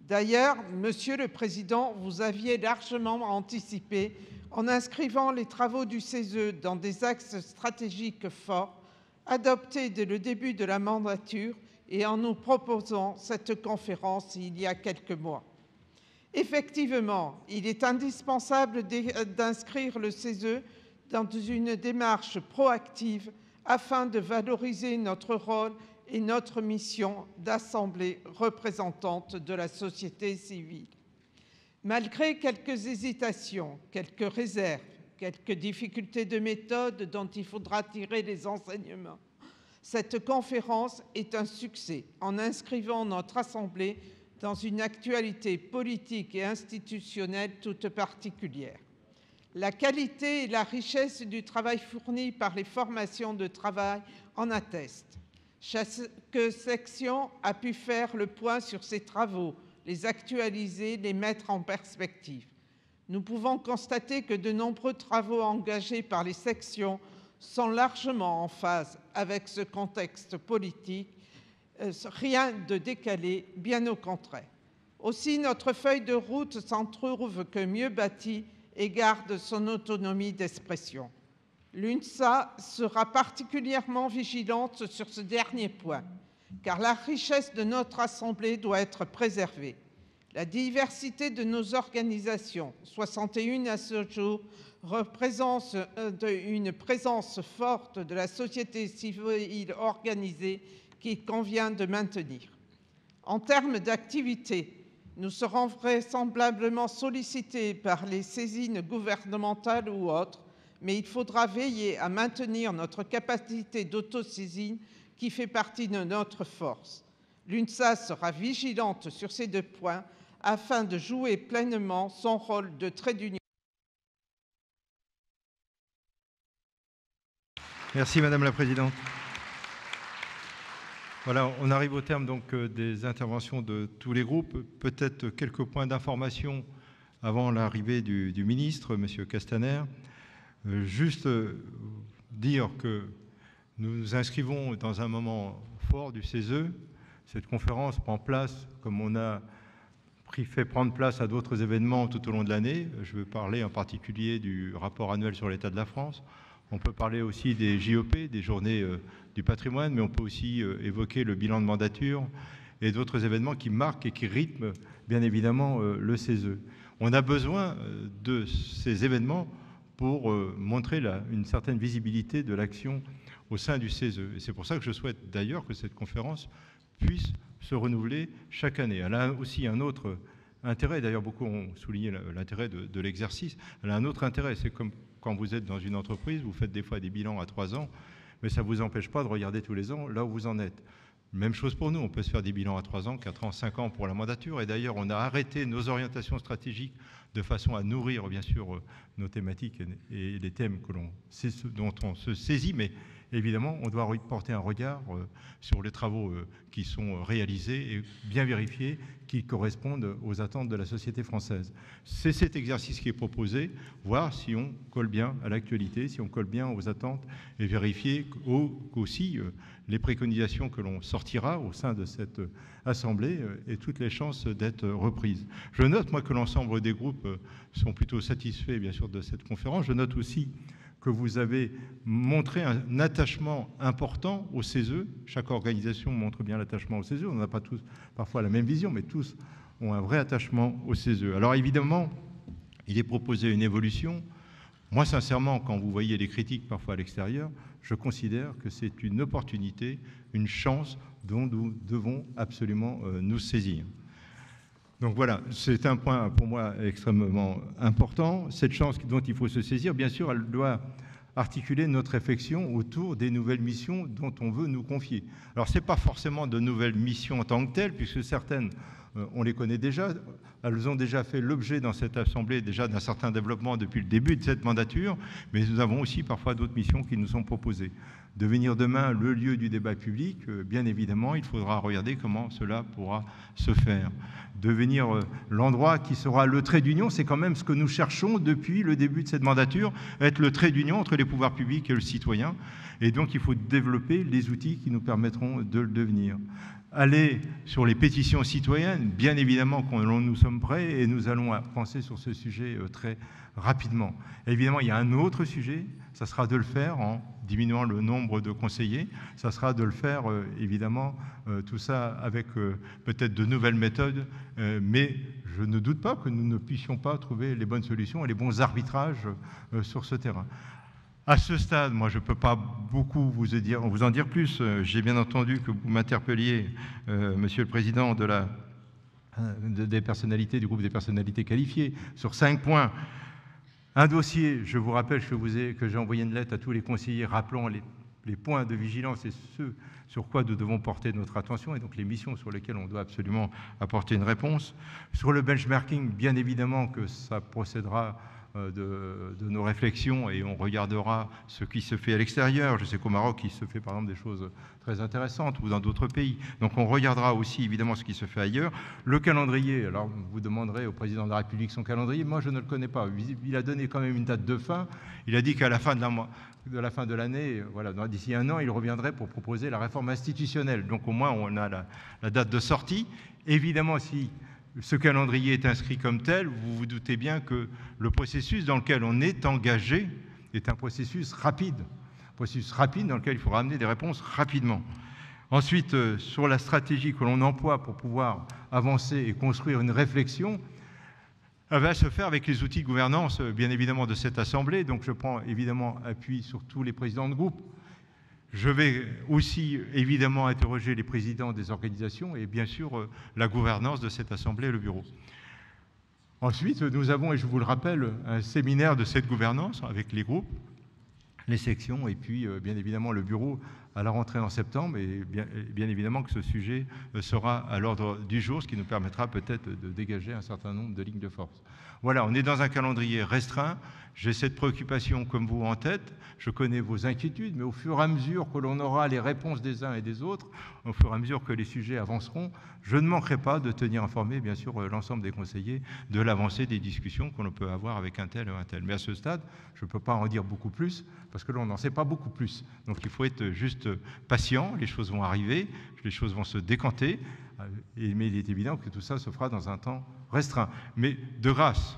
D'ailleurs, Monsieur le Président, vous aviez largement anticipé en inscrivant les travaux du CESE dans des axes stratégiques forts, adoptés dès le début de la mandature et en nous proposant cette conférence il y a quelques mois. Effectivement, il est indispensable d'inscrire le CESE dans une démarche proactive afin de valoriser notre rôle et notre mission d'assemblée représentante de la société civile. Malgré quelques hésitations, quelques réserves, quelques difficultés de méthode dont il faudra tirer les enseignements, cette conférence est un succès en inscrivant notre assemblée dans une actualité politique et institutionnelle toute particulière. La qualité et la richesse du travail fourni par les formations de travail en attestent. Chaque section a pu faire le point sur ses travaux, les actualiser, les mettre en perspective. Nous pouvons constater que de nombreux travaux engagés par les sections sont largement en phase avec ce contexte politique, rien de décalé, bien au contraire. Aussi, notre feuille de route s'en trouve que mieux bâtie et garde son autonomie d'expression. L'UNSA sera particulièrement vigilante sur ce dernier point, car la richesse de notre assemblée doit être préservée. La diversité de nos organisations, 61 à ce jour, représente une présence forte de la société civile organisée qu'il convient de maintenir. En termes d'activité, nous serons vraisemblablement sollicités par les saisines gouvernementales ou autres, mais il faudra veiller à maintenir notre capacité d'autosaisine qui fait partie de notre force. L'UNSA sera vigilante sur ces deux points afin de jouer pleinement son rôle de trait d'union. Merci Madame la Présidente. Voilà, on arrive au terme donc des interventions de tous les groupes. Peut-être quelques points d'information avant l'arrivée du ministre, M. Castaner. Juste dire que nous nous inscrivons dans un moment fort du CESE. Cette conférence prend place, comme on a fait prendre place à d'autres événements tout au long de l'année. Je veux parler en particulier du rapport annuel sur l'état de la France. On peut parler aussi des JOP, des journées du patrimoine, mais on peut aussi évoquer le bilan de mandature et d'autres événements qui marquent et qui rythment bien évidemment le CESE. On a besoin de ces événements pour montrer une certaine visibilité de l'action au sein du CESE. Et c'est pour ça que je souhaite d'ailleurs que cette conférence puisse se renouveler chaque année. Elle a aussi un autre intérêt, d'ailleurs beaucoup ont souligné l'intérêt de l'exercice, elle a un autre intérêt, c'est comme quand vous êtes dans une entreprise, vous faites des fois des bilans à 3 ans, mais ça ne vous empêche pas de regarder tous les ans là où vous en êtes. Même chose pour nous, on peut se faire des bilans à 3 ans, 4 ans, 5 ans pour la mandature. Et d'ailleurs, on a arrêté nos orientations stratégiques de façon à nourrir, bien sûr, nos thématiques et les thèmes dont on se saisit. Mais évidemment, on doit porter un regard sur les travaux qui sont réalisés et bien vérifier qu'ils correspondent aux attentes de la société française. C'est cet exercice qui est proposé, voir si on colle bien à l'actualité, si on colle bien aux attentes et vérifier aussi les préconisations que l'on sortira au sein de cette assemblée et toutes les chances d'être reprises. Je note, moi, que l'ensemble des groupes sont plutôt satisfaits, bien sûr, de cette conférence. Je note aussi que vous avez montré un attachement important au CESE. Chaque organisation montre bien l'attachement au CESE. On n'a pas tous parfois la même vision, mais tous ont un vrai attachement au CESE. Alors évidemment, il est proposé une évolution Moi, sincèrement, quand vous voyez des critiques parfois à l'extérieur, je considère que c'est une opportunité, une chance dont nous devons absolument nous saisir. Donc voilà, c'est un point pour moi extrêmement important. Cette chance dont il faut se saisir, bien sûr, elle doit articuler notre réflexion autour des nouvelles missions dont on veut nous confier. Alors, ce n'est pas forcément de nouvelles missions en tant que telles, puisque certaines, on les connaît déjà, elles ont déjà fait l'objet dans cette Assemblée déjà d'un certain développement depuis le début de cette mandature, mais nous avons aussi parfois d'autres missions qui nous sont proposées. Devenir demain le lieu du débat public, bien évidemment, il faudra regarder comment cela pourra se faire. Devenir l'endroit qui sera le trait d'union, c'est quand même ce que nous cherchons depuis le début de cette mandature, être le trait d'union entre les pouvoirs publics et le citoyen. Et donc, il faut développer les outils qui nous permettront de le devenir. Aller sur les pétitions citoyennes, bien évidemment quand nous sommes prêts, et nous allons penser sur ce sujet très rapidement. Et évidemment, il y a un autre sujet, ça sera de le faire en diminuant le nombre de conseillers, ça sera de le faire, évidemment, tout ça avec peut-être de nouvelles méthodes, mais je ne doute pas que nous ne puissions pas trouver les bonnes solutions et les bons arbitrages sur ce terrain. À ce stade, moi, je ne peux pas beaucoup vous en dire plus. J'ai bien entendu que vous m'interpelliez, Monsieur le Président, des personnalités, du groupe des personnalités qualifiées, sur 5 points. Un dossier, je vous rappelle que j'ai envoyé une lettre à tous les conseillers rappelant les points de vigilance et ceux sur quoi nous devons porter notre attention, et donc les missions sur lesquelles on doit absolument apporter une réponse. Sur le benchmarking, bien évidemment que ça procédera de nos réflexions et on regardera ce qui se fait à l'extérieur. Je sais qu'au Maroc, il se fait par exemple des choses très intéressantes ou dans d'autres pays. Donc on regardera aussi évidemment ce qui se fait ailleurs. Le calendrier, alors vous demanderez au président de la République son calendrier. Moi, je ne le connais pas. Il a donné quand même une date de fin. Il a dit qu'à la fin de l'année, voilà, d'ici 1 an, il reviendrait pour proposer la réforme institutionnelle. Donc au moins, on a la date de sortie. Évidemment, si ce calendrier est inscrit comme tel, vous vous doutez bien que le processus dans lequel on est engagé est un processus rapide. Un processus rapide dans lequel il faudra amener des réponses rapidement. Ensuite, sur la stratégie que l'on emploie pour pouvoir avancer et construire une réflexion, elle va se faire avec les outils de gouvernance, bien évidemment, de cette Assemblée. Donc je prends évidemment appui sur tous les présidents de groupe. Je vais aussi, évidemment, interroger les présidents des organisations et, bien sûr, la gouvernance de cette Assemblée et le bureau. Ensuite, nous avons, et je vous le rappelle, un séminaire de cette gouvernance avec les groupes, les sections et puis, bien évidemment, le bureau à la rentrée en septembre. Et bien évidemment que ce sujet sera à l'ordre du jour, ce qui nous permettra peut-être de dégager un certain nombre de lignes de force. Voilà, on est dans un calendrier restreint. J'ai cette préoccupation comme vous en tête, je connais vos inquiétudes, mais au fur et à mesure que l'on aura les réponses des uns et des autres, au fur et à mesure que les sujets avanceront, je ne manquerai pas de tenir informé, bien sûr, l'ensemble des conseillers de l'avancée des discussions qu'on peut avoir avec un tel ou un tel. Mais à ce stade, je ne peux pas en dire beaucoup plus, parce que l'on n'en sait pas beaucoup plus. Donc il faut être juste patient, les choses vont arriver, les choses vont se décanter, mais il est évident que tout ça se fera dans un temps restreint. Mais de grâce,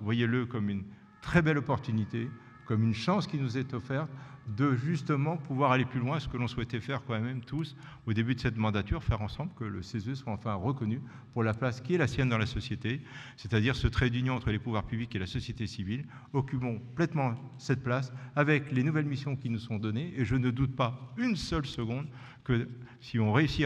voyez-le comme une très belle opportunité, comme une chance qui nous est offerte de justement pouvoir aller plus loin, ce que l'on souhaitait faire quand même tous au début de cette mandature, faire ensemble que le CESE soit enfin reconnu pour la place qui est la sienne dans la société, c'est-à-dire ce trait d'union entre les pouvoirs publics et la société civile. Occupons pleinement cette place avec les nouvelles missions qui nous sont données, et je ne doute pas une seule seconde que si on réussit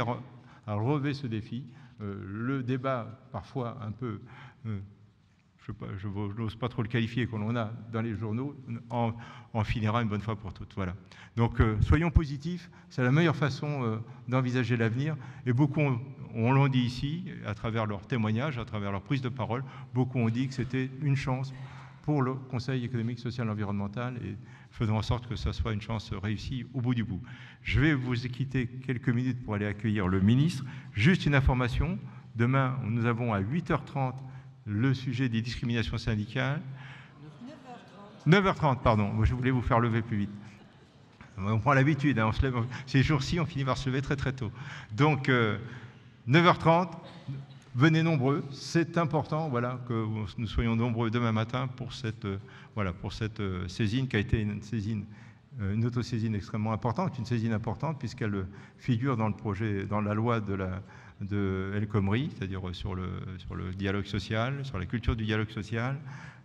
à relever ce défi, le débat parfois un peu... je n'ose pas trop le qualifier, que l'on a dans les journaux, en finira une bonne fois pour toutes. Voilà. Donc soyons positifs, c'est la meilleure façon d'envisager l'avenir. Et beaucoup l'ont dit ici, à travers leurs témoignages, à travers leurs prises de parole, beaucoup ont dit que c'était une chance pour le Conseil économique, social et environnemental, et faisons en sorte que ça soit une chance réussie au bout du bout. Je vais vous quitter quelques minutes pour aller accueillir le ministre. Juste une information, demain nous avons à 8h30 le sujet des discriminations syndicales. 9h30, pardon. Je voulais vous faire lever plus vite. On prend l'habitude, hein, on se lève. Ces jours-ci, on finit par se lever très très tôt. Donc, 9h30, venez nombreux. C'est important, voilà, que nous soyons nombreux demain matin pour cette saisine qui a été une saisine une autosaisine extrêmement importante, une saisine importante puisqu'elle figure dans le projet, dans la loi de El Khomri, c'est-à-dire sur le dialogue social, sur la culture du dialogue social.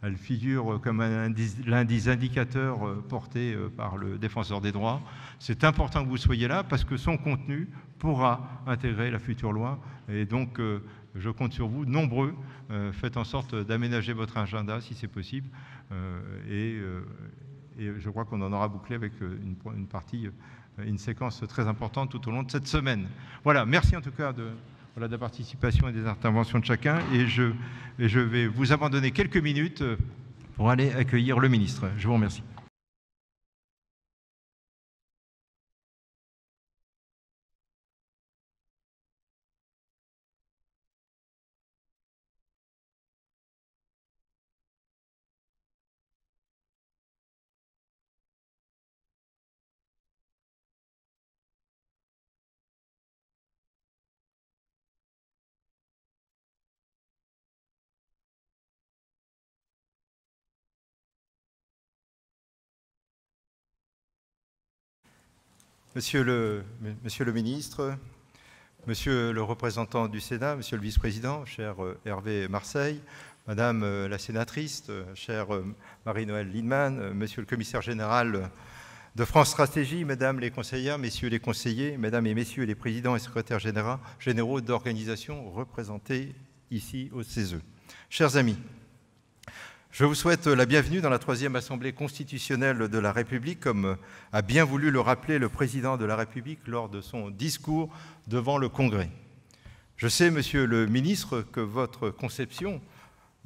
Elle figure comme l'un des indicateurs portés par le défenseur des droits. C'est important que vous soyez là parce que son contenu pourra intégrer la future loi. Et donc, je compte sur vous, nombreux. Faites en sorte d'aménager votre agenda si c'est possible. Et je crois qu'on en aura bouclé avec une séquence très importante tout au long de cette semaine. Voilà, merci en tout cas de la participation et des interventions de chacun. Et je vais vous abandonner quelques minutes pour aller accueillir le ministre. Je vous remercie. Monsieur le ministre, monsieur le représentant du Sénat, monsieur le vice-président, cher Hervé Marseille, madame la sénatrice, chère Marie-Noëlle Lindman, monsieur le commissaire général de France Stratégie, mesdames les conseillères, messieurs les conseillers, mesdames et messieurs les présidents et secrétaires généraux d'organisations représentées ici au CESE. Chers amis, je vous souhaite la bienvenue dans la 3e Assemblée constitutionnelle de la République, comme a bien voulu le rappeler le Président de la République lors de son discours devant le Congrès. Je sais, monsieur le ministre, que votre conception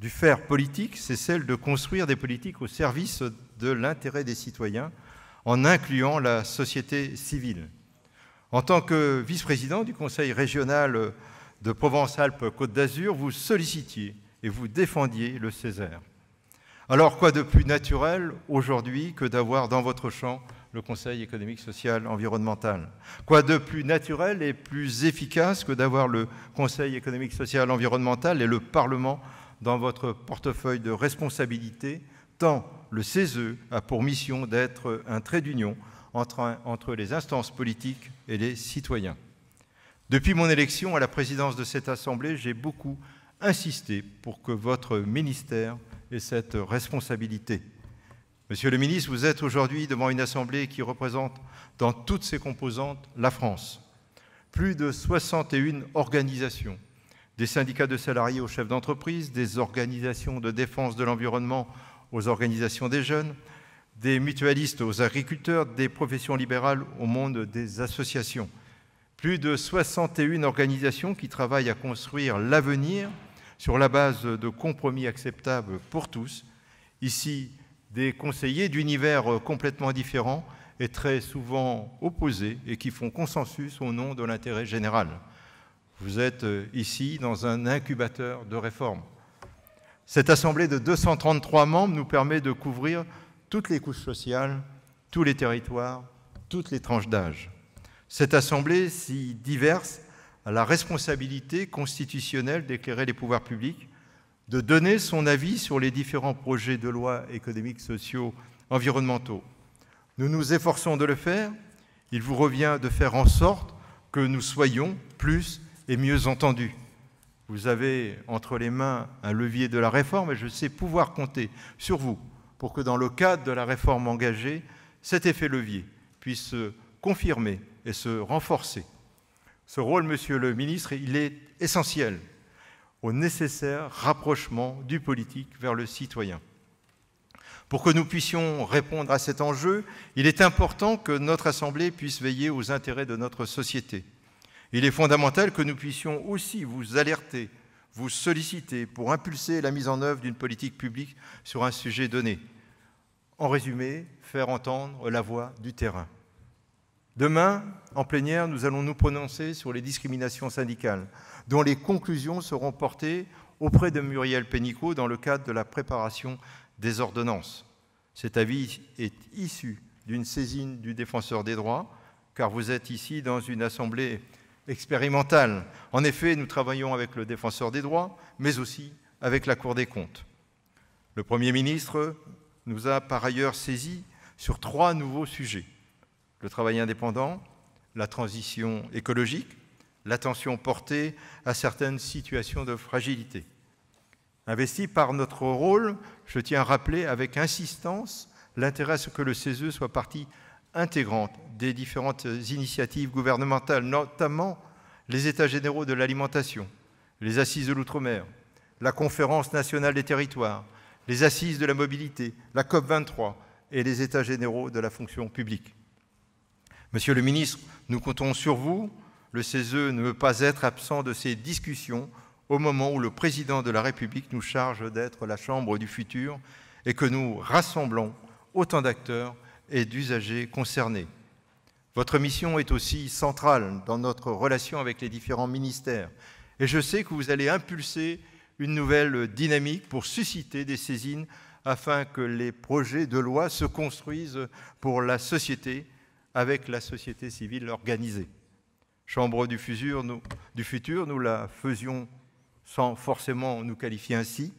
du faire politique, c'est celle de construire des politiques au service de l'intérêt des citoyens, en incluant la société civile. En tant que vice-président du Conseil régional de Provence-Alpes-Côte d'Azur, vous sollicitiez et vous défendiez le CESE. Alors quoi de plus naturel aujourd'hui que d'avoir dans votre champ le Conseil économique, social, environnemental? Quoi de plus naturel et plus efficace que d'avoir le Conseil économique, social, environnemental et le Parlement dans votre portefeuille de responsabilité, tant le CESE a pour mission d'être un trait d'union entre les instances politiques et les citoyens. Depuis mon élection à la présidence de cette Assemblée, j'ai beaucoup insisté pour que votre ministère et cette responsabilité. Monsieur le ministre, vous êtes aujourd'hui devant une assemblée qui représente dans toutes ses composantes la France. Plus de 61 organisations, des syndicats de salariés aux chefs d'entreprise, des organisations de défense de l'environnement aux organisations des jeunes, des mutualistes aux agriculteurs, des professions libérales au monde des associations. Plus de 61 organisations qui travaillent à construire l'avenir sur la base de compromis acceptables pour tous. Ici, des conseillers d'univers complètement différents et très souvent opposés et qui font consensus au nom de l'intérêt général. Vous êtes ici dans un incubateur de réformes. Cette assemblée de 233 membres nous permet de couvrir toutes les couches sociales, tous les territoires, toutes les tranches d'âge. Cette assemblée si diverse à la responsabilité constitutionnelle d'éclairer les pouvoirs publics, de donner son avis sur les différents projets de loi économiques, sociaux, environnementaux. Nous nous efforçons de le faire. Il vous revient de faire en sorte que nous soyons plus et mieux entendus. Vous avez entre les mains un levier de la réforme et je sais pouvoir compter sur vous pour que dans le cadre de la réforme engagée, cet effet levier puisse se confirmer et se renforcer. Ce rôle, monsieur le ministre, il est essentiel au nécessaire rapprochement du politique vers le citoyen. Pour que nous puissions répondre à cet enjeu, il est important que notre Assemblée puisse veiller aux intérêts de notre société. Il est fondamental que nous puissions aussi vous alerter, vous solliciter pour impulser la mise en œuvre d'une politique publique sur un sujet donné. En résumé, faire entendre la voix du terrain. Demain, en plénière, nous allons nous prononcer sur les discriminations syndicales, dont les conclusions seront portées auprès de Muriel Pénicaud dans le cadre de la préparation des ordonnances. Cet avis est issu d'une saisine du défenseur des droits, car vous êtes ici dans une assemblée expérimentale. En effet, nous travaillons avec le défenseur des droits, mais aussi avec la Cour des comptes. Le Premier ministre nous a par ailleurs saisi sur trois nouveaux sujets: le travail indépendant, la transition écologique, l'attention portée à certaines situations de fragilité. Investi par notre rôle, je tiens à rappeler avec insistance l'intérêt à ce que le CESE soit partie intégrante des différentes initiatives gouvernementales, notamment les États généraux de l'alimentation, les Assises de l'Outre-mer, la Conférence nationale des territoires, les Assises de la mobilité, la COP23 et les États généraux de la fonction publique. Monsieur le ministre, nous comptons sur vous. Le CESE ne veut pas être absent de ces discussions au moment où le président de la République nous charge d'être la chambre du futur et que nous rassemblons autant d'acteurs et d'usagers concernés. Votre mission est aussi centrale dans notre relation avec les différents ministères et je sais que vous allez impulser une nouvelle dynamique pour susciter des saisines afin que les projets de loi se construisent pour la société avec la société civile organisée. Chambre du futur, nous la faisions sans forcément nous qualifier ainsi,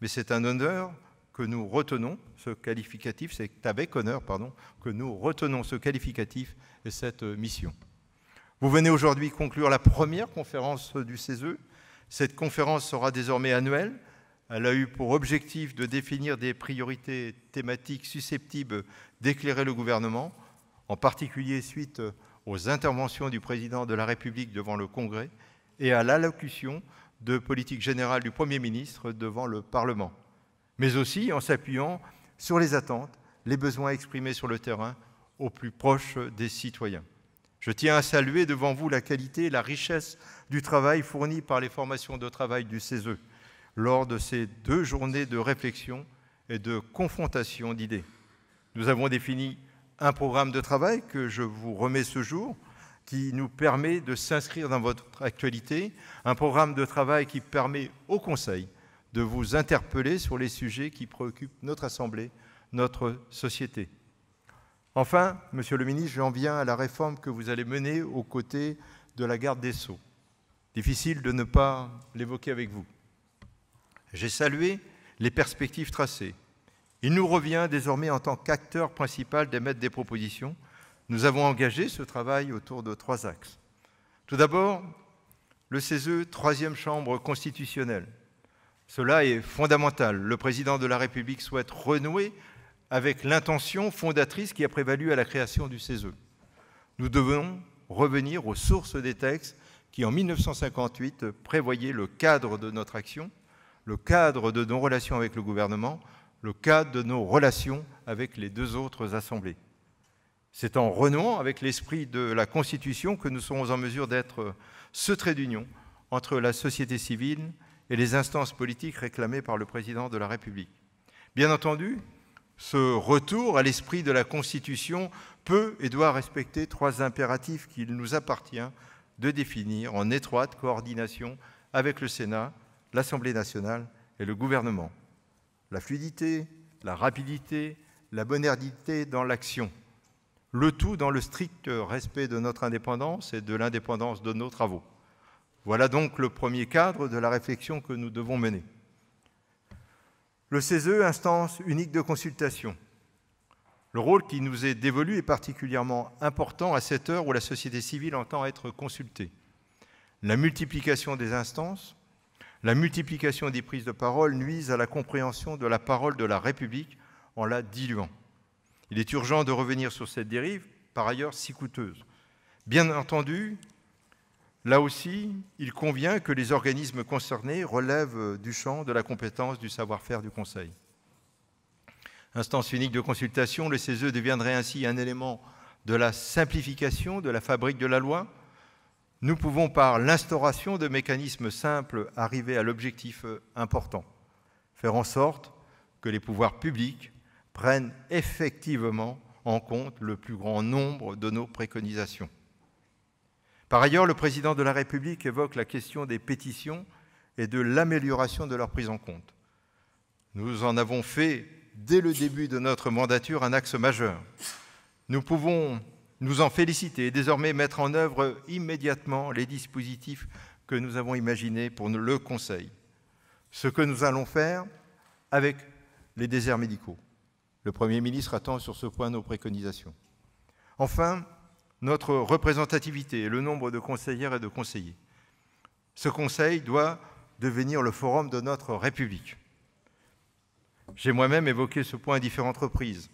mais c'est un honneur que nous retenons ce qualificatif, c'est avec honneur, pardon, que nous retenons ce qualificatif et cette mission. Vous venez aujourd'hui conclure la première conférence du CESE. Cette conférence sera désormais annuelle. Elle a eu pour objectif de définir des priorités thématiques susceptibles d'éclairer le gouvernement, en particulier suite aux interventions du président de la République devant le Congrès et à l'allocution de politique générale du Premier ministre devant le Parlement, mais aussi en s'appuyant sur les attentes, les besoins exprimés sur le terrain au plus proche des citoyens. Je tiens à saluer devant vous la qualité et la richesse du travail fourni par les formations de travail du CESE lors de ces deux journées de réflexion et de confrontation d'idées. Nous avons défini un programme de travail que je vous remets ce jour, qui nous permet de s'inscrire dans votre actualité, un programme de travail qui permet au Conseil de vous interpeller sur les sujets qui préoccupent notre Assemblée, notre société. Enfin, Monsieur le ministre, j'en viens à la réforme que vous allez mener aux côtés de la garde des Sceaux. Difficile de ne pas l'évoquer avec vous. J'ai salué les perspectives tracées. Il nous revient désormais en tant qu'acteur principal d'émettre des propositions. Nous avons engagé ce travail autour de trois axes. Tout d'abord, le CESE, troisième chambre constitutionnelle. Cela est fondamental. Le président de la République souhaite renouer avec l'intention fondatrice qui a prévalu à la création du CESE. Nous devons revenir aux sources des textes qui, en 1958, prévoyaient le cadre de notre action, le cadre de nos relations avec le gouvernement, le cadre de nos relations avec les deux autres assemblées. C'est en renouant avec l'esprit de la Constitution que nous serons en mesure d'être ce trait d'union entre la société civile et les instances politiques réclamées par le président de la République. Bien entendu, ce retour à l'esprit de la Constitution peut et doit respecter trois impératifs qu'il nous appartient de définir en étroite coordination avec le Sénat, l'Assemblée nationale et le gouvernement. La fluidité, la rapidité, la modernité dans l'action. Le tout dans le strict respect de notre indépendance et de l'indépendance de nos travaux. Voilà donc le premier cadre de la réflexion que nous devons mener. Le CESE, instance unique de consultation. Le rôle qui nous est dévolu est particulièrement important à cette heure où la société civile entend être consultée. La multiplication des instances, la multiplication des prises de parole nuisent à la compréhension de la parole de la République en la diluant. Il est urgent de revenir sur cette dérive, par ailleurs si coûteuse. Bien entendu, là aussi, il convient que les organismes concernés relèvent du champ de la compétence du savoir-faire du Conseil. Instance unique de consultation, le CESE deviendrait ainsi un élément de la simplification de la fabrique de la loi. Nous pouvons, par l'instauration de mécanismes simples, arriver à l'objectif important, faire en sorte que les pouvoirs publics prennent effectivement en compte le plus grand nombre de nos préconisations. Par ailleurs, le président de la République évoque la question des pétitions et de l'amélioration de leur prise en compte. Nous en avons fait, dès le début de notre mandature, un axe majeur. Nous pouvons nous en féliciter et désormais mettre en œuvre immédiatement les dispositifs que nous avons imaginés pour le Conseil. Ce que nous allons faire avec les déserts médicaux, Le Premier ministre attend sur ce point nos préconisations. Enfin, notre représentativité et le nombre de conseillères et de conseillers. Ce Conseil doit devenir le forum de notre République. J'ai moi-même évoqué ce point à différentes reprises.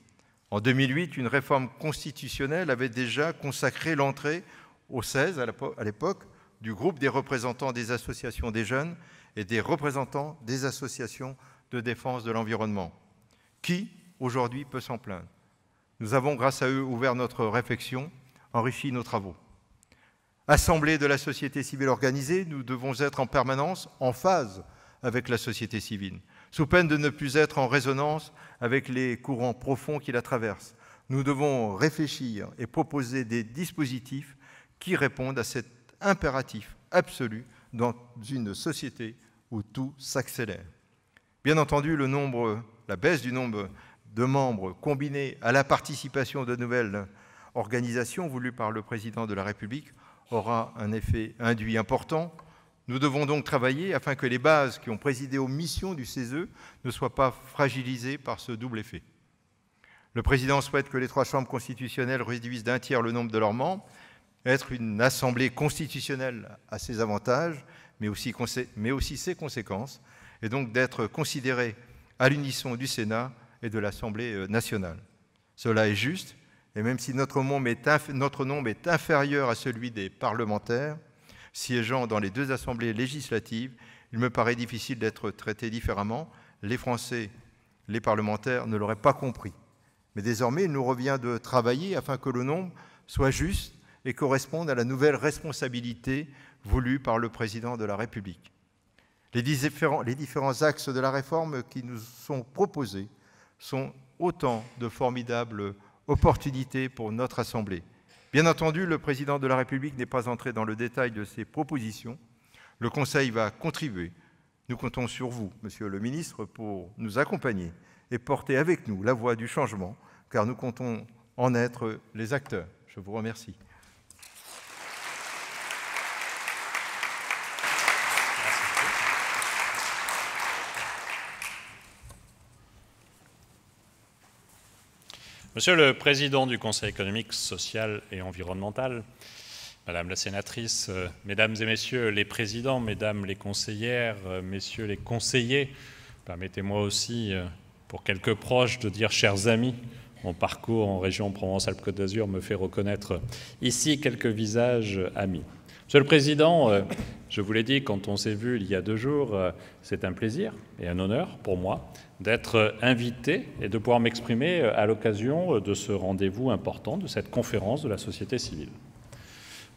En 2008, une réforme constitutionnelle avait déjà consacré l'entrée au CESE, à l'époque, du groupe des représentants des associations des jeunes et des représentants des associations de défense de l'environnement. Qui, aujourd'hui, peut s'en plaindre? Nous avons, grâce à eux, ouvert notre réflexion, enrichi nos travaux. Assemblée de la société civile organisée, nous devons être en permanence en phase avec la société civile, sous peine de ne plus être en résonance avec les courants profonds qui la traversent. Nous devons réfléchir et proposer des dispositifs qui répondent à cet impératif absolu dans une société où tout s'accélère. Bien entendu, la baisse du nombre de membres combinée à la participation de nouvelles organisations voulues par le président de la République aura un effet induit important. Nous devons donc travailler afin que les bases qui ont présidé aux missions du CESE ne soient pas fragilisées par ce double effet. Le président souhaite que les trois chambres constitutionnelles réduisent d'1/3 le nombre de leurs membres. Être une assemblée constitutionnelle a ses avantages, mais aussi ses conséquences, et donc d'être considérée à l'unisson du Sénat et de l'Assemblée nationale. Cela est juste. Et même si notre nombre est inférieur à celui des parlementaires, siégeant dans les deux assemblées législatives, il me paraît difficile d'être traité différemment. Les Français, les parlementaires, ne l'auraient pas compris. Mais désormais, il nous revient de travailler afin que le nombre soit juste et corresponde à la nouvelle responsabilité voulue par le Président de la République. Les différents axes de la réforme qui nous sont proposés sont autant de formidables opportunité pour notre Assemblée. Bien entendu, le Président de la République n'est pas entré dans le détail de ses propositions. Le Conseil va contribuer. Nous comptons sur vous, Monsieur le Ministre, pour nous accompagner et porter avec nous la voie du changement, car nous comptons en être les acteurs. Je vous remercie. Monsieur le Président du Conseil économique, social et environnemental, Madame la Sénatrice, Mesdames et Messieurs les Présidents, Mesdames les Conseillères, Messieurs les Conseillers, permettez-moi aussi, pour quelques proches, de dire, chers amis, mon parcours en région Provence-Alpes-Côte d'Azur me fait reconnaître ici quelques visages amis. Monsieur le Président, je vous l'ai dit quand on s'est vu il y a 2 jours, c'est un plaisir et un honneur pour moi d'être invité et de pouvoir m'exprimer à l'occasion de ce rendez-vous important, de cette conférence de la société civile.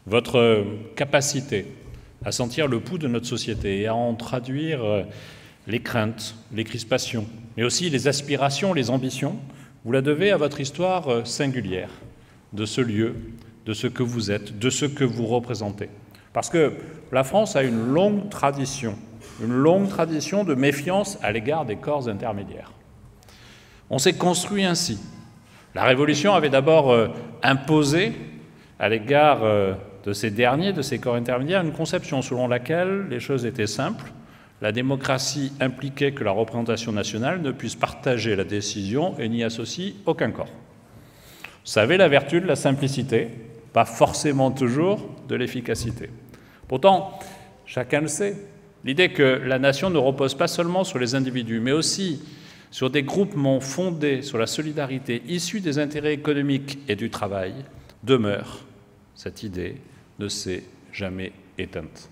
Votre capacité à sentir le pouls de notre société et à en traduire les craintes, les crispations, mais aussi les aspirations, les ambitions, vous la devez à votre histoire singulière de ce lieu, de ce que vous êtes, de ce que vous représentez. Parce que la France a une longue tradition de méfiance à l'égard des corps intermédiaires. On s'est construit ainsi. La Révolution avait d'abord imposé à l'égard de ces derniers, de ces corps intermédiaires, une conception selon laquelle les choses étaient simples. La démocratie impliquait que la représentation nationale ne puisse partager la décision et n'y associe aucun corps. Ça avait la vertu de la simplicité, pas forcément toujours de l'efficacité. Pourtant, chacun le sait, l'idée que la nation ne repose pas seulement sur les individus, mais aussi sur des groupements fondés sur la solidarité issue des intérêts économiques et du travail, demeure. Cette idée ne s'est jamais éteinte.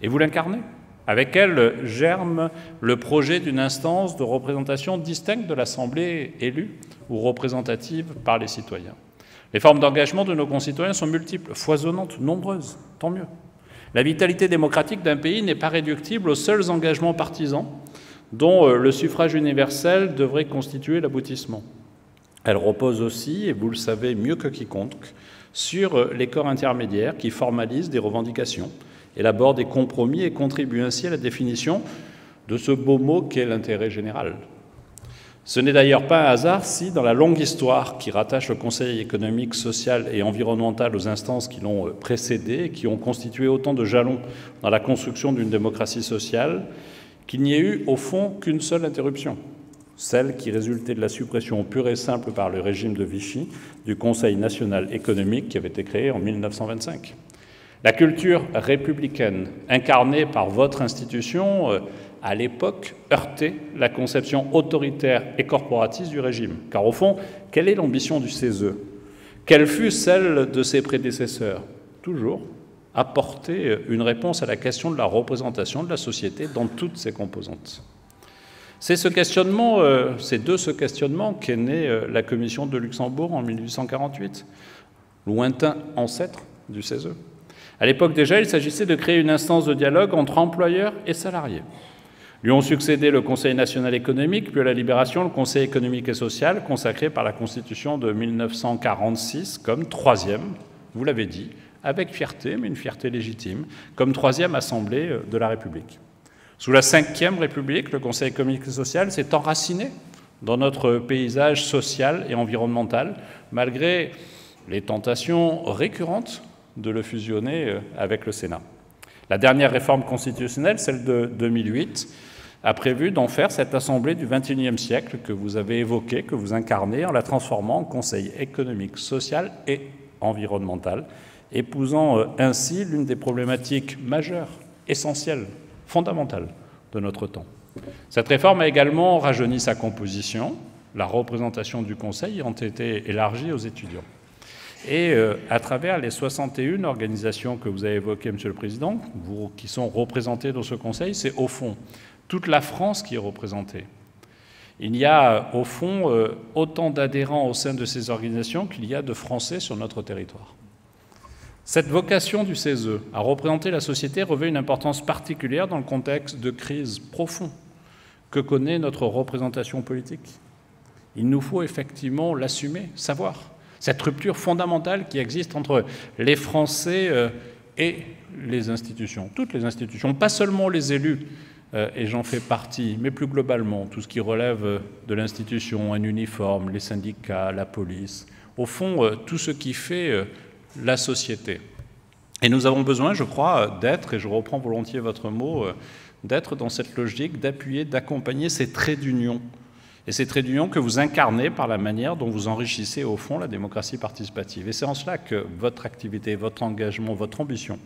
Et vous l'incarnez. Avec elle germe le projet d'une instance de représentation distincte de l'Assemblée élue ou représentative par les citoyens. Les formes d'engagement de nos concitoyens sont multiples, foisonnantes, nombreuses, tant mieux. La vitalité démocratique d'un pays n'est pas réductible aux seuls engagements partisans dont le suffrage universel devrait constituer l'aboutissement. Elle repose aussi, et vous le savez mieux que quiconque, sur les corps intermédiaires qui formalisent des revendications, élaborent des compromis et contribuent ainsi à la définition de ce beau mot qu'est l'intérêt général. Ce n'est d'ailleurs pas un hasard si, dans la longue histoire qui rattache le Conseil économique, social et environnemental aux instances qui l'ont précédé et qui ont constitué autant de jalons dans la construction d'une démocratie sociale, qu'il n'y ait eu, au fond, qu'une seule interruption. celle qui résultait de la suppression pure et simple par le régime de Vichy du Conseil national économique qui avait été créé en 1925. La culture républicaine, incarnée par votre institution, à l'époque, heurtait la conception autoritaire et corporatiste du régime. Car au fond, quelle est l'ambition du CESE? Quelle fut celle de ses prédécesseurs? Toujours apporter une réponse à la question de la représentation de la société dans toutes ses composantes. C'est de ce questionnement qu'est née la Commission de Luxembourg en 1848, lointain ancêtre du CESE. À l'époque déjà, il s'agissait de créer une instance de dialogue entre employeurs et salariés. Lui ont succédé le Conseil national économique, puis à la Libération, le Conseil économique et social, consacré par la Constitution de 1946 comme troisième, vous l'avez dit, avec fierté, mais une fierté légitime, comme troisième assemblée de la République. Sous la Ve République, le Conseil économique et social s'est enraciné dans notre paysage social et environnemental, malgré les tentations récurrentes de le fusionner avec le Sénat. La dernière réforme constitutionnelle, celle de 2008, a prévu d'en faire cette assemblée du XXIe siècle que vous avez évoquée, que vous incarnez, en la transformant en Conseil économique, social et environnemental, épousant ainsi l'une des problématiques majeures, essentielles, fondamentale de notre temps. Cette réforme a également rajeuni sa composition. La représentation du Conseil a été élargie aux étudiants. Et à travers les 61 organisations que vous avez évoquées, Monsieur le Président, qui sont représentées dans ce Conseil, c'est au fond toute la France qui est représentée. Il y a au fond autant d'adhérents au sein de ces organisations qu'il y a de Français sur notre territoire. Cette vocation du CESE à représenter la société revêt une importance particulière dans le contexte de crise profonde que connaît notre représentation politique. Il nous faut effectivement l'assumer, savoir cette rupture fondamentale qui existe entre les Français et les institutions, toutes les institutions, pas seulement les élus, et j'en fais partie, mais plus globalement, tout ce qui relève de l'institution, un uniforme, les syndicats, la police, au fond, tout ce qui fait la société. Et nous avons besoin, je crois, d'être, et je reprends volontiers votre mot, d'être dans cette logique, d'appuyer, d'accompagner ces traits d'union. Et ces traits d'union que vous incarnez par la manière dont vous enrichissez au fond la démocratie participative. Et c'est en cela que votre activité, votre engagement, votre ambition,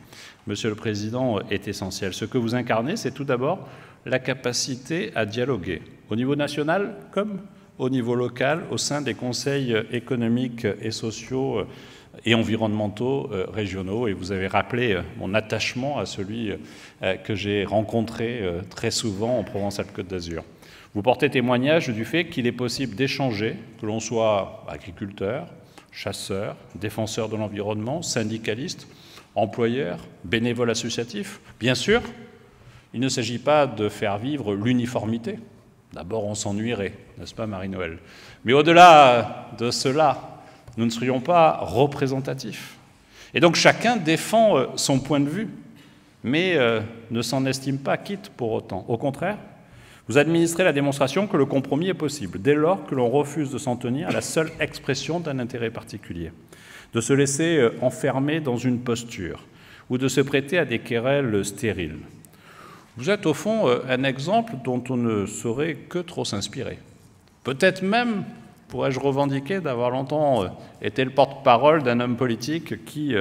Monsieur le Président, est essentielle. Ce que vous incarnez, c'est tout d'abord la capacité à dialoguer, au niveau national comme au niveau local, au sein des conseils économiques et sociaux et environnementaux régionaux. Et vous avez rappelé mon attachement à celui que j'ai rencontré très souvent en Provence-Alpes-Côte d'Azur. Vous portez témoignage du fait qu'il est possible d'échanger, que l'on soit agriculteur, chasseur, défenseur de l'environnement, syndicaliste, employeur, bénévole associatif. Bien sûr, il ne s'agit pas de faire vivre l'uniformité. D'abord, on s'ennuierait, n'est-ce pas, Marie-Noëlle? Mais au-delà de cela, nous ne serions pas représentatifs. Et donc chacun défend son point de vue, mais ne s'en estime pas quitte pour autant. Au contraire, vous administrez la démonstration que le compromis est possible, dès lors que l'on refuse de s'en tenir à la seule expression d'un intérêt particulier, de se laisser enfermer dans une posture, ou de se prêter à des querelles stériles. Vous êtes au fond un exemple dont on ne saurait que trop s'inspirer. Peut-être même pourrais-je revendiquer d'avoir longtemps été le porte-parole d'un homme politique qui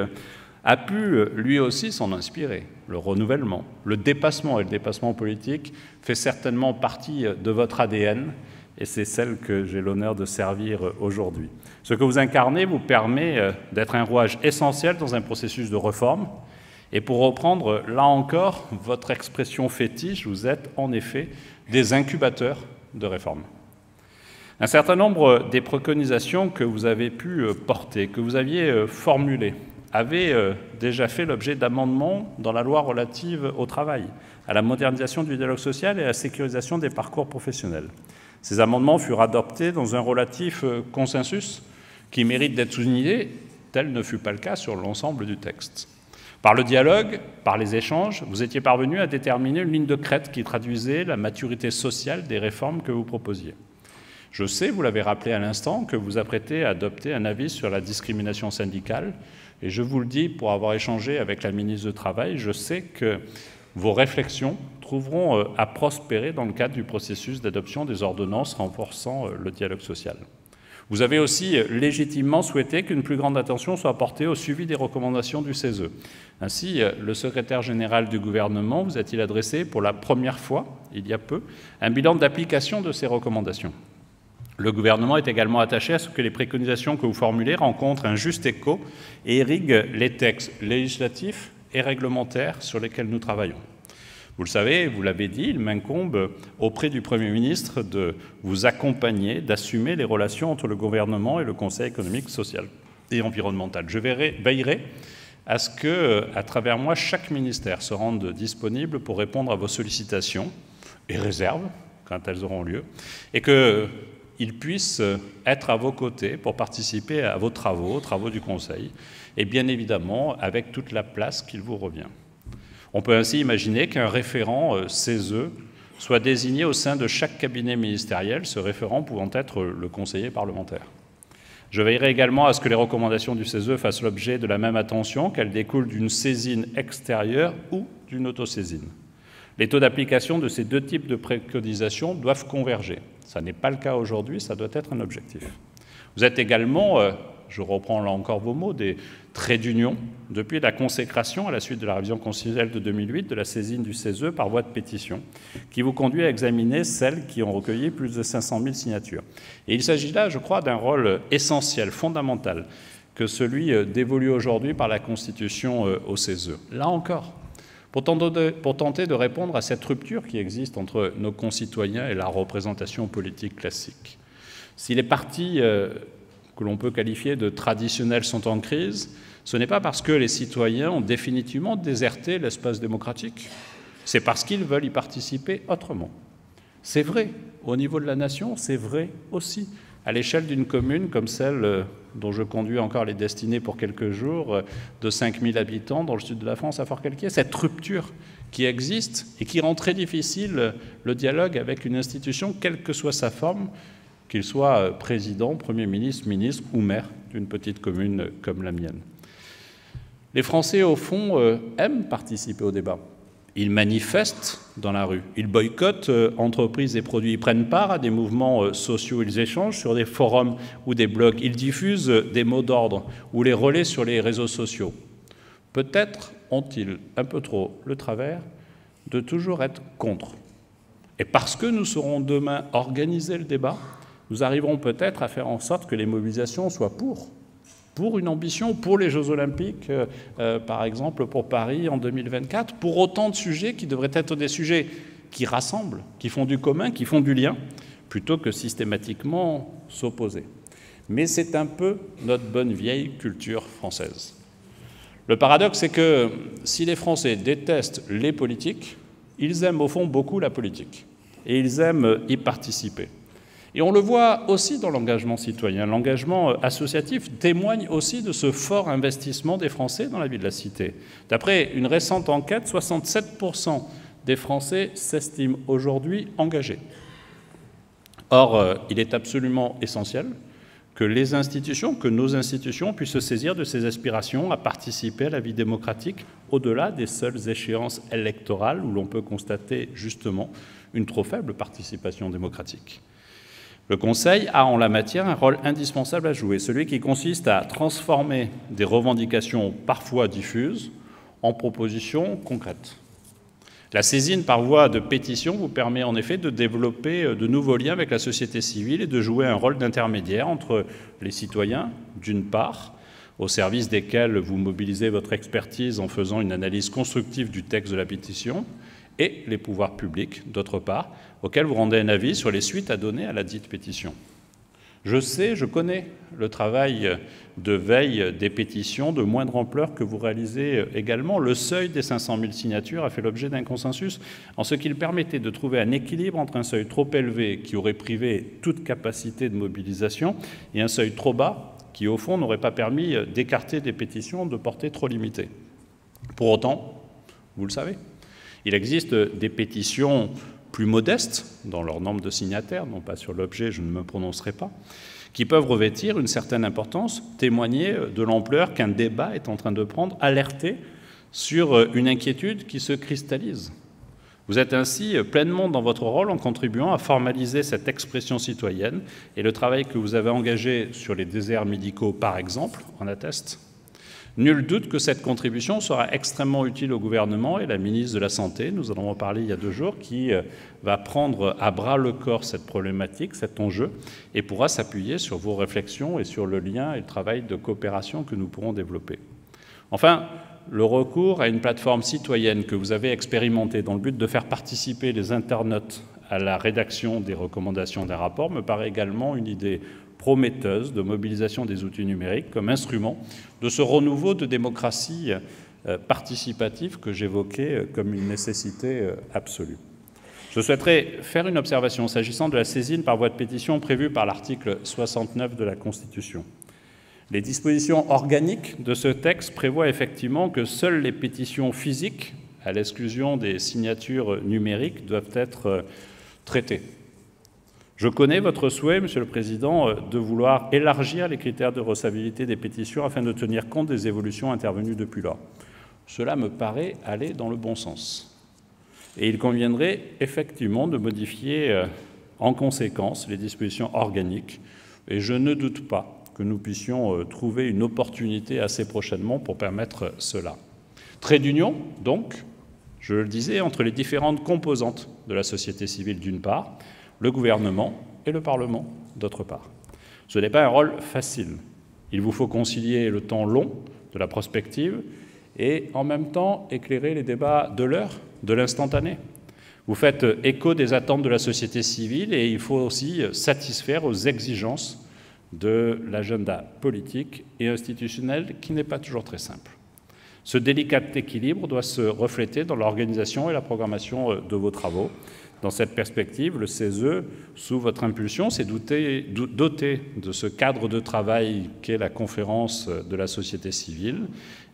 a pu lui aussi s'en inspirer. Le renouvellement, le dépassement et le dépassement politique fait certainement partie de votre ADN et c'est celle que j'ai l'honneur de servir aujourd'hui. Ce que vous incarnez vous permet d'être un rouage essentiel dans un processus de réforme et pour reprendre là encore votre expression fétiche, vous êtes en effet des incubateurs de réforme. Un certain nombre des préconisations que vous avez pu porter, que vous aviez formulées, avaient déjà fait l'objet d'amendements dans la loi relative au travail, à la modernisation du dialogue social et à la sécurisation des parcours professionnels. Ces amendements furent adoptés dans un relatif consensus qui mérite d'être souligné, tel ne fut pas le cas sur l'ensemble du texte. Par le dialogue, par les échanges, vous étiez parvenus à déterminer une ligne de crête qui traduisait la maturité sociale des réformes que vous proposiez. Je sais, vous l'avez rappelé à l'instant, que vous apprêtez à adopter un avis sur la discrimination syndicale. Et je vous le dis, pour avoir échangé avec la ministre du Travail, je sais que Vos réflexions trouveront à prospérer dans le cadre du processus d'adoption des ordonnances renforçant le dialogue social. Vous avez aussi légitimement souhaité qu'une plus grande attention soit portée au suivi des recommandations du CESE. Ainsi, le secrétaire général du gouvernement vous a-t-il adressé pour la première fois, il y a peu, un bilan d'application de ces recommandations. Le gouvernement est également attaché à ce que les préconisations que vous formulez rencontrent un juste écho et irriguent les textes législatifs et réglementaires sur lesquels nous travaillons. Vous le savez, vous l'avez dit, il m'incombe auprès du Premier ministre de vous accompagner, d'assumer les relations entre le gouvernement et le Conseil économique, social et environnemental. Je veillerai à ce que, à travers moi, chaque ministère se rende disponible pour répondre à vos sollicitations et réserves quand elles auront lieu, et qu'il puisse être à vos côtés pour participer à vos travaux, aux travaux du Conseil, et bien évidemment avec toute la place qu'il vous revient. On peut ainsi imaginer qu'un référent CESE soit désigné au sein de chaque cabinet ministériel, ce référent pouvant être le conseiller parlementaire. Je veillerai également à ce que les recommandations du CESE fassent l'objet de la même attention, qu'elles découlent d'une saisine extérieure ou d'une autosaisine. Les taux d'application de ces deux types de préconisations doivent converger. Ça n'est pas le cas aujourd'hui, ça doit être un objectif. Vous êtes également, je reprends là encore vos mots, des traits d'union depuis la consécration à la suite de la révision constitutionnelle de 2008 de la saisine du CESE par voie de pétition qui vous conduit à examiner celles qui ont recueilli plus de 500 000 signatures. Et il s'agit là, je crois, d'un rôle essentiel, fondamental, que celui dévolu aujourd'hui par la Constitution au CESE. Là encore, pour tenter de répondre à cette rupture qui existe entre nos concitoyens et la représentation politique classique. Si les partis que l'on peut qualifier de traditionnels sont en crise, ce n'est pas parce que les citoyens ont définitivement déserté l'espace démocratique, c'est parce qu'ils veulent y participer autrement. C'est vrai au niveau de la nation, c'est vrai aussi à l'échelle d'une commune comme celle dont je conduis encore les destinées pour quelques jours, de 5000 habitants dans le sud de la France à Forcalquier, cette rupture qui existe et qui rend très difficile le dialogue avec une institution, quelle que soit sa forme, qu'il soit président, Premier ministre, ministre ou maire d'une petite commune comme la mienne. Les Français, au fond, aiment participer au débat. Ils manifestent dans la rue, ils boycottent entreprises et produits, ils prennent part à des mouvements sociaux, ils échangent sur des forums ou des blogs, ils diffusent des mots d'ordre ou les relaient sur les réseaux sociaux. Peut-être ont-ils un peu trop le travers de toujours être contre. Et parce que nous saurons demain organiser le débat, nous arriverons peut-être à faire en sorte que les mobilisations soient pour une ambition, pour les Jeux Olympiques, par exemple pour Paris en 2024, pour autant de sujets qui devraient être des sujets qui rassemblent, qui font du commun, qui font du lien, plutôt que systématiquement s'opposer. Mais c'est un peu notre bonne vieille culture française. Le paradoxe, c'est que si les Français détestent les politiques, ils aiment au fond beaucoup la politique et ils aiment y participer. Et on le voit aussi dans l'engagement citoyen. L'engagement associatif témoigne aussi de ce fort investissement des Français dans la vie de la cité. D'après une récente enquête, 67% des Français s'estiment aujourd'hui engagés. Or, il est absolument essentiel que les institutions, que nos institutions puissent se saisir de ces aspirations à participer à la vie démocratique au-delà des seules échéances électorales où l'on peut constater justement une trop faible participation démocratique. Le Conseil a en la matière un rôle indispensable à jouer, celui qui consiste à transformer des revendications parfois diffuses en propositions concrètes. La saisine par voie de pétition vous permet en effet de développer de nouveaux liens avec la société civile et de jouer un rôle d'intermédiaire entre les citoyens, d'une part, au service desquels vous mobilisez votre expertise en faisant une analyse constructive du texte de la pétition, et les pouvoirs publics, d'autre part, auxquels vous rendez un avis sur les suites à donner à la dite pétition. Je connais le travail de veille des pétitions de moindre ampleur que vous réalisez également. Le seuil des 500 000 signatures a fait l'objet d'un consensus en ce qu'il permettait de trouver un équilibre entre un seuil trop élevé qui aurait privé toute capacité de mobilisation et un seuil trop bas qui, au fond, n'aurait pas permis d'écarter des pétitions de portée trop limitée. Pour autant, vous le savez, il existe des pétitions plus modestes dans leur nombre de signataires, non pas sur l'objet, je ne me prononcerai pas, qui peuvent revêtir une certaine importance, témoigner de l'ampleur qu'un débat est en train de prendre, alerter sur une inquiétude qui se cristallise. Vous êtes ainsi pleinement dans votre rôle en contribuant à formaliser cette expression citoyenne, et le travail que vous avez engagé sur les déserts médicaux, par exemple, en atteste. Nul doute que cette contribution sera extrêmement utile au gouvernement et la ministre de la Santé, nous allons en parler il y a 2 jours, qui va prendre à bras le corps cette problématique, cet enjeu, et pourra s'appuyer sur vos réflexions et sur le lien et le travail de coopération que nous pourrons développer. Enfin, le recours à une plateforme citoyenne que vous avez expérimentée dans le but de faire participer les internautes à la rédaction des recommandations d'un rapport me paraît également une idée prometteuse de mobilisation des outils numériques comme instrument de ce renouveau de démocratie participative que j'évoquais comme une nécessité absolue. Je souhaiterais faire une observation s'agissant de la saisine par voie de pétition prévue par l'article 69 de la Constitution. Les dispositions organiques de ce texte prévoient effectivement que seules les pétitions physiques, à l'exclusion des signatures numériques, doivent être traitées. Je connais votre souhait, Monsieur le Président, de vouloir élargir les critères de recevabilité des pétitions afin de tenir compte des évolutions intervenues depuis lors. Cela me paraît aller dans le bon sens. Et il conviendrait effectivement de modifier en conséquence les dispositions organiques. Et je ne doute pas que nous puissions trouver une opportunité assez prochainement pour permettre cela. Trait d'union, donc, je le disais, entre les différentes composantes de la société civile d'une part, le gouvernement et le Parlement d'autre part. Ce n'est pas un rôle facile. Il vous faut concilier le temps long de la prospective et en même temps éclairer les débats de l'heure, de l'instantané. Vous faites écho des attentes de la société civile et il faut aussi satisfaire aux exigences de l'agenda politique et institutionnel qui n'est pas toujours très simple. Ce délicat équilibre doit se refléter dans l'organisation et la programmation de vos travaux. Dans cette perspective, le CESE, sous votre impulsion, s'est doté de ce cadre de travail qu'est la conférence de la société civile.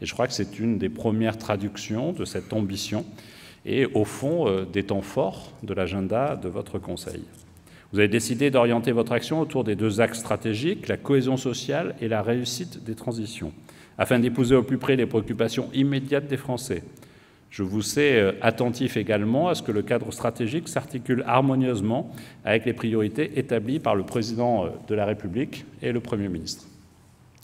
Et je crois que c'est une des premières traductions de cette ambition et, au fond, des temps forts de l'agenda de votre Conseil. Vous avez décidé d'orienter votre action autour des 2 axes stratégiques, la cohésion sociale et la réussite des transitions, afin d'épouser au plus près les préoccupations immédiates des Français. Je vous sais attentif également à ce que le cadre stratégique s'articule harmonieusement avec les priorités établies par le Président de la République et le Premier ministre.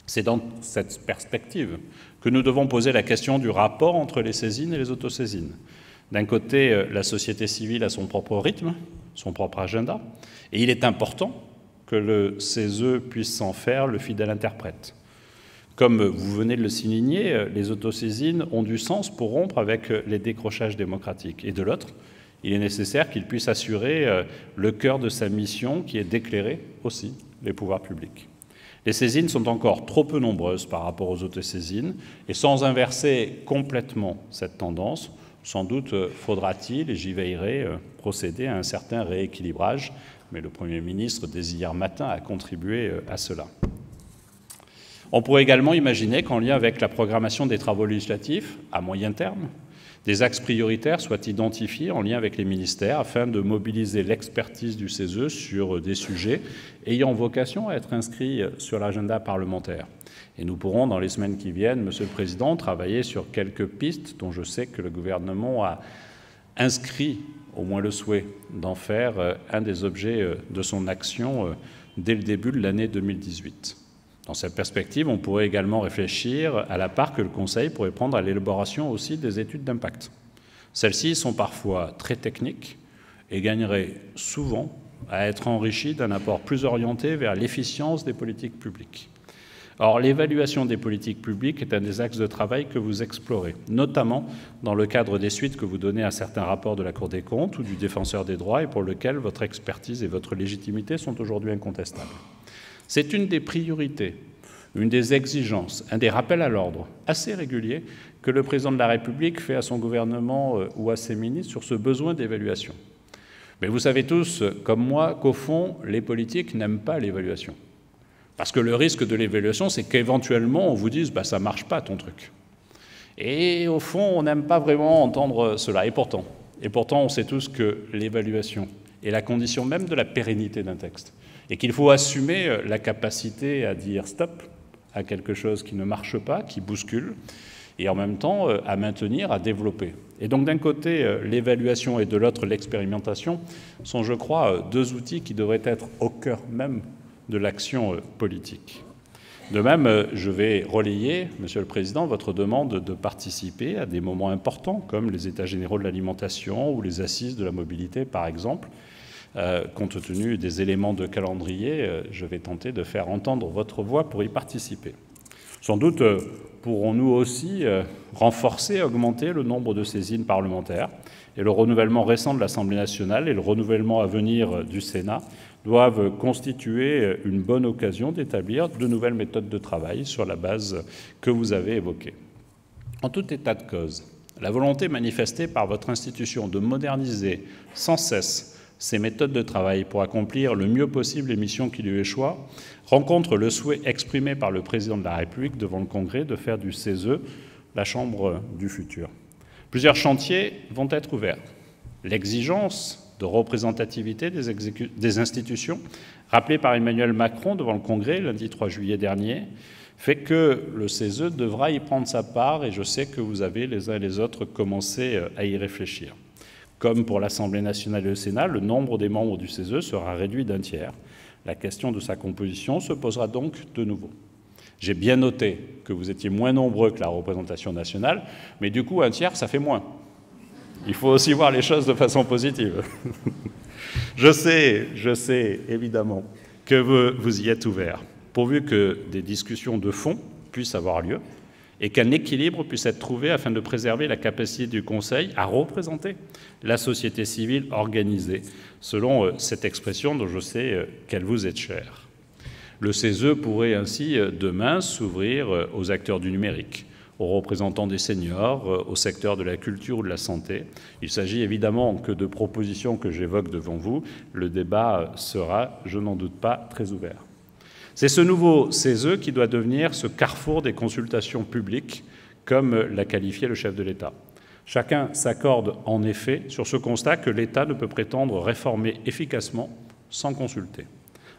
C'est dans cette perspective que nous devons poser la question du rapport entre les saisines et les autosaisines. D'un côté, la société civile a son propre rythme, son propre agenda, et il est important que le CESE puisse s'en faire le fidèle interprète. Comme vous venez de le souligner, les autosaisines ont du sens pour rompre avec les décrochages démocratiques. Et de l'autre, il est nécessaire qu'il puisse assurer le cœur de sa mission, qui est d'éclairer aussi les pouvoirs publics. Les saisines sont encore trop peu nombreuses par rapport aux autosaisines, et sans inverser complètement cette tendance, sans doute faudra-t-il, et j'y veillerai, procéder à un certain rééquilibrage, mais le Premier ministre, dès hier matin, a contribué à cela. On pourrait également imaginer qu'en lien avec la programmation des travaux législatifs, à moyen terme, des axes prioritaires soient identifiés en lien avec les ministères afin de mobiliser l'expertise du CESE sur des sujets ayant vocation à être inscrits sur l'agenda parlementaire. Et nous pourrons, dans les semaines qui viennent, Monsieur le Président, travailler sur quelques pistes dont je sais que le gouvernement a inscrit, au moins le souhait, d'en faire un des objets de son action dès le début de l'année 2018. Dans cette perspective, on pourrait également réfléchir à la part que le Conseil pourrait prendre à l'élaboration aussi des études d'impact. Celles-ci sont parfois très techniques et gagneraient souvent à être enrichies d'un apport plus orienté vers l'efficience des politiques publiques. Or, l'évaluation des politiques publiques est un des axes de travail que vous explorez, notamment dans le cadre des suites que vous donnez à certains rapports de la Cour des comptes ou du Défenseur des droits et pour lesquels votre expertise et votre légitimité sont aujourd'hui incontestables. C'est une des priorités, une des exigences, un des rappels à l'ordre assez réguliers que le Président de la République fait à son gouvernement ou à ses ministres sur ce besoin d'évaluation. Mais vous savez tous, comme moi, qu'au fond, les politiques n'aiment pas l'évaluation. Parce que le risque de l'évaluation, c'est qu'éventuellement, on vous dise bah, « ça ne marche pas ton truc ». Et au fond, on n'aime pas vraiment entendre cela. Et pourtant, on sait tous que l'évaluation est la condition même de la pérennité d'un texte. Et qu'il faut assumer la capacité à dire stop à quelque chose qui ne marche pas, qui bouscule, et en même temps à maintenir, à développer. Et donc d'un côté l'évaluation et de l'autre l'expérimentation sont, je crois, deux outils qui devraient être au cœur même de l'action politique. De même, je vais relayer, Monsieur le Président, votre demande de participer à des moments importants comme les États généraux de l'alimentation ou les assises de la mobilité, par exemple. Compte tenu des éléments de calendrier, je vais tenter de faire entendre votre voix pour y participer. Sans doute pourrons-nous aussi renforcer et augmenter le nombre de saisines parlementaires. Et le renouvellement récent de l'Assemblée nationale et le renouvellement à venir du Sénat doivent constituer une bonne occasion d'établir de nouvelles méthodes de travail sur la base que vous avez évoquée. En tout état de cause, la volonté manifestée par votre institution de moderniser sans cesse ces méthodes de travail pour accomplir le mieux possible les missions qui lui échoient rencontre le souhait exprimé par le Président de la République devant le Congrès de faire du CESE la Chambre du futur. Plusieurs chantiers vont être ouverts. L'exigence de représentativité des institutions, rappelée par Emmanuel Macron devant le Congrès lundi 3 juillet dernier, fait que le CESE devra y prendre sa part et je sais que vous avez les uns et les autres commencé à y réfléchir. Comme pour l'Assemblée nationale et le Sénat, le nombre des membres du CESE sera réduit d'1/3. La question de sa composition se posera donc de nouveau. J'ai bien noté que vous étiez moins nombreux que la représentation nationale, mais du coup, 1/3, ça fait moins. Il faut aussi voir les choses de façon positive. Je sais, évidemment, que vous y êtes ouverts, pourvu que des discussions de fond puissent avoir lieu et qu'un équilibre puisse être trouvé afin de préserver la capacité du Conseil à représenter la société civile organisée, selon cette expression dont je sais qu'elle vous est chère. Le CESE pourrait ainsi demain s'ouvrir aux acteurs du numérique, aux représentants des seniors, au secteur de la culture ou de la santé. Il s'agit évidemment que de propositions que j'évoque devant vous. Le débat sera, je n'en doute pas, très ouvert. C'est ce nouveau CESE qui doit devenir ce carrefour des consultations publiques, comme l'a qualifié le chef de l'État. Chacun s'accorde en effet sur ce constat que l'État ne peut prétendre réformer efficacement sans consulter.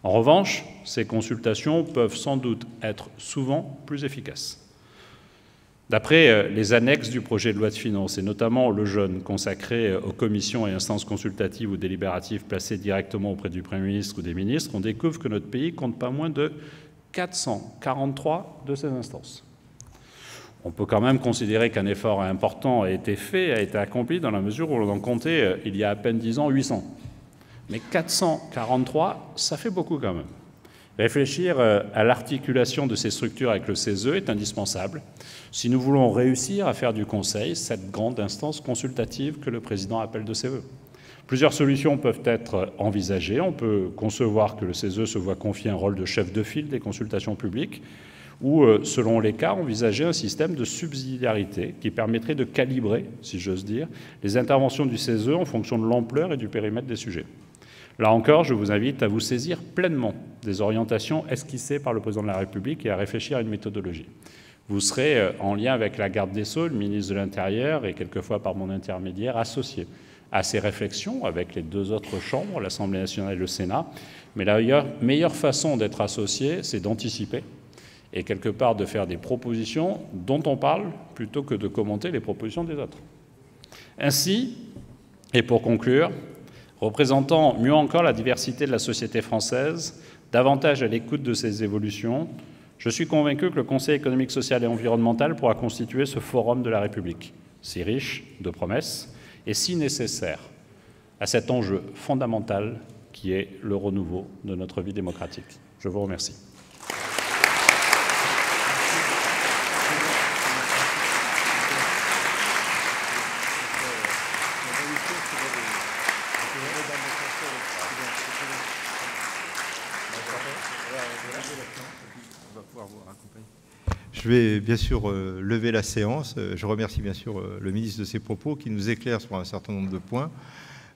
En revanche, ces consultations peuvent sans doute être souvent plus efficaces. D'après les annexes du projet de loi de finances, et notamment le jeune consacré aux commissions et instances consultatives ou délibératives placées directement auprès du Premier ministre ou des ministres, on découvre que notre pays compte pas moins de 443 de ces instances. On peut quand même considérer qu'un effort important a été fait, a été accompli, dans la mesure où on en comptait, il y a à peine 10 ans, 800. Mais 443, ça fait beaucoup quand même. Réfléchir à l'articulation de ces structures avec le CESE est indispensable si nous voulons réussir à faire du Conseil cette grande instance consultative que le Président appelle de ses vœux. Plusieurs solutions peuvent être envisagées. On peut concevoir que le CESE se voit confier un rôle de chef de file des consultations publiques ou, selon les cas, envisager un système de subsidiarité qui permettrait de calibrer, si j'ose dire, les interventions du CESE en fonction de l'ampleur et du périmètre des sujets. Là encore, je vous invite à vous saisir pleinement des orientations esquissées par le Président de la République et à réfléchir à une méthodologie. Vous serez, en lien avec la garde des Sceaux, le ministre de l'Intérieur et quelquefois par mon intermédiaire, associé à ces réflexions avec les deux autres chambres, l'Assemblée nationale et le Sénat. Mais la meilleure façon d'être associé, c'est d'anticiper et quelque part de faire des propositions dont on parle plutôt que de commenter les propositions des autres. Ainsi, et pour conclure, représentant mieux encore la diversité de la société française, davantage à l'écoute de ses évolutions, je suis convaincu que le Conseil économique, social et environnemental pourra constituer ce forum de la République, si riche de promesses et si nécessaire à cet enjeu fondamental qui est le renouveau de notre vie démocratique. Je vous remercie. Je vais bien sûr lever la séance. Je remercie bien sûr le ministre de ses propos qui nous éclaire sur un certain nombre de points.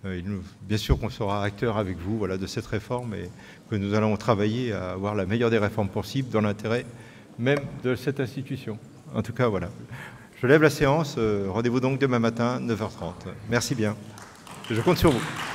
Bien sûr qu'on sera acteur avec vous, voilà, de cette réforme et que nous allons travailler à avoir la meilleure des réformes possibles dans l'intérêt même de cette institution. En tout cas, voilà. Je lève la séance. Rendez-vous donc demain matin, 9h30. Merci bien. Je compte sur vous.